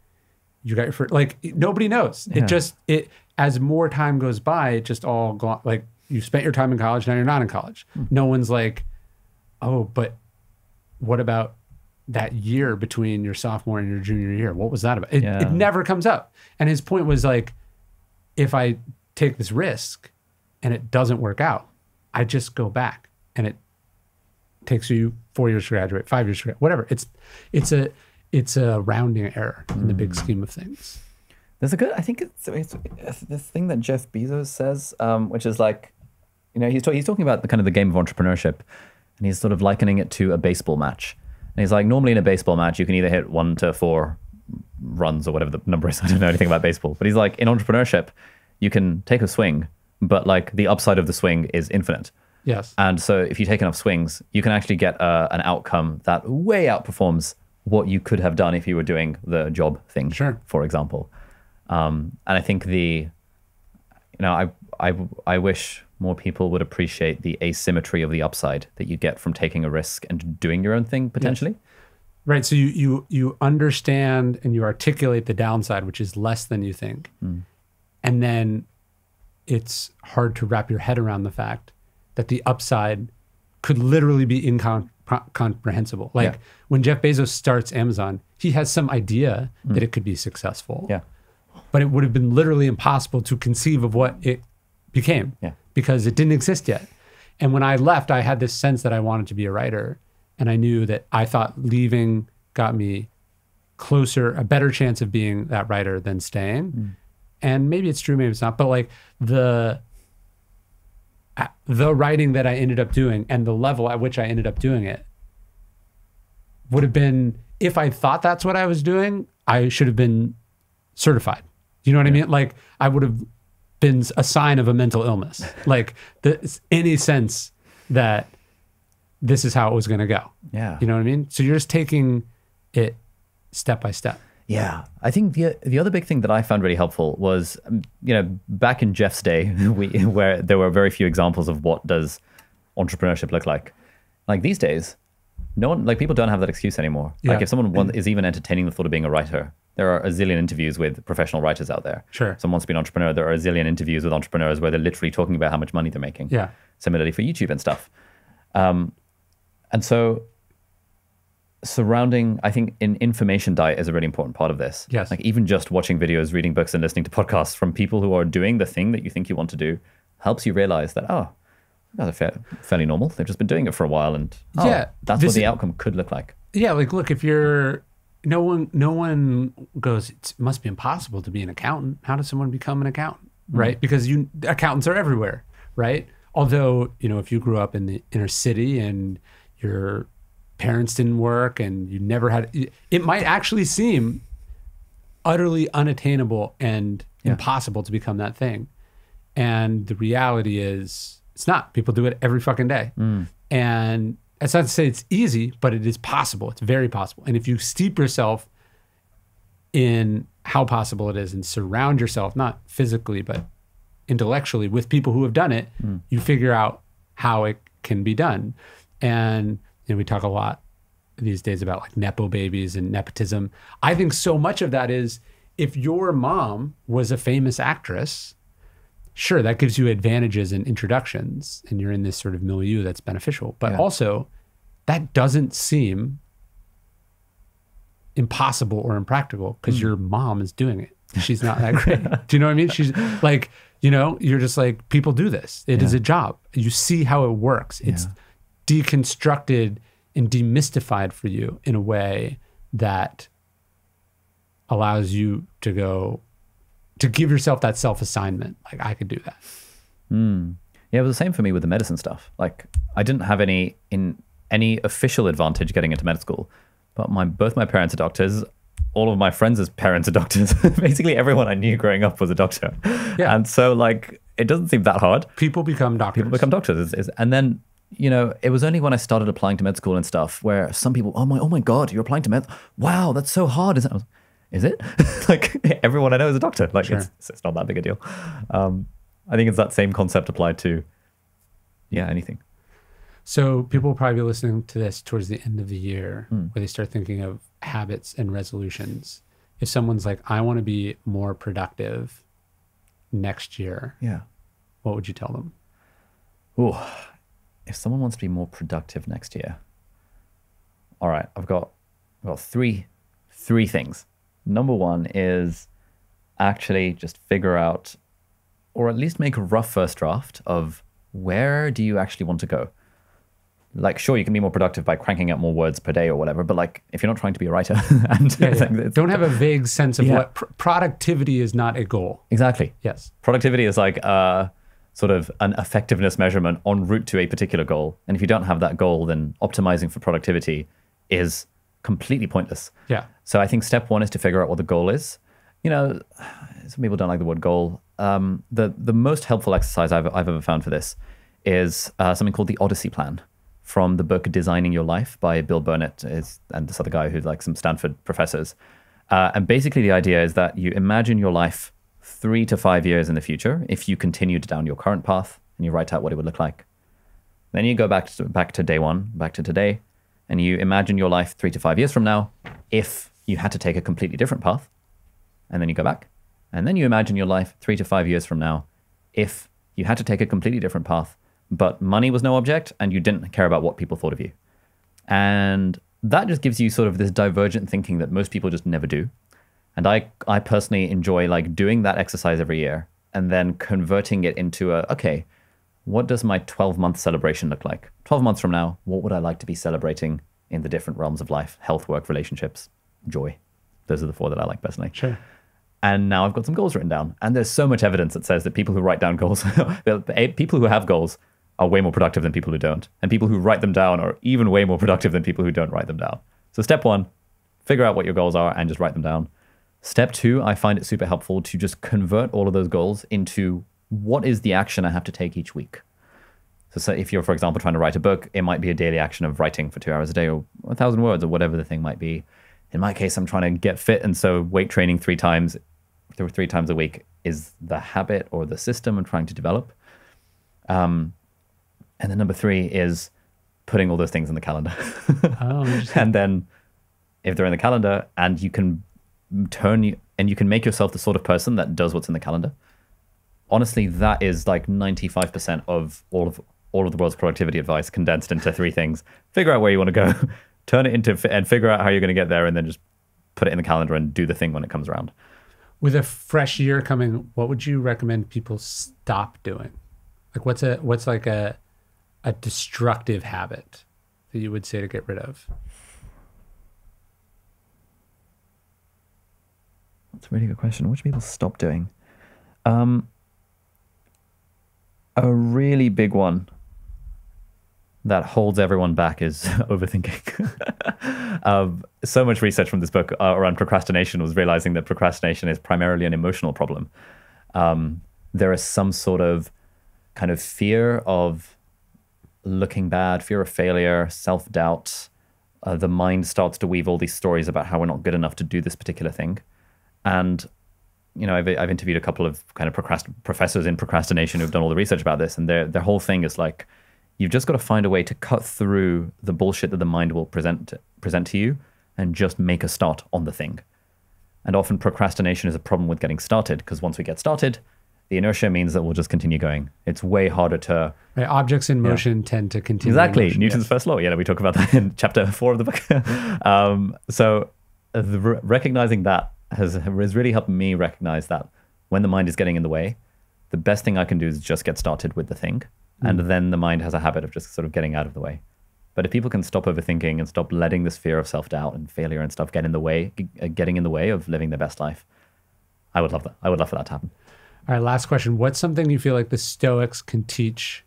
You got your first, like, nobody knows. Yeah. It as more time goes by, it just all gone. Like, you spent your time in college, now you're not in college. Mm-hmm. No one's like, oh, but what about that year between your sophomore and your junior year? What was that about? It never comes up. And his point was like, if I take this risk and it doesn't work out, I just go back, and it takes you 4 years to graduate, 5 years to graduate, whatever. It's a rounding error in the big scheme of things. There's a good, I think it's this thing that Jeff Bezos says, which is like, you know, he's talking about the kind of the game of entrepreneurship. And he's sort of likening it to a baseball match. And he's like, normally in a baseball match, you can either hit 1 to 4 runs or whatever the number is. I don't know anything about baseball. But he's like, in entrepreneurship, you can take a swing, but like the upside of the swing is infinite. Yes. And so if you take enough swings, you can actually get an outcome that way outperforms what you could have done if you were doing the job thing, for example. And I think I wish more people would appreciate the asymmetry of the upside that you get from taking a risk and doing your own thing, potentially. Yes. Right, so you understand and you articulate the downside, which is less than you think. Mm. And then it's hard to wrap your head around the fact that the upside could literally be incomprehensible. Like when Jeff Bezos starts Amazon, he has some idea that it could be successful. Yeah. But it would have been literally impossible to conceive of what it became. Yeah. Because it didn't exist yet. And when I left, I had this sense that I wanted to be a writer. And I knew that I thought leaving got me closer, a better chance of being that writer than staying. Mm. And maybe it's true, maybe it's not, but like the writing that I ended up doing and the level at which I ended up doing it would have been, if I thought that's what I was doing, I should have been certified. You know what I mean? Like, I would have been a sign of a mental illness. Like, any sense that this is how it was going to go. Yeah. You know what I mean? So you're just taking it step by step. Yeah. I think the other big thing that I found really helpful was, you know, back in Jeff's day, where there were very few examples of what does entrepreneurship look like. Like, these days, no one, like, people don't have that excuse anymore. Yeah. Like, if someone is even entertaining the thought of being a writer, there are a zillion interviews with professional writers out there. Sure. Someone wants to be an entrepreneur. There are a zillion interviews with entrepreneurs where they're literally talking about how much money they're making. Yeah. Similarly for YouTube and stuff. And so surrounding, I think, an information diet is a really important part of this. Yes. Like, even just watching videos, reading books, and listening to podcasts from people who are doing the thing that you think you want to do helps you realize that, oh, that's fairly normal. They've just been doing it for a while, and that's what the outcome could look like. Yeah, like, look, if you're... No one goes, it must be impossible to be an accountant. How does someone become an accountant, right? Because accountants are everywhere, right? Although, you know, if you grew up in the inner city and your parents didn't work and you never had, it might actually seem utterly unattainable and impossible to become that thing. And the reality is, it's not. People do it every fucking day. Mm. And that's not to say it's easy, but it is possible. It's very possible. And if you steep yourself in how possible it is and surround yourself, not physically, but intellectually, with people who have done it, you figure out how it can be done. And, you know, we talk a lot these days about like Nepo babies and nepotism. I think so much of that is, if your mom was a famous actress, sure, that gives you advantages and introductions, and you're in this sort of milieu that's beneficial. But also, that doesn't seem impossible or impractical because your mom is doing it. She's not that great. Do you know what I mean? She's like, you know, you're just like, people do this. It is a job. You see how it works. It's deconstructed and demystified for you in a way that allows you to go, to give yourself that self-assignment. Like, I could do that. Mm. Yeah, it was the same for me with the medicine stuff. Like, I didn't have any official advantage getting into med school, but both my parents are doctors. All of my friends' parents are doctors. Basically everyone I knew growing up was a doctor. Yeah. And so, like, it doesn't seem that hard. People become doctors. People become doctors. And then, you know, it was only when I started applying to med school and stuff where some people, oh my God, you're applying to med? Wow, that's so hard. Is it? Like, everyone I know is a doctor. Like, sure. It's not that big a deal. I think it's that same concept applied to, yeah, anything. So people will probably be listening to this towards the end of the year where they start thinking of habits and resolutions. If someone's like, I want to be more productive next year, what would you tell them? Oh, if someone wants to be more productive next year, all right, I've got three things. Number one is actually just figure out, or at least make a rough first draft of, where do you actually want to go? Like, sure, you can be more productive by cranking out more words per day or whatever, but like, if you're not trying to be a writer and don't have a vague sense of what productivity is. Not a goal. Exactly. Yes. Productivity is like sort of an effectiveness measurement en route to a particular goal. And if you don't have that goal, then optimizing for productivity is completely pointless. Yeah. So I think step one is to figure out what the goal is. You know, some people don't like the word goal. The most helpful exercise I've ever found for this is something called the Odyssey Plan, from the book Designing Your Life by Bill Burnett and this other guy who's like some Stanford professors. And basically the idea is that you imagine your life 3 to 5 years in the future if you continued down your current path, and you write out what it would look like. Then you go back to day one, back to today, and you imagine your life 3 to 5 years from now if you had to take a completely different path. And then you go back. And then you imagine your life 3 to 5 years from now if you had to take a completely different path, but money was no object and you didn't care about what people thought of you. And that just gives you sort of this divergent thinking that most people just never do. And I personally enjoy like doing that exercise every year and then converting it into a, okay, what does my 12-month celebration look like? 12 months from now, what would I like to be celebrating in the different realms of life? Health, work, relationships, joy. Those are the four that I like personally. Sure. And now I've got some goals written down. And there's so much evidence that says that people who write down goals, people who have goals are way more productive than people who don't. And people who write them down are even way more productive than people who don't write them down. So step one, figure out what your goals are and just write them down. Step two, I find it super helpful to just convert all of those goals into what is the action I have to take each week. So if you're, for example, trying to write a book, it might be a daily action of writing for 2 hours a day or 1,000 words or whatever the thing might be. In my case, I'm trying to get fit. And so weight training three times a week is the habit or the system I'm trying to develop. And then number three is putting all those things in the calendar. And then if they're in the calendar and you can make yourself the sort of person that does what's in the calendar. Honestly, that is like 95% of all of the world's productivity advice condensed into three things. Figure out where you want to go, turn it into and figure out how you're going to get there, and then just put it in the calendar and do the thing when it comes around. With a fresh year coming, what would you recommend people stop doing? Like, what's like a destructive habit that you would say to get rid of? That's a really good question. What should people stop doing? A really big one that holds everyone back is overthinking. So much research from this book around procrastination was realizing that procrastination is primarily an emotional problem. There is some sort of kind of fear of looking bad, fear of failure, self-doubt. The mind starts to weave all these stories about how we're not good enough to do this particular thing. And, you know, I've interviewed a couple of kind of professors in procrastination who've done all the research about this, and their whole thing is like, you've just got to find a way to cut through the bullshit that the mind will present to you and just make a start on the thing. And often procrastination is a problem with getting started, because once we get started, the inertia means that we'll just continue going. It's way harder to... Right, objects in motion tend to continue. Exactly. Newton's first law. Yeah, we talk about that in chapter 4 of the book. So recognizing that has really helped me recognize that when the mind is getting in the way, the best thing I can do is just get started with the thing. And then the mind has a habit of just sort of getting out of the way. But if people can stop overthinking and stop letting this fear of self-doubt and failure and stuff get in the way, getting in the way of living their best life, I would love that. I would love for that to happen. All right, last question. What's something you feel like the Stoics can teach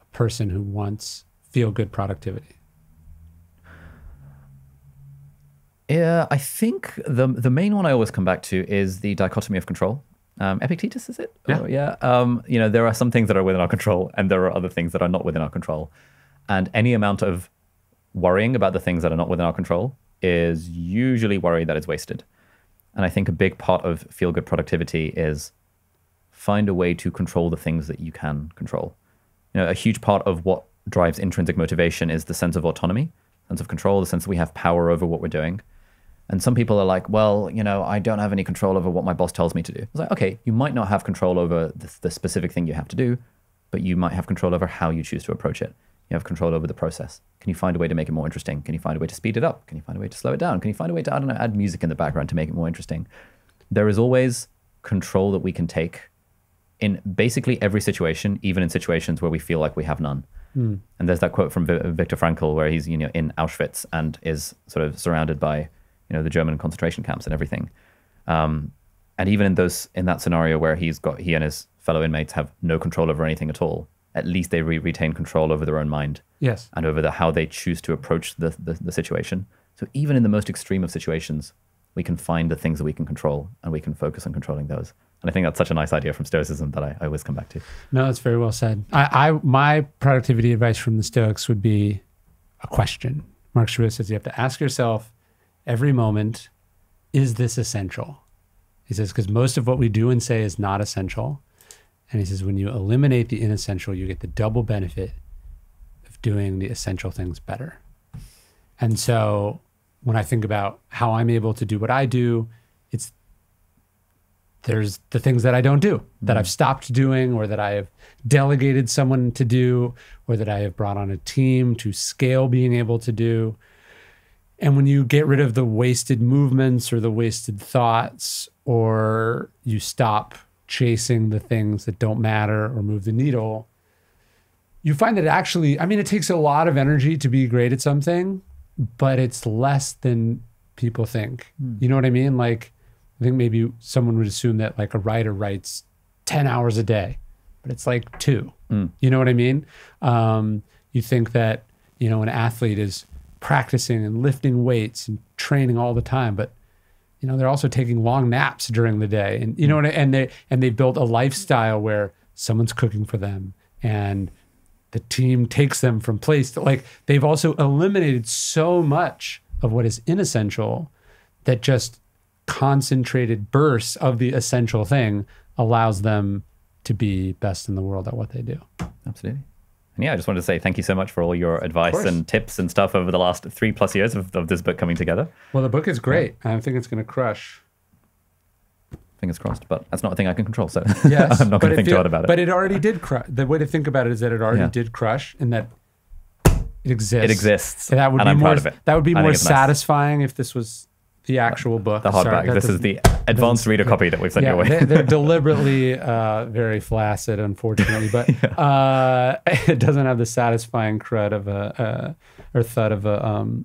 a person who wants feel good productivity? Yeah, I think the main one I always come back to is the dichotomy of control. Epictetus, is it? Yeah. Oh, yeah. You know, there are some things that are within our control and there are other things that are not within our control. And any amount of worrying about the things that are not within our control is usually worry that is wasted. And I think a big part of feel good productivity is find a way to control the things that you can control. You know, a huge part of what drives intrinsic motivation is the sense of autonomy, sense of control, the sense that we have power over what we're doing. And some people are like, well, you know, I don't have any control over what my boss tells me to do. It's like, okay, you might not have control over the specific thing you have to do, but you might have control over how you choose to approach it. You have control over the process. Can you find a way to make it more interesting? Can you find a way to speed it up? Can you find a way to slow it down? Can you find a way to, I don't know, add music in the background to make it more interesting? There is always control that we can take in basically every situation, even in situations where we feel like we have none. And there's that quote from Viktor Frankl where he's, you know, in Auschwitz and is sort of surrounded by, you know, the German concentration camps and everything. And even in those, in that scenario where he and his fellow inmates have no control over anything at all, at least they retain control over their own mind. Yes. And over how they choose to approach the situation. So even in the most extreme of situations, we can find the things that we can control and we can focus on controlling those. And I think that's such a nice idea from Stoicism that I always come back to. No, that's very well said. My productivity advice from the Stoics would be a question. Marcus Aurelius says you have to ask yourself every moment, is this essential? He says, because most of what we do and say is not essential. And he says, when you eliminate the inessential, you get the double benefit of doing the essential things better. And so when I think about how I'm able to do what I do, it's there's the things that I don't do, that I've stopped doing, or that I have delegated someone to do, or that I have brought on a team to scale being able to do. And when you get rid of the wasted movements or the wasted thoughts, or you stop chasing the things that don't matter or move the needle, you find that it actually, I mean, it takes a lot of energy to be great at something, but it's less than people think. You know what I mean? Like, I think maybe someone would assume that like a writer writes 10 hours a day, but it's like 2. You know what I mean? You think that, you know, an athlete is practicing and lifting weights and training all the time, but you know, they're also taking long naps during the day. And you know, and they built a lifestyle where someone's cooking for them and the team takes them from place to, like, they've also eliminated so much of what is inessential that just concentrated bursts of the essential thing allows them to be best in the world at what they do. Absolutely. And yeah, I just wanted to say thank you so much for all your advice and tips and stuff over the last 3+ years of this book coming together. Well, the book is great. Yeah. I think it's going to crush. Fingers crossed, but that's not a thing I can control, so yes, I'm not going to think too hard about it. But it already did crush. The way to think about it is that it already did crush, and that it exists. It exists, and, I'm proud of it. That would be more satisfying if this was the actual book. The hardback. This is the advanced reader copy that we've sent your way. They're deliberately very flaccid, unfortunately, but it doesn't have the satisfying crud of a or thud of a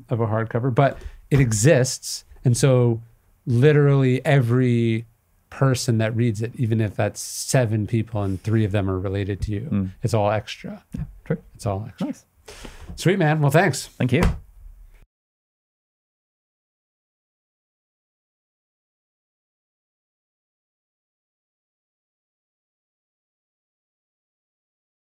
hardcover. But it exists, and so literally every person that reads it, even if that's 7 people and 3 of them are related to you, it's all extra. Yeah, true. It's all extra. Nice. Sweet, man. Well, thanks. Thank you.